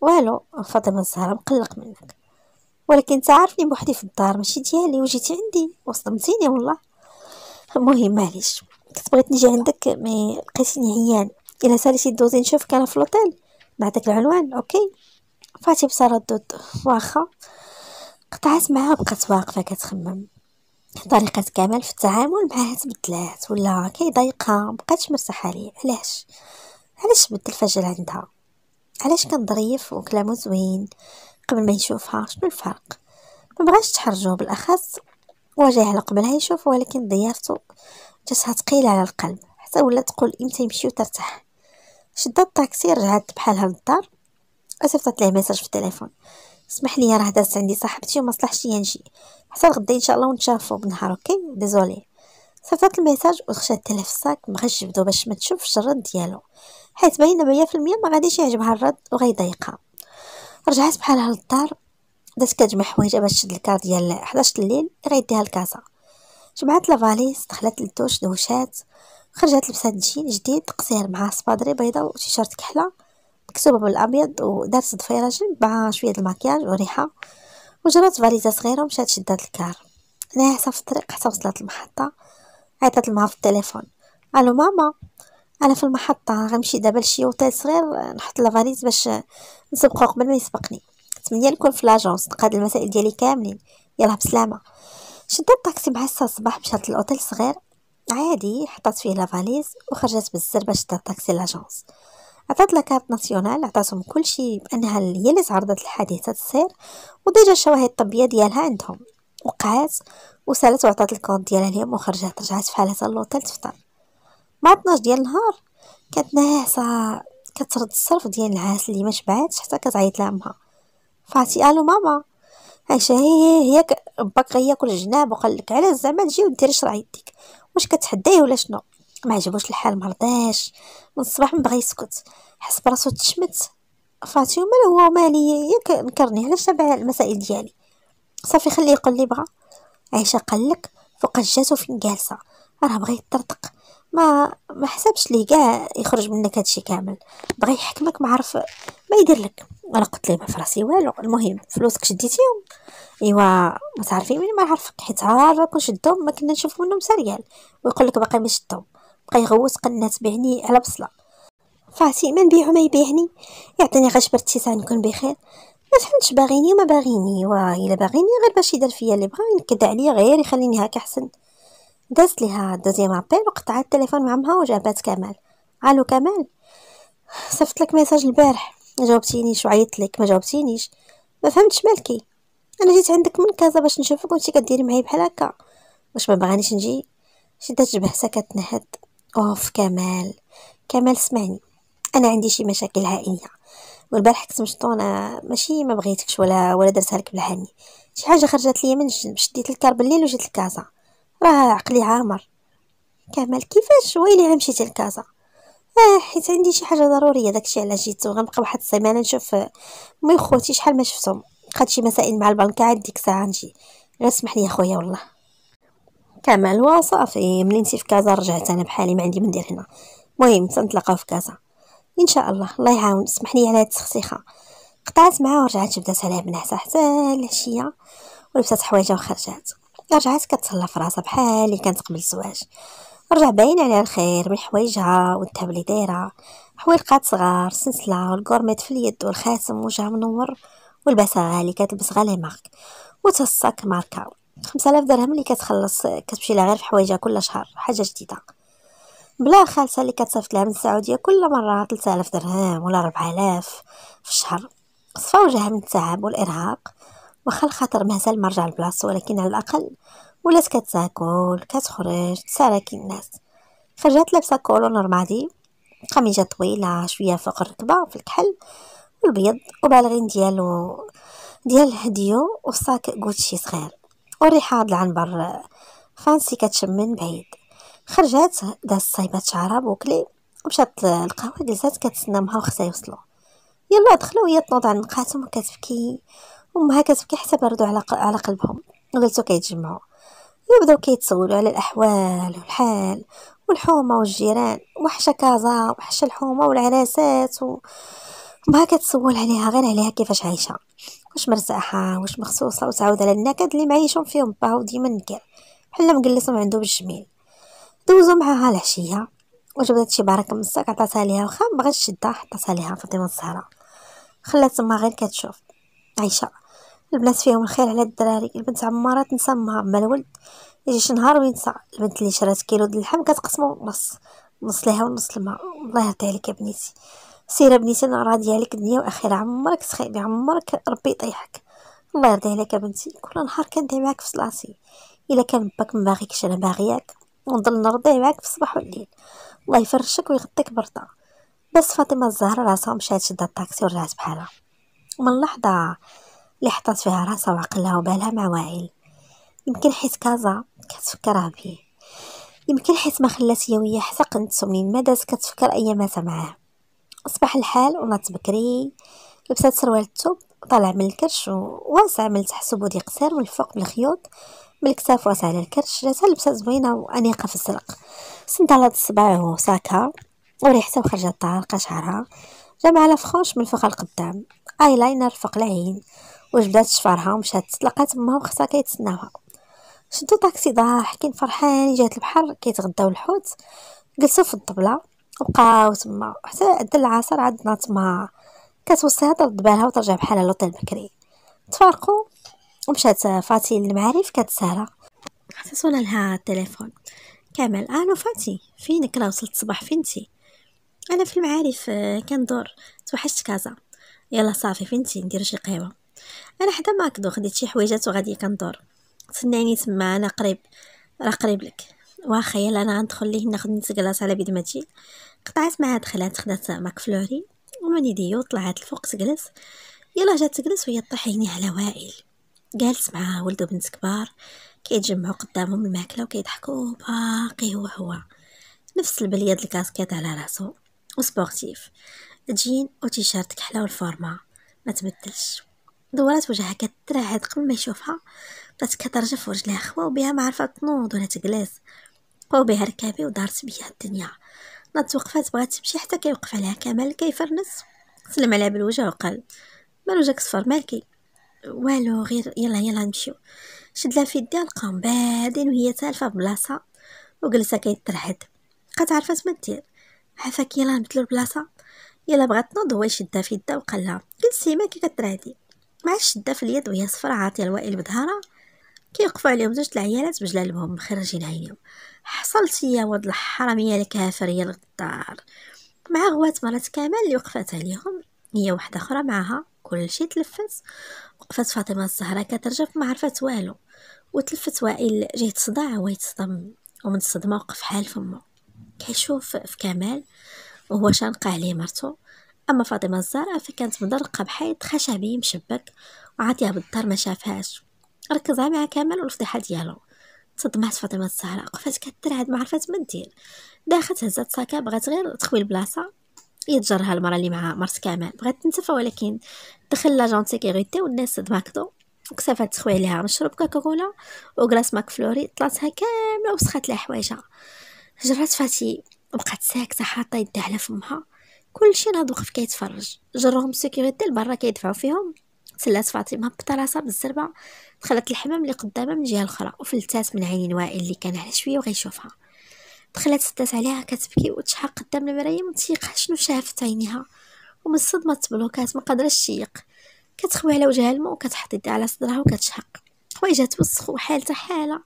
والو فاطمه الزهراء مقلق منك، ولكن انت عارفني بوحدي في الدار ماشي ديالي وجيتي عندي وصدمتيني والله. المهم معليش كنت بغيت نجي عندك مي لقيتيني عيان، الا ساليتي دوزي نشوفك انا في لوطيل نعطيك العنوان اوكي؟ فاتي بصرا ردود واخا، قطعت معها بقات واقفه كتخمم. طريقه كمال في التعامل معها تبدلات ولا كيضايقها، مبقاتش مرتاحه ليه، علاش علاش بدل الفجل عندها؟ علاش كان ظريف وكلامو زوين قبل ما يشوفها، شنو الفرق؟ مبغاش تحرجو، بالاخص واجه على قبلها يشوف، ولكن ضيافتو جاتها ثقيله على القلب حتى ولات تقول امتى يمشي وترتاح. شدات الطاكسي رجعت بحالها للدار، صيفطت ليه ميساج في التليفون، اسمح لي راه دازت عندي صاحبتي وما صلحش ليا نجي حتى غدا ان شاء الله ونتشافوا بالنهار اوكي ديزولي. صيفطت الميساج ودخلت تلف الصاك، مبغاش يبدو باش ما تشوفش الرد ديالو، حيت باينه مية في المية ما غاديش يعجبها الرد وغيضايقها. رجعت بحالها للدار، بدات كتجمع حوايجها باش تشد الكار ديال حداش الليل غيديها الكازا. جمعت لافاليز، دخلت للدوش دوشات، خرجت لبسات جين جديد قصير مع سبادري بيضه وتيشيرت كحله مكتوبه بالابيض، ودارت ضفيره جنب مع شويه الماكياج وريحه، وجرات فاليزه صغيره ومشات شدات الكار. ناعسه في الطريق حتى وصلت المحطه، عيطت لمها في التليفون، الو ماما انا في المحطه غنمشي دابا لشي اوتيل صغير نحط لافاليز باش نسبقو قبل ما يسبقني، تمنية نكون في لاجونس نقاد المسائل ديالي كاملين، يلاه بسلامه. شدت الطاكسي مع الساعه الصباح، مشات للاوتيل صغير عادي، حطات فيه لافاليز وخرجت بالزربه. شدت الطاكسي لاجونس، عطات لها كارت ناسيونال، عطاتهم كلشي بانها هي اللي تعرضت لحادثه السير وديجا الشواهد الطبيه ديالها عندهم. وقعات وسالت وعطات الكود ديالها ليهم وخرجت. رجعت في حالتها للوطيل تفطر. مع اثناش ديال النهار كانت ناعسه كترد الصرف ديال العاس اللي ما شبعاتش، حتى كتعيط لامها، فاتي الو ماما عايشه هي هي باك غيا كل جناب وقال لك علاش زعما تجي وديري شرع يديك، واش كتحدايه ولا شنو؟ ما عجبوش الحال، ما رضاش من الصباح، ما بغى يسكت، حس براسو تشمت. فاتي مال هو مالي ياك نكرني علاش تبع المسائل ديالي، صافي خليه يقول اللي بغا. عايشه قال لك فوق جاتو فين جالسه راه بغى يطرطق، ما ما حسبش ليه كاع يخرج منك هادشي كامل، بغى يحكمك ما عرف ما يدير لك. انا قلت ليه ما فراسي والو، المهم فلوسك شديتيهم ايوا ما تعرفي مين ما عرفك، حيت عارفك وشدهم ما كنا نشوف منهم سريال، ويقول لك باقي ما شدهم، بقى يغوت قنات بعني على بصله. فعتي من بيعو ما يبيعني، يعطيني غير جبرت التيسان نكون بخير. ما فهمتش باغيني وما باغيني، واه الا باغيني غير باش يدير فيا اللي بغا، ينكد عليا غير يخليني هاك احسن. دازت ليها دوزيام ابيل وقطعت التليفون مع امها وجابات كمال. الو كمال، صيفط لك ميساج البارح ما جاوبتينيش وعيطت لك ما جاوبتينيش، ما فهمتش مالكي، انا جيت عندك من كازا باش نشوفك وانتي كديري معايا بحال هكا، واش ما بغانيش نجي؟ شدات جبهتها كتنهد. اوف كمال كمال سمعني، انا عندي شي مشاكل عائليه والبارح كنت مشطونه، ماشي ما بغيتكش ولا ولا درتها لك بالهاني، شي حاجه خرجت ليا من الجنب، شديت الكار بالليل وجيت لكازا، راه عقلي عامر. كمال كيفاش ويلي عا مشيتي لكازا؟ اه حيت عندي شي حاجه ضروريه داكشي علاش جيت، وغنبقى واحد السيمانه نشوف مي خوتي شحال ما شفتهم، لقيت شي مسائل مع البنك عاد ديك الساعه نجي، غير سمح لي خويا والله. كمال وصافي ملي نسيت في كازا رجعت انا بحالي، ما عندي ما ندير هنا، المهم تنتلاقاو في كازا ان شاء الله، الله يعاون. اسمح لي على هاد التسخسيخه، قطعت معاه ورجعت بدات عليها بنعسه حتى العشيه، ولبسات حوايجها وخرجات. رجعت كتهلا في راسها بحال اللي كانت قبل الزواج، رجع باين عليها الخير من حوايجها والذهب اللي دايره، حويلقات صغار، سلسله والكورميت في اليد والخاتم، وجهها منور والبسها اللي كتلبس غير لي مارك، وتصاك ماركا خمسة آلاف درهم اللي كتخلص كتمشي لها غير في حوايجها كل شهر، حاجه جديده بلا الخالصه اللي كتصيفط لها من السعوديه كل مره ثلاثة آلاف درهم ولا أربعة آلاف في الشهر. صفا وجهها من التعب والارهاق، واخا الخاطر مهزل ما رجع لبلاصتو، ولكن على الاقل ولات كتاكل كتخرج تسالكي الناس. خرجت لابسه كولون رمادي، قميجه طويله شويه فوق الركبه في الكحل والبيض، وبالغين ديالو ديال الهديو، وصاك غوتشي صغير، والريحه د العنبر فانسي كتشم من بعيد. خرجات دازت صايبات شعرها بوكلي ومشات للقهوه، جلسات كتسنى امها وختها يوصلوا، يلا دخلوا وهي تنوض عن نقاتهم وكتبكي، وامها كتبكي حتى بردوا على على قلبهم، وجلسوا كيتجمعوا يبداو كيتسولوا على الاحوال والحال والحومه والجيران، وحشه كازا وحشه الحومه والعراسات، وامها كتسول عليها غير عليها كيفاش عايشه، واش مرتاحه واش مخصوصه، وتعاود على النكد اللي معيشهم فيهم باها وديما نكر بحال مجلسهم عنده بالجميل. دوزو معاها العشيه وجبدت شي بركه من الساك عطاتها ليها، وخا مبغاش شدها حطاتها ليها فاطمه الزهراء، خلات تما غير كتشوف عايشه. البنات فيهم الخير على الدراري، البنت عماره تنسى امها، اما الولد يجي شي نهار وينسى. البنت اللي شرات كيلو د اللحم كتقسمو نص نص ليها ونص لما. الله يرضي عليك يا بنيتي، سيره بنيتي انا راضيه عليك دنيا واخره، عمرك تخيبي عمرك ربي يطيحك. الله يرضي عليك يا بنتي، كل نهار كندعي معاك في صلاتي، الا كان باك ما باغيكش انا باغياك، ونضل نرضي معاك في الصباح والليل، الله يفرشك ويغطيك برطا. بس فاطمه الزهراء راسها مشات شدت الطاكسي ورجعت بحالها، ومن اللحظه اللي حطات فيها راسها وعقلها وبالها مع وائل، يمكن حيت كازا كتفكرها بيه، يمكن حيت ما خلات هي وياه حتى قنت منين ما دازت كتفكر اياماتها معاه. اصبح الحال ونات بكري، لبسات سروال الثوب طالع من الكرش وواسع من تحت سبودي قصير من الفوق بالخيوط، من الكتاف واسع على الكرش، جاتها لبسه زوينه وانيقه في السلق، سندالات الصباع وساكها وريحتها وخرجت طالقه، شعرها جامعه فخوش من فوق القدام، اي لاينر فوق العين، وجبدات شفارها ومشات تلاقات امها وختها كيتسناوها. شدو طاكسي ضاحكين فرحانين جهه البحر كيتغداو الحوت، جلسوا في الطبله وبقاو تما حتى عد العصر، عندنا تما كتوصيها ترد بالها وترجع بحالها للوطيل بكري. تفارقوا ومشات فاتي للمعارف كتسهرى حتى صونا لها التليفون. كمال الو فاتي فينك، راه وصلت الصباح فينتي؟ انا في المعارف كندور، توحشت كازا. يلا صافي فينتي ندير شي قهوه، انا حدا ماكدو خديت شي حويجات وغادي كندور، تسناني تما انا قريب، راه قريب لك. واخا يلا انا غندخل ليه ناخد نيت كلاص على بيد ما تجي. قطعت معها دخلات خدات ماكفلوري ومانيديو، طلعت الفوق تجلس، يلا جات تجلس وهي طاح عيني على وائل جالس معاه ولدو بنت كبار كيتجمعوا قدامهم الماكله وكيضحكوا، باقي هو هو نفس البليه د الكاسكيط على راسو وسبورتيف، جين وتيشيرت كحله والفورما ما تبدلش. دورات وجهها كترعد قبل ما يشوفها، بدات كترجف ورجلها خوا وبها ما عرفت تنوض ولا تجلس، قاو بها ركابي ودارت بيا الدنيا. نات وقفات بغات تمشي حتى كيوقف عليها كمال كيفرنس، سلم عليها بالوجه وقال مالو جاك صفر مالكي؟ والو غير يلا يلا نمشيو. شد لها في يديها لقاهم بادين وهي تالفه بلاصه وجلسه كيترحد، بقات عرفات ما دير، عافاك يلا نبدلو البلاصه، يلا بغات تنوض هو يشدها في يده وقال لها كنسيما كي كترعدي، ما عادش شدها في اليد وهي صفرا عاطيه الوائل بظهرها. كيوقفوا عليهم جوج العيالات بجلالبهم مخرجين عينيهم. حصلتي يا ولد الحراميه الكافر يا الغدار، مع غوات مرات كامل اللي وقفات عليهم هي وحده اخرى معها. كلشي تلفت، وقفت فاطمه الزهراء كترجف ما عرفت والو، وتلفت وائل جاي تصدع وهو يتصدم، ومن الصدمه وقف حال فمه كيشوف في كمال وهو شانقه عليه مرتو. اما فاطمه الزهراء فكانت مدرقه بحيط خشبي مشبك وعاطيها بالدار ما شافهاش، ركزها مع كمال والفضيحه ديالو. تصدمات فاطمه الزهراء، وقفات كترعد ما عرفات ما دير، داخت هزات ساكا بغات غير تخوي البلاصه يتجرها المراه اللي معها مرت كمال، بغات تنتفى ولكن دخل لاجون سيكوريتي والناس دماكدو وكسفات تخوي عليها مشروب كوكاكولا وكلاس ماك فلوري، طلاتها كامله وسخات لها حوايجها. جرات فاتي بقات ساكته حاطه يدها على فمها، كلشي ناض وقف كيتفرج. جرهم سيكوريتي لبرا كيدفعوا فيهم، تسلات فاطمه بطراسه بالزربه، دخلت الحمام اللي قدامها من الجهه الاخرى وفلتات من عين وائل اللي كان على شويه وغيشوفها. دخلت سدات عليها كتبكي وتشحق قدام المرايه ما تيقها شنو شافت عينيها، ومن الصدمه تبلوكات ما قادراش تيق، كتخوي على وجهها الماء وكتحط يدها على صدرها وكتشحق. حوايجها توسخ وحالتها حاله،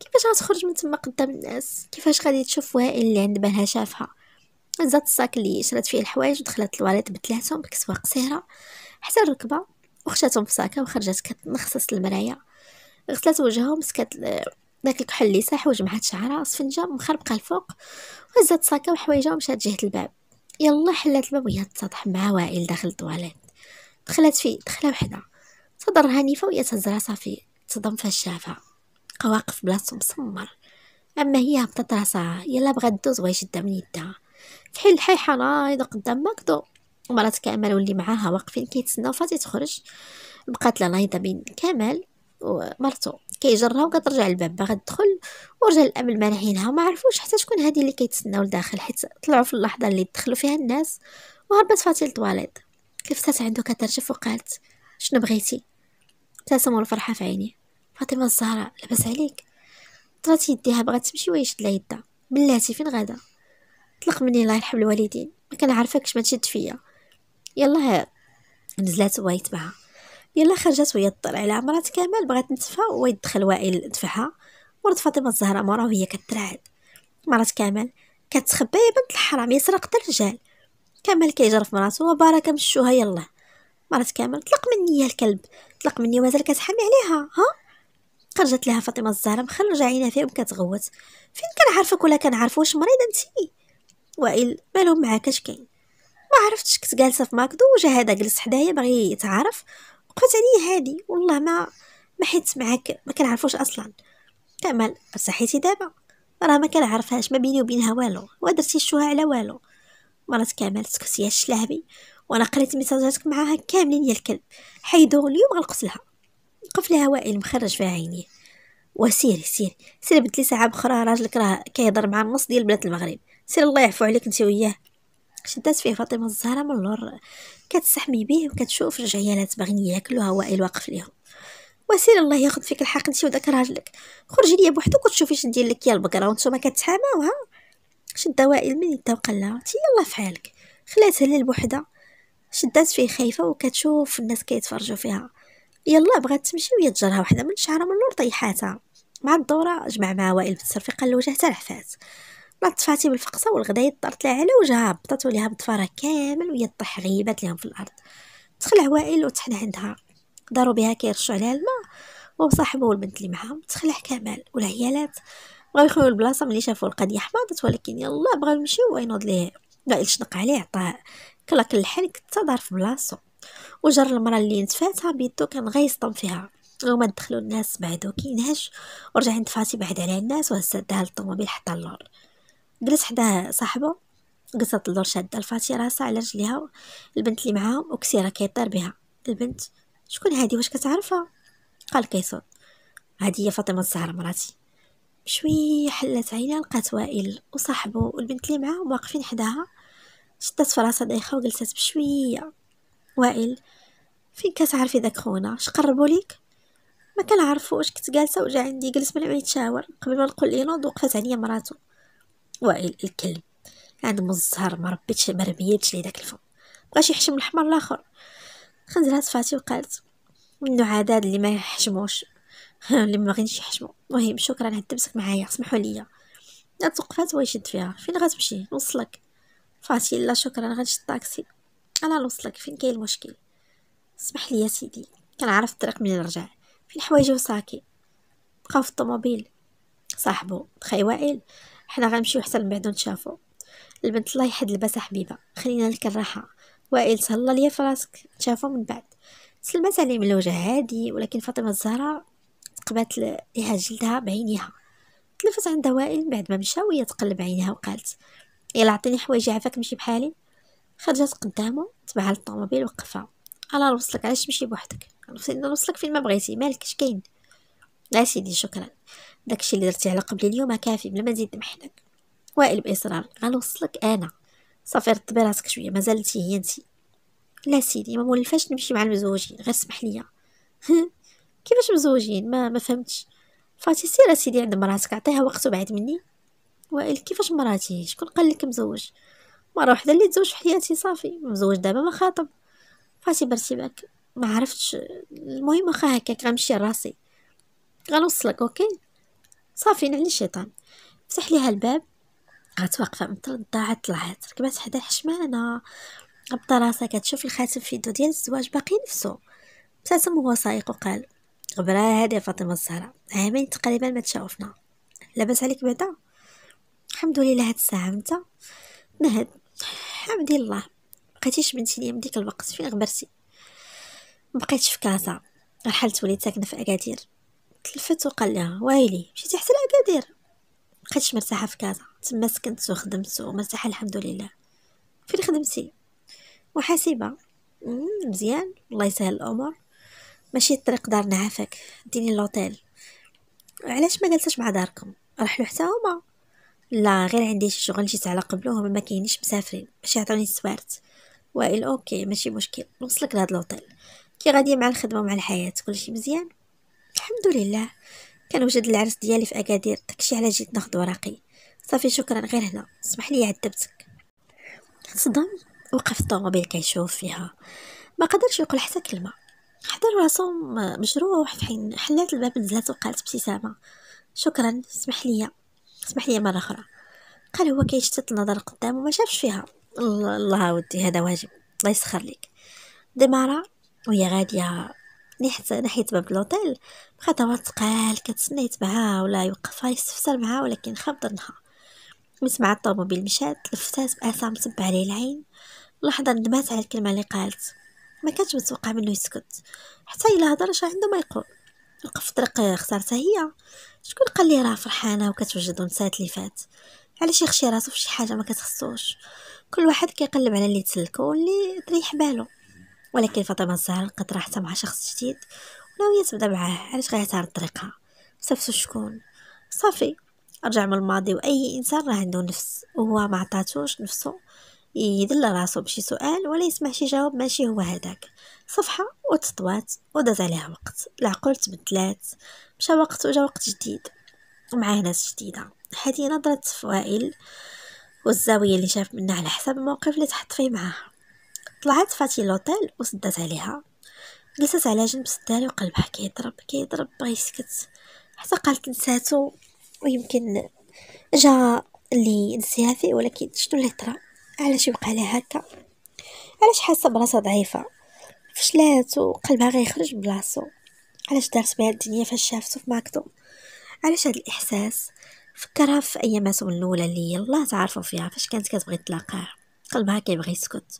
كيفاش غتخرج من تما قدام الناس؟ كيفاش غادي تشوف وائل اللي عند بالها شافها؟ هزات الصاك اللي شرات فيه الحوايج ودخلت الوريط بثلاثهم بكسوه قصيره حتى الركبه وخشاتهم في ساكه وخرجت كتنخصص المرايه. غسلت وجهها ومسكات داك الكحل اللي ساح وجمعات شعرها صفنجه مخربقه الفوق، وهزات ساكه وحوايجها ومشات جهه الباب. يلا حلات الباب وهي تتسطح مع وائل داخل الطواليت. دخلت فيه دخله وحده، صدرها نيفه وهي تهز راسها فيه، تصدم فاش شافها بقا واقف بلاصتو مسمر. اما هي هبطت راسها يلا بغات دوز وهي شدها من يدها، فحال الحيحه نايضه قدام ماكدو ومرات كامل واللي معاها واقفين كيتسناو فاتي تخرج. بقات لا نايضه بين كمال ومرتو كيجرها وكترجع للباب باغا تدخل، ورجال الامن مانعينها ما عرفوش حتى شكون هذه اللي كيتسناو لداخل، حيت طلعوا في اللحظه اللي دخلوا فيها الناس. وهربت فاتي للطواليت، لفتات عنده كترجف وقالت شنو بغيتي؟ ابتسم والفرحه في عينيه. فاطمه الزهراء لاباس عليك؟ طرات يديها بغات تمشي ويشد لها يدها، بلاتي فين غادا؟ طلق مني الله يرحم الوالدين، ما كنعرفكش ما تشد فيا. يلاه نزلات وهيت معها، يلا خرجت وهي تطلع على عمرات كامل بغات تنتفى ويدخل وائل دفعها. ورد فاطمه الزهراء مورا وهي كترعد، مرات كامل كتخبى يا بنت الحرام يسرق الرجال. كامل كيجرف مراتو وبركه مشوها. يلا مرات كامل طلق مني يا الكلب، طلق مني ومازال كتحامي عليها ها؟ خرجت لها فاطمه الزهراء مخرجه عينها فيهم كتغوت، فين كنعرفك ولا كنعرفوش؟ واش مريضه انت؟ وائل مالهم معاك اش كاين؟ ما عرفتش، كنت جالسه في ماكدو وجا هذا جلس حدايا باغي يتعارف، وقفت عليا هادي والله ما ما حيت معاك ما كنعرفوش اصلا. كمال صحيتي دابا راه ما كنعرفهاش، ما بيني وبينها والو، ودرتي شوها على والو. مرات كمال سكتي يا الشلعبي، وانا قريت ميساجاتك معاها كاملين يا الكلب، حيدوه اليوم غنقتلها. وقف لها وائل مخرج فيها عينيه، وسيري سيري سيري بدلي ساعه بخرى، راجلك راه كيهضر مع النص ديال بنات المغرب، سير الله يعفو عليك انت وياه. شدات فيه فاطمه الزهراء من اللور كتستحمي به وكتشوف رجع عيالات باغيين ياكلوها وائل واقف ليهم. وسير الله ياخذ فيك الحق انت وداك راجلك، خرجي ليا بوحدك وتشوفي شنو ندير لك يا البقره وانتوما كتحاماو ها. شد وائل من يدها وقال لها انت يلاه فحالك، خلاتها ليا بوحدها. شدات فيه خايفه وكتشوف الناس كيتفرجوا فيها، يلا بغات تمشي وهي تجرها وحده من شعره من اللور طيحاتها. مع الدوره جمع مع وائل بالتصرفيقه لوجه حتى العفات، لطفاتي بالفقصه والغدايه طرت لها على وجهها، هبطت ليها بضفرها كامل وهي طيح غيبات لهم في الارض. دخل وائل وطحن عندها، داروا بها كيرشوا عليها الماء، وصاحبه والبنت اللي معاهم تخلع كمال والعيالات بغاو يخليو البلاصه. ملي شافوا القضيه حماضت، ولكن يلا بغاو يمشيو وينوض ليه وائل شنق عليه، عطاه كلاك الحنك حتى دار في بلاصتو وجر المراه اللي نتفاتها بيدو كان غيصطم فيها. وما دخلوا الناس بعدو كينهش، ورجع عند فاتي بعد على الناس وهزتها للطوموبيل حتى اللور. جلس حداه صاحبه، قصت اللور شاده الفاتي راسها على رجليها، البنت اللي معاهم وكسيره كيطير بها. البنت شكون هادي واش كتعرفها؟ قال كيصوت هادي هي فاطمه الزهراء مراتي. بشويه حلات عينها لقات وائل وصاحبه والبنت اللي معاهم واقفين حداها، شدات في راسها دايخه وجلست بشويه. وائل فين كتعرفي داك خونا؟ اش قربوا ليك؟ ما كنعرفوش، كنت جالسه وجا عندي جلس من عمي تشاور قبل ما نقول ينوض، وقفت عليا مراتو. وائل الكلب عند مزهر ما ربيتش ما ربيتش لي داك الفم، بغاش يحشم الحمار الاخر. خنزلها صفاتي وقالت منو عاد هاد اللي ما يحشموش اللي ما غينش يحشمو. المهم شكرا على الدبسك معايا، سمحوا لي. توقفات ويشد فيها فين غتمشي نوصلك. فاتي لا شكرا غنشد الطاكسي، انا نوصلك فين كاين المشكل. سمح لي يا سيدي كنعرف الطريق منين نرجع. فين حوايجي وساكي؟ بقاو في الطوموبيل صاحبو بخي وائل. حنا غنمشيو حتى من بعد نتشافو. البنت الله يحد لباسها حبيبه، خلينا لك الراحه. وائل تهلا ليا فراسك، نتشافو من بعد. سلمات عليه من الوجه هادي، ولكن فاطمه الزهراء تقبات ليها جلدها بعينيها. تلفت عند وائل بعد ما مشى وهي تقلب عينها وقالت يلا عطيني حوايجي عافاك نمشي بحالي. خرجت قدامه تبعها للطوموبيل وقفها. انا نوصلك، علاش تمشي بوحدك؟ انا نوصلك فين ما بغيتي، مالك اش كاين؟ لا سيدي شكرا، داكشي اللي درتي على قبل اليوم كافي بلا ما نزيد نمحنك. وائل باصرار غنوصلك انا، صافي رتبي راسك شويه مازال انت هي انت. لا سيدي ما مولفاش نمشي مع المزوجين، غير سمح ليا. كيفاش مزوجين؟ ما ما فهمتش. فاتي سير سيدي عند مراتك، عطيها وقته بعد مني. وائل كيفاش مراتي؟ شكون قال لك مزوج؟ مره وحده اللي تزوج في حياتي، صافي مزوج دابا ما خاطب. فاتي برتباك ما عرفتش. المهم واخا هكاك غنمشي لراسي، غنوصلك اوكي صافي نعلي الشيطان. فتح ليها الباب، بقات واقفه مترضعه. طلعت ركبات حدا الحشمانه، غبطه راسها كتشوف الخاتم في يدو ديال الزواج باقي نفسه. ابتسم وهو سايق وقال غبره هادي فاطمه الزهراء، عامين تقريبا ما تشاوفنا. لاباس عليك بعدا؟ الحمد لله هاد الساعه انت نهد. حمد الله بقيتيش بنتي ليا من ديك الوقت، فين غبرتي؟ مبقيتش في كازا، رحلت وليت ساكنه في اكادير. تلفت وقال لها وايلي مشيتي حتى لاكادير؟ مبقيتش مرتاحه في كازا، تما سكنت وخدمت ومرتاحه الحمد لله. فين خدمتي؟ محاسبه. مزيان الله يسهل الامور، ماشي الطريق دارنا عافاك، ديني لوطيل. علاش ما جلستش مع داركم؟ رحلو حتى هما؟ لا غير عندي شي شغل جيت على قبلو، هما ما كاينينش مسافرين باش يعطوني السوارت. وائل اوكي ماشي مشكل، نوصلك لهاد لوطيل. كي غادي مع الخدمه ومع الحياه كلشي مزيان؟ الحمد لله كنوجد العرس ديالي في اكادير، داكشي على جيت ناخد وراقي. صافي شكرا غير هنا، سمح لي عذبتك. صدام وقف الطوموبيل كيشوف فيها، ما قدرش يقول حتى كلمه، حضر راسو مجروح. فحين حلات الباب نزلت وقالت بابتسامه شكرا سمح لي سمح لي مره اخرى. قال هو كيشتت النظر قدامه وما شافش فيها. الله ودي هذا واجب، الله يسخر لك. دمارة وهي غاديه ناحيه باب لوطيل بخطوات ثقال كتسنى يتبعها ولا يوقفها يستفسر معها، ولكن خاف ظنها. من سمعت الطوموبيل مشات لفتات بأسام صب عليه العين. لحظه ندمات على الكلمه اللي قالت، ما كانتش متوقع منه يسكت حتى الا هضر اش عنده ما يقول. وقف في طريق خسارتها هي، شكون قال لي راه فرحانه وكتوجد نسات اللي فات؟ علاش يخشي راسو فشي حاجه ما كتخصوش؟ كل واحد كيقلب على اللي تسلكو واللي تريح باله. ولكن فاطمه الزهراء لقات راحتها مع شخص جديد وناويه تبدا معاه، علاش غيعترض طريقها؟ صافي شكون؟ صافي رجع من الماضي، واي انسان راه عنده نفس وهو ما عطاتوش نفسه يدل راسو بشي سؤال ولا يسمع شي جواب ماشي هو هذاك. صفحه وتطوات وداز عليها وقت، العقول تبدلات، مشى وقت وجا وقت جديد ومعاه ناس جديده. هذه نظره وائل والزاويه اللي شاف منها على حسب الموقف اللي تحط فيه معاه. طلعت فاتي لوطيل وسدات عليها، جلست على جنب سدالي وقلبها كيضرب كيضرب بغى يسكت حتى قالت نساتو، ويمكن جا اللي نسيها فيه. ولكن شنو اللي طرا؟ علاش يبقى لها هكا؟ علاش حاسه براسها ضعيفه فشلات وقلبها غيخرج من بلاصو؟ علاش دارت بها الدنيا فاش شافته في ماكدو؟ علاش هذا الاحساس فكرها في اياماتهم الاولى اللي يلاه تعرفوا فيها فاش كانت كتبغي تلاقاه. قلبها كيبغي يسكت،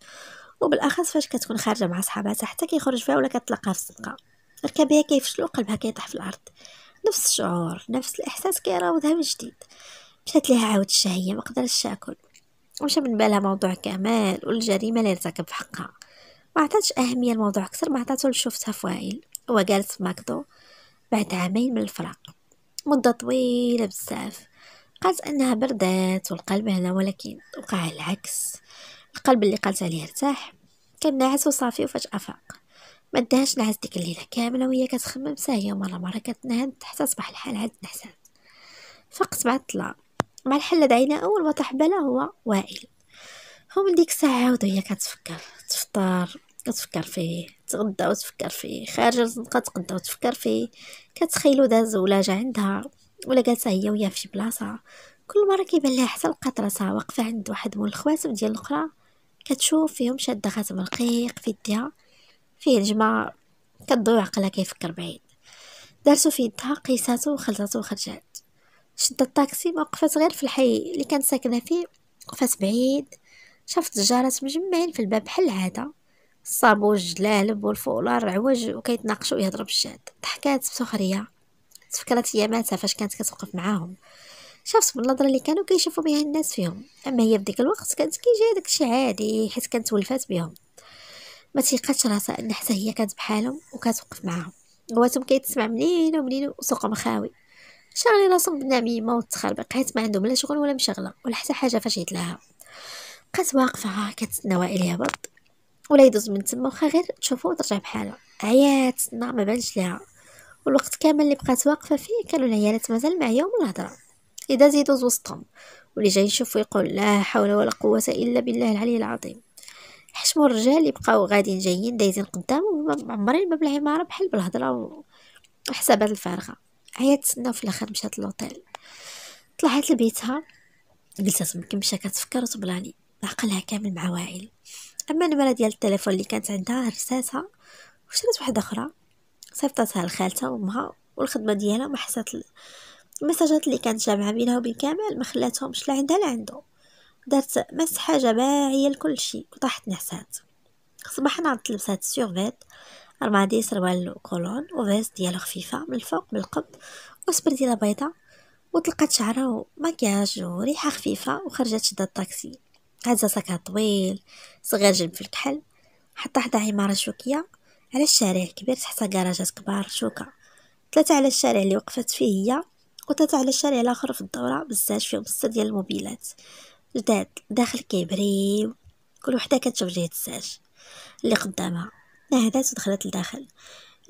وبالاخص فاش كتكون خارجه مع صحاباتها حتى كيخرج فيها ولا كتلاقاها في الصدقه، ركابها كيفشلوا قلبها كيطيح في الارض. نفس الشعور نفس الاحساس كيراودها من جديد. مشات ليها عاود الشهيه ما قدرتش تاكل، ومشى من بالها موضوع كمال والجريمه اللي ارتكب في حقها. ما عطاتش اهميه الموضوع اكثر ما عطاتو اللي شفتها في وائل هو جالس في ماكدو بعد عامين من الفراق، مده طويله بزاف. قالت انها بردات والقلب هنا، ولكن وقع العكس. القلب اللي قالت عليه ارتاح، كان ناعس وصافي وفجاه فاق. ما داهاش نعس ديك الليله كامله وهي كتخمم ساهيه، مره مره كتنهد حتى صباح الحال عاد نحسات. فقت مع الطلع مع الحله دعينا اول ما طاح باله هو وائل، هو من ديك الساعه عاود هي كتفكر، تفطر كتفكر فيه، تغدا وتفكر فيه، خارجه تبقى تغدا وتفكر فيه، كتخيلو داز ولا جا عندها ولا جالسه هي وياه فشي بلاصه. كل مره كيبان لها حتى لقات راسها واقفه عند واحد من الخواتم ديال الاخرى، كتشوف فيهم شاده خاتم رقيق في يدها فيه الجماعه، كتضوي عقلها كيفكر بعيد. دارتو في يدها، قيساتو وخلطاتو وخرجات، شدت الطاكسي ما وقفات غير في الحي اللي كانت ساكنه فيه، وقفات بعيد. شافت الجارات مجمعين في الباب بحال العاده، الصابوج الجلالب والفولار العوج، وكيتناقشوا ويهضروا بالجاد. ضحكات بسخريه، تفكرت اياماتها فاش كانت كتوقف معاهم، شافت بالنظره اللي كانوا كيشوفوا بها الناس فيهم. اما هي بديك الوقت كانت كيجي داكشي عادي، حيت كانت ولفات بهم، ما تيقاتش راسها ان حتى هي كانت بحالهم وكتوقف معاهم. غواتهم كيتسمع منين ومنين، وسوق مخاوي شاغلي راسهم بالنميمه والتخربيق، حيت ما عندهم لا شغل ولا مشغله ولا حتى حاجه. فاش جات لها بقات واقفه كتسنى وائل برد ولا يدوز من تما، واخا غير تشوفو وترجع بحالها. عيات تسنى ما بانش لها، والوقت كامل اللي بقات واقفه فيه كانوا العيالات مازال معاهم الهضره، اللي داز يدوز وسطهم واللي جاي يشوف يقول لا حول ولا قوه الا بالله العلي العظيم. حشموا الرجال اللي بقاو غاديين جايين دايزين قدامهم، عمرين ما بالعماره بحال بالهضره وحسابات الفارغه. عيات تسنى، في الاخر مشات للوطيل. طلعت لبيتها، جلسات مكمشه كتفكر وتبلاني، عقلها كامل مع وائل. اما النمره ديال التليفون اللي كانت عندها رساتها وشرات واحده اخرى، صيفطاتها لخالتها وامها، والخدمه ديالها ما حسات المساجات اللي كانت جامعه بينها وبين كامل، ما خلاتهمش لا عندها لا عنده. دارت مسحه جماعيه لكل شيء وطاحت نعسات. صباحا عطلت لبسات سيرفيت، رمادي سروال وكولون وفيس ديالو خفيفه من الفوق بالقبض، وسبر ديالها بيضاء، وطلقات شعرها وماكياج وريحه خفيفه، وخرجت شدات الطاكسي. هزا ساكها طويل صغير جنب في الكحل، حطها حدا عمارة شوكية على الشارع الكبير، تحتها كراجات كبار شوكة، ثلاثة على الشارع اللي وقفت فيه هي، وثلاثة على الشارع الآخر في الدورة، بزاج فيهم ستة ديال الموبيلات جداد داخل كيبريو، كل وحدة كتشوف جهة الزاج اللي قدامها. نهدات ودخلت لداخل،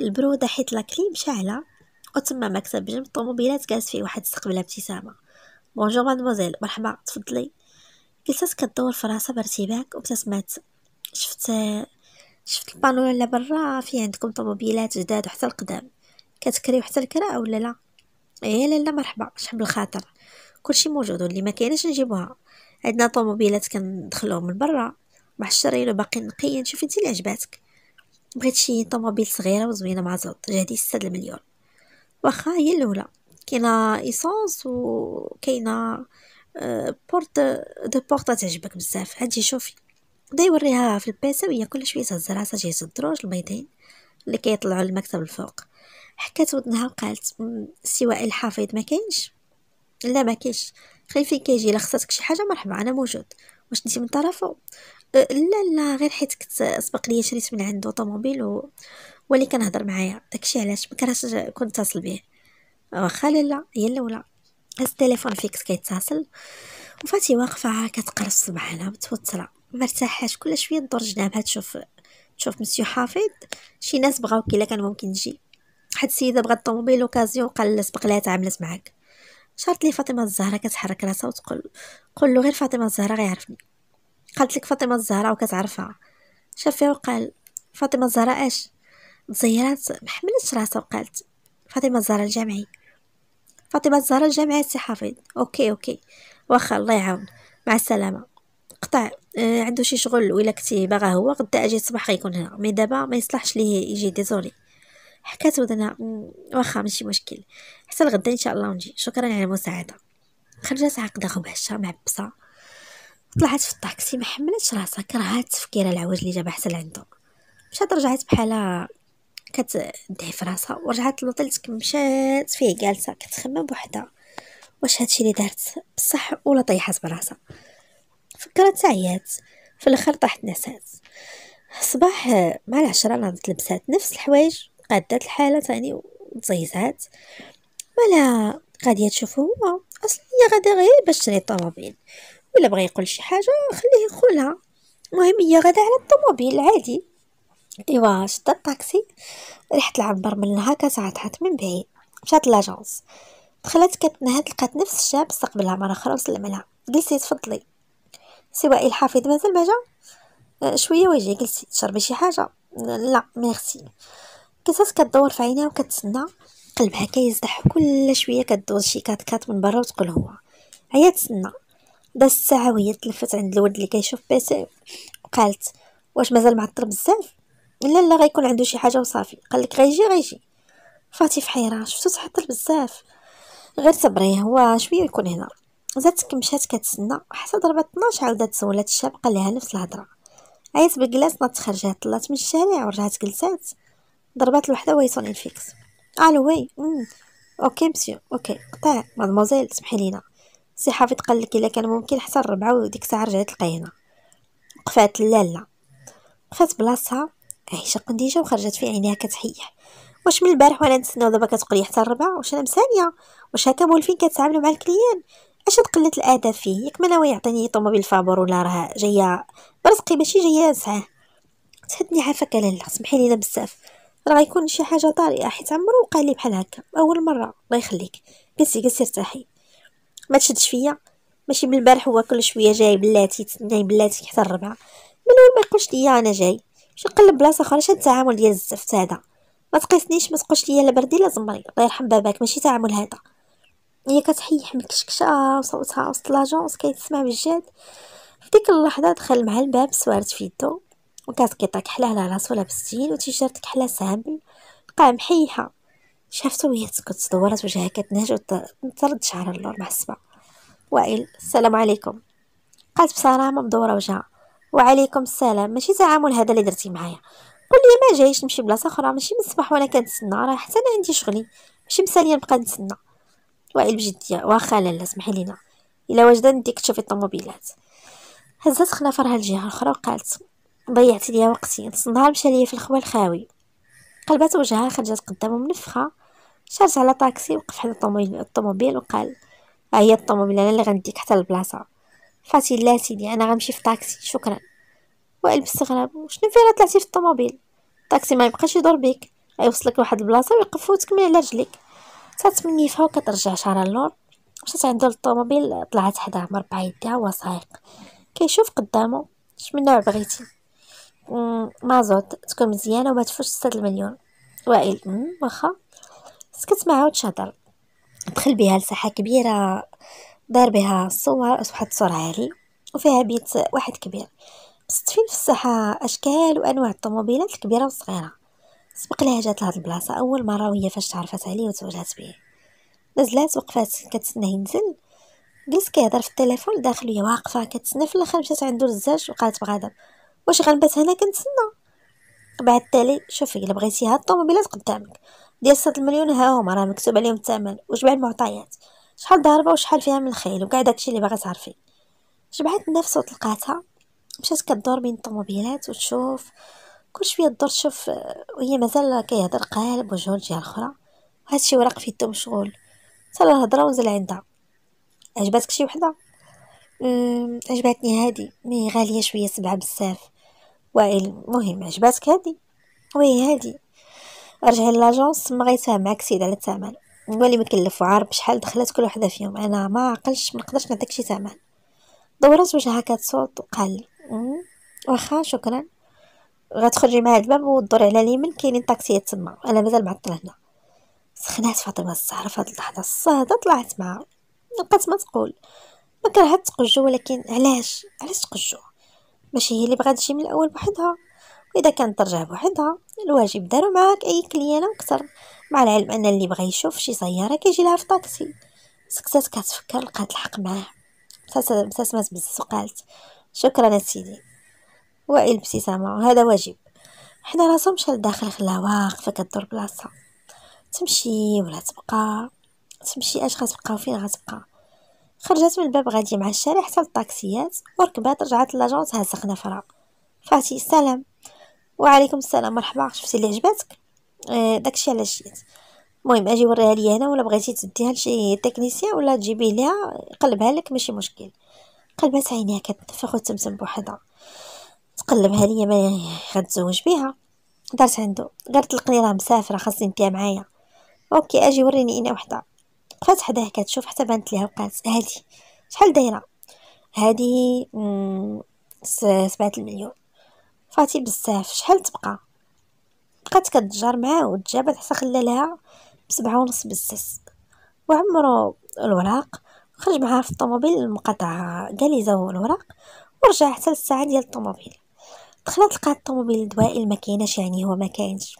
البرودة حيت لاكليم شاعلة، وتما مكتب جنب الطوموبيلات جالس فيه واحد استقبلها ابتسامة. بونجور مادموزيل، مرحبا تفضلي. جلسات كدور في راسها بارتباك وابتسمات. شفت شفت البانولا اللي برا، في عندكم طوموبيلات جداد وحتى القدام، كتكريو حتى الكراء ولا لا؟ ايه لالا مرحبا، شحال بالخاطر، كلشي موجود، واللي ما كايناش نجيبوها، عندنا طوموبيلات كندخلوهم من برا مع الشرايين باقي نقيين، شوفي انت اللي عجباتك. بغيت شي طوموبيل صغيره وزوينه مع زوط، جهدي ستة المليون. واخا هي الاولى كاينه ايسونس وكاينه بورت دو بورطه تعجبك بزاف، عاد شوفي. بدا يوريها في البيسه، وهي كل شويه تهز راسها جهه الدروج البيضين اللي كيطلعوا للمكتب الفوق. حكات ودنها وقالت سواء الحافظ ما كاينش؟ لا ما كاينش. خلي فين كيجي، لا خصاتك شي حاجه مرحبا انا موجود. واش انت من طرفه؟ أه لا لا، غير حيت كنت سبق لي شريت من عنده طوموبيل و... واللي كنهضر معايا، داكشي علاش ما كرهتش كنت اتصل به. واخا لا، هي الاولى. هز التليفون فيكس كيتصل، وفاتي واقفه كتقرص صباحها متوتره مرتاحاش، كل شويه تدور جنابها تشوف تشوف مسيو حافظ. شي ناس بغاو كي لا كان ممكن تجي، واحد السيده بغات الطوموبيل اوكازيون، قال سبق لها تعاملت معاك. شارت لي فاطمه الزهراء كتحرك راسها وتقول قول له غير فاطمه الزهراء غيعرفني. قالت لك فاطمه الزهراء وكتعرفها؟ شاف فيها وقال فاطمه الزهراء اش؟ تزيرات محملتش راسها وقالت فاطمه الزهراء الجامعي، فاطمه الزهراء الجامعه سي حافظ. اوكي اوكي واخا الله يعاون، مع السلامه. قطع آه عنده شي شغل، ولا كنتي باغا هو غدا اجي الصباح غيكون هنا، مي دابا ما يصلحش ليه يجي، ديزولي. حكات ودنا واخا ماشي مشكل، حتى لغدا ان شاء الله نجي، شكرا على المساعده. خرجت عاقده خبعشه معبسه، طلعت في الطاكسي ما حملتش راسها، كرهات تفكيرها العوج اللي جابها حتى لعندو. مشات رجعت بحالها كتدعي في راسها، ورجعت للوطيل مشات فيه جالسه كتخمم بوحدها، واش هادشي اللي دارت بصح ولا طيحات براسها؟ فكرت عيات، في الاخر طاحت نعسات. الصباح مع العشرة ناضت لبسات نفس الحوايج، قادات الحاله ثاني وتزيزات، مالا غاديه تشوفو هو، اصلا هي غادا غير باش تشري الطوموبيل، ولا بغى يقول شي حاجه خليه يقولها، المهم هي غادا على الطوموبيل عادي. ايوا شدت الطاكسي، ريحه العنبر منها كتعطحت من بعيد. مشات لاجونس، دخلت كتنهد، لقات نفس الشاب استقبلها مره اخرى وسلم عليها. جلسي تفضلي. سوائي الحفيظ مازال ما جا. شويه واجي قلتي تشربي شي حاجه؟ لا ميرسي. كتات كدور في عينيها وكتسنى، قلبها كيزدح، كل شويه كدوز شي كاتكات من برا وتقول هو هيا تسنى. دازت الساعه وهي تلفت عند الولد اللي كيشوف بيسي وقالت واش مازال معطر بزاف؟ لا لا غيكون عنده شي حاجه وصافي. قال لك غيجي غيجي. فاتي في حيره، شفتو تحطر بزاف، غير صبريه هو شويه يكون هنا. زادت مشات كتسنى حتى ضربات اثنا عشر، عاودات سولات الشاب قال لها نفس الهضره، عيات بالكلاس ناضت خرجات طلات من الشارع ورجعت جلسات. ضربات الوحده وهي صون الفيكس. الو وي مم. اوكي مسيو اوكي قطع مادموزيل سمحي لينا. سي حافظ قال لك الا كان ممكن حتى الربعه، وديك الساعه رجعت لقينا. قفات لا لا قفات بلاصتها عايشه قنديجه وخرجت في عينيها كتحيح. واش من البارح وانا نتسناو دابا كتقولي حتى الربعه؟ واش انا مسانيه؟ واش هكا مولفين كتعاملوا مع الكليان؟ اش تقلت الادب فيه؟ ياك ما ناوي يعطيني طوموبيل فابور ولا راه جايه برزقي ماشي جايه نسعاه؟ تهدني عافاك لالا سمحي لينا بزاف، راه غيكون شي حاجه طارئه حيت عمرو قال لي بحال هكا اول مره. الله يخليك جلسي جلسي ارتاحي ما تشدش فيا. ماشي من البارح هو كل شويه جاي بلاتي تسناي بلاتي حتى الربعه، من اول ما يقولش ليا انا جاي باش نقلب بلاصه اخرى. شاد التعامل ديال الزفت هذا ما تقيسنيش، ما تقولش ليا لا بردي لا زمري، الله يرحم باباك ماشي تعامل هذا. هي كتحيح مكشكشه وصوتها وسط لاجونس كيتسمع بالجاد. في ديك اللحظه دخل مع الباب سوارت في يدو وكاسكيطه كحله على راسو لابس تيل وتيشيرت كحله سامبل، بقى محيحه. شافته وهي تسكت، دورات وجهها كتنهج وترد شعرها اللور محسبه. وائل السلام عليكم، قالت بصرامه مدوره وجهها. وعليكم السلام، ماشي تعامل هذا اللي درتي معايا. قول لي ما جايش نمشي بلاصه اخرى، ماشي من الصباح وانا كنتسنى، راه حتى انا عندي شغلي، ماشي مساليه نبقى نتسنى. وائل بجديه واخا لالا سمحي لينا، الا واجده نديك تشوفي الطوموبيلات. هزات خنافرها لجهه اخرى وقالت ضيعتي ليا وقتي، نص النهار مشى ليا في الخوال الخاوي. قلبات وجهها خرجت قدامه منفخه. شارت على طاكسي وقف حدا الطوموبيل وقال ها هي الطوموبيل انا اللي غنديك حتى البلاصه. فاتي لا سيدي انا غنمشي في طاكسي شكرا. وائل باستغراب شنو فين طلعتي في الطوموبيل؟ الطاكسي ما يبقاش يدور بيك، غيوصلك لواحد البلاصه ويقف وتكمل على رجليك. صات مني فها وكترجع شعرها اللور، مشات عندو للطوموبيل، طلعت حداه مربعه يديها وهو سايق كيشوف قدامه. اش من نوع بغيتي؟ مازوت تكون مزيانه وما تفوتش ستة المليون. وائل واخا سكت معاه وتشهدر. دخل بها لساحه كبيره دار بها الصور، واحد الصوره عالي وفيها بيت واحد كبير مستفين في الساحه اشكال وانواع الطوموبيلات الكبيره والصغيره. سبق لها جات لهاد البلاصه اول مره وهي فاش تعرفت عليه وتواجهت به. نزلات وقفات كتسناه ينزل، جلس كيهضر في التليفون داخل وهي واقفه كتسنى. في الاخر مشات عندو الزاج وقالت بغضب واش غنبات هنا كنتسنى؟ بعد تالي شوفي الا بغيتي هاد الطوموبيلات قدامك ديال ستة المليون، ها هما راه مكتوب عليهم الثمن وجمع المعطيات، شحال ضاربه وشحال فيها من الخيل وكاع داكشي اللي باغا تعرفي. جمعات النفس وطلقاتها مشات كدور بين الطوموبيلات وتشوف كل شويه تدور تشوف، وهي مازال كيهضر قالب وجهو للجهه الاخرى، هادشي ورق في يدو مشغول. تلا الهضره ونزل عندها عجباتك شي وحده؟ امم عجباتني هادي مي غاليه شويه سبعه بزاف. وائل مهم عجباتك هادي؟ وي هادي. رجعي لاجونس تما غيتفاهم معاك السيد على الثمن، هو اللي مكلف وعارف بشحال دخلت كل وحده فيهم، انا ما عقلش ما نقدرش نعطيك شي ثمن. دورات وجهها كتصوت وقال واخا شكرا. غتخرجي مع هاد الباب ودوري على اليمين كاينين طاكسيات تما، انا مازال معطله هنا. سخنات فاطمه الزهراء في هاد اللحظه الصهده طلعت معها، بقات ما تقول ما كرهت تقجو، ولكن علاش علاش تقجو؟ ماشي هي اللي بغات تجي من الاول بوحدها، واذا كانت ترجع بوحدها الواجب داروا معاك اي كليانه وكثر، مع العلم ان اللي بغى يشوف شي سياره كيجي لها في طاكسي. سكتات كتفكر لقات الحق معاه، ابتسمات بزز وقالت شكرا سيدي. وائل ابتسامه وهذا واجب. حنا راسو مشى لداخل خلاها واقفه كدور بلاصتها، تمشي ولا تبقى؟ تمشي اش غتبقى وفين غتبقى؟ خرجت من الباب غاديه مع الشارع حتى للطاكسيات وركبات. رجعت لاجونس ها سخنه فرا. فاتي سلام. وعليكم السلام مرحبا، شفتي اللي عجباتك؟ آه داكشي علاش جيت. المهم اجي وريها لي هنا، ولا بغيتي تديها لشي تكنيسيان ولا تجيبيه ليها يقلبها لك ماشي مشكل. قلبات عينيها كتنفخ وتمتم بوحدها، تقلبها ليا ما غتزوج بيها. دارت عنده غير تلقني راه مسافره خاصني نديها معايا. اوكي اجي وريني انا وحده. بقات حداه كتشوف حتى بانت ليها وقالت هادي شحال دايره؟ هذه سبعة المليون فاتي بزاف. شحال تبقى؟ بقات كتجار معاه وتجابت حتى خلى لها بسبعة ونص بالسس، وعمرو الوراق خرج معها في الطوموبيل المقاطعة، قال يزاو الوراق ورجع حتى للساعة ديال الطوموبيل. دخلت لقات الطوموبيل الدوائي ما كايناش، يعني هو ما كاينش،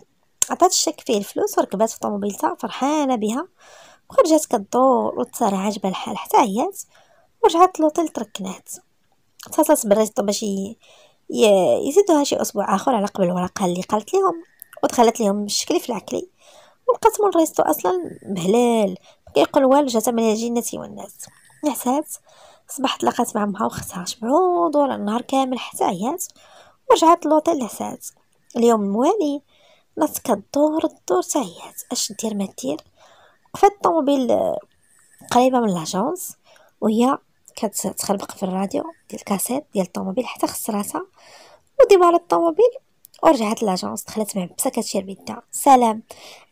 عطات الشك فيه الفلوس وركبات في طوموبيلتها فرحانه بها، وخرجات كدور وتسارع عجبها الحال حتى عيات، ورجعت لوطيل تركنات. اتصلت بريزتو باش يزيدوها شي اسبوع اخر على قبل ورقها اللي قالت لهم، ودخلت لهم الشكلي في العكلي، ولقات من ريزتو اصلا مهلال كيقول والو، جات من الجنه والناس. نعسات صبحت لقات مع امها وختها شبعو دور النهار كامل حتى عيات، ورجعت لوطيل لعسات. اليوم الموالي نات كدور الدور تعيات، اش دير ما دير، وقفات الطوموبيل قريبه من لاجونس وهي كتخربق في الراديو ديال الكاسيت ديال الطوموبيل حتى خسراتها، وديمار الطوموبيل ورجعت لاجونس. دخلت معبسه كتشير بيدها، سلام،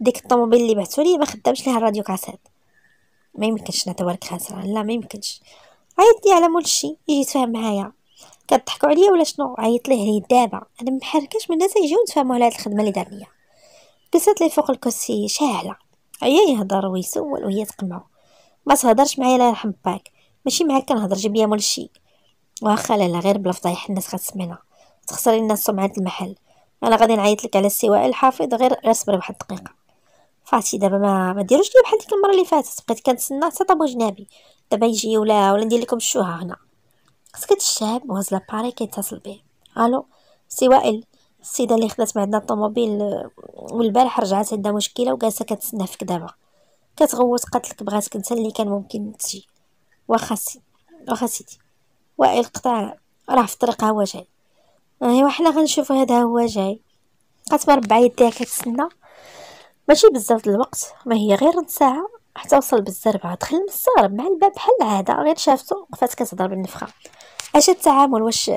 ديك الطوموبيل اللي بعثوا لي ما خدامش ليها الراديو كاسيت، ما يمكنش نتورك خاسره، لا ما يمكنش. عيط لي على مول الشي يجي يتفاهم معايا، كتضحكوا عليا ولا شنو؟ عيط ليه لي دابا، انا ما محركاش من الناس يجيو نتفاهموا على هاد الخدمه اللي دار ليا. دست لي فوق الكرسي شاعله، عيا يهضر ويسول وهي تقمعو، ما تهضرش معايا لا يرحم باك، ماشي معاك كنهضر، جيب ليا مول شي. واخا لا غير بلا فضايح، الناس غتسمعنا، تخسري الناس سمعه المحل. انا غادي نعيط لك على السواء الحافظ، غير غير صبري واحد الدقيقه فاتي، دابا ما ما ديروش لي بحال ديك المره اللي فاتت، بقيت كنتسنى حتى طابو جنابي، دابا يجي ولا ولا ندير لكم الشوهه هنا. سكت الشاب وهز لاباري كيتصل به، الو سي وائل، السيده اللي خدات معنا الطوموبيل والبارح رجعت عندها مشكله وجالسه كتسنى فيك، دابا كتغوت، قالتلك بغاتك انت اللي كان ممكن تجي. واخا سي واخا سيدي. وائل قطع، راه في الطريق، هو جاي. ايوا حنا غنشوفو هذا هو جاي. قات مربعه يديها كتسنى، ماشي بزاف د الوقت، ما هي غير نص ساعه حتى وصل بالزربعه. دخل المسار مع الباب بحال العاده، غير شافتو وقفات كتهضر بالنفخه. اش التعامل؟ واش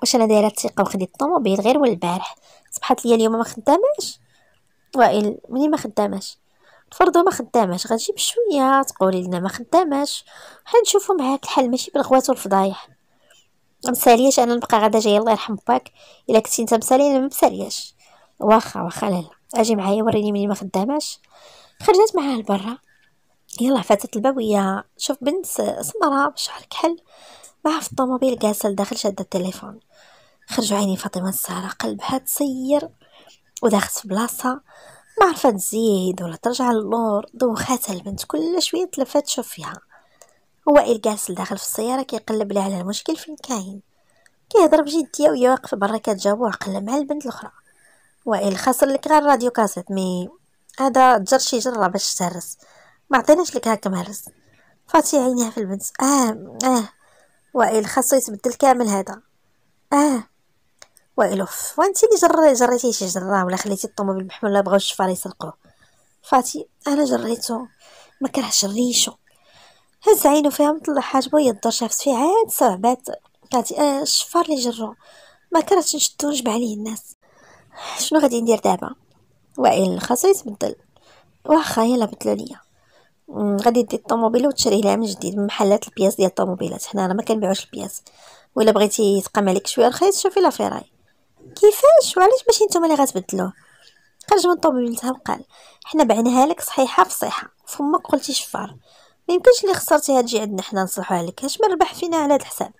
واش انا دايره الثقه وخديت الطوموبيل غير والبارح، صبحت ليا اليوم ما خداماش؟ وائل مني ما خداماش؟ تفرضوا ما خداماش، غنجي بشويه تقولي لنا ما خداماش، حنشوفوا معاك الحل، ماشي بالغوات والفضايح. ما مسالياش انا نبقى غدا جايه، الله يرحم باك، الا كنتي انت مسالي انا ما مسالياش. واخا واخا لالا، اجي معايا وريني مني ما خداماش. خرجت معاه لبرا، يلا فاتت الباب وهي شوف بنت سمراء بشعر كحل معها في الطوموبيل، جالسه لداخل شاده التليفون. خرجوا عيني فاطمه الزهراء، قلبها تسير وداخت في بلاصه ما عرفت تزيد ولا ترجع للور. دوخاتها البنت، كل شويه تلفات تشوف فيها. وائل جالس لداخل في السياره كيقلب لها على المشكل فين كاين، كيهضر بجديه وهي واقفه برا كتجاوب عقله مع البنت الاخرى. وائل خسر لك غير راديو كاسيت، مي هذا تجر شي جره باش تهرس، ما عطيناش لك هكا مهرس. فاتي عينيها في البنت، اه اه وائل خاصو يتبدل كامل هذا، اه وائل اوف، وانتي اللي جري جريتيه شي جره ولا خليتي الطوموبيل محمول، لا بغاو الشفار يسرقوه. فاتي انا جريته، ما كرهش الريشو. هز عينو فيها وطلع حاجبو، هي الدور شافت فيه عاد صعبات، قالت اه الشفار اللي جرو، ما كرهتش نشدو نجمع عليه الناس. شنو غادي ندير دابا؟ وائل خاصو يتبدل. واخا يلا بدلو ليا، غادي دير الطوموبيل وتشري لها من جديد من محلات البياس ديال الطوموبيلات، حنا راه ما كنبيعوش البياس، ولا بغيتي تقام عليك شويه رخيص شوفي لا فيراي. كيفاش وعلاش ماشي نتوما اللي غتبدلوه؟ خرج من طوموبيلتها وقال حنا بعناها لك صحيحه في صحيحه، فمك قلتي شفار، ما يمكنش اللي خسرتيها تجي عندنا حنا نصلحوها لك، اش من ربح فينا على هذا الحساب.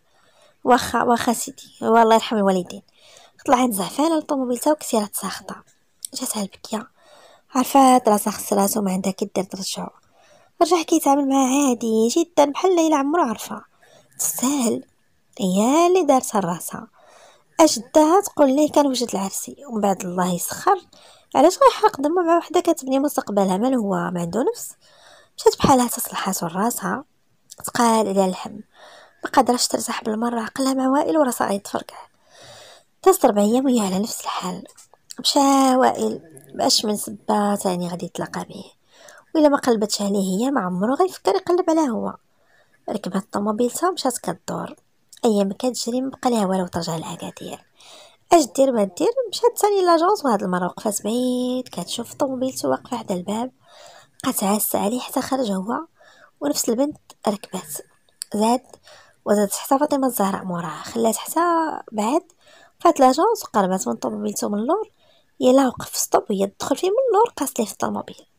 واخا واخا سيدي، والله يرحم الوالدين. طلعت زعفانه لطوموبيلتها وكسيرات ساخطه، جاتها البكيه، عرفات راسها خسراتو ما عندها كي دير ترجعو. رجع كيتعامل معها عادي جدا بحال ليلى عمرو عرفها، تستاهل، هي اللي دارتها لراسها. اجدها تقول ليه كان وجد العرسي، ومن بعد الله يسخر علاش غيحرق دمه مع وحده كتبني مستقبلها، مال هو ما عنده نفس. مشات بحالها تصلحات لراسها، تقال على الهم، ما قادراش ترتاح بالمره، عقلها مع وائل وراسها غيتفركع. دازت ربع ايام وهي على نفس الحال. مشى وائل باش من سبه ثاني غادي يتلاقى به، وإلا ما قلبتش عليه هي ما عمرو غيفكر يقلب عليها هو. ركبات طوموبيلتها مشات كدور، ايام كتجري مبقى ليها والو ترجع لأكادير. اش دير ما دير، مشات ثاني لاجونس، وهاد المره وقفات بعيد كتشوف طوموبيلته واقفه حدا الباب، بقات عاسه عليه حتى خرج هو ونفس البنت ركبات. زاد وزادت حتى فاطمه الزهراء موراها، خلات حتى بعد فات ثلاجه وتقربات من طوموبيلته من اللور. يلا وقف في السطوب وهي تدخل فيه من اللور، قاص ليه في الطوموبيل.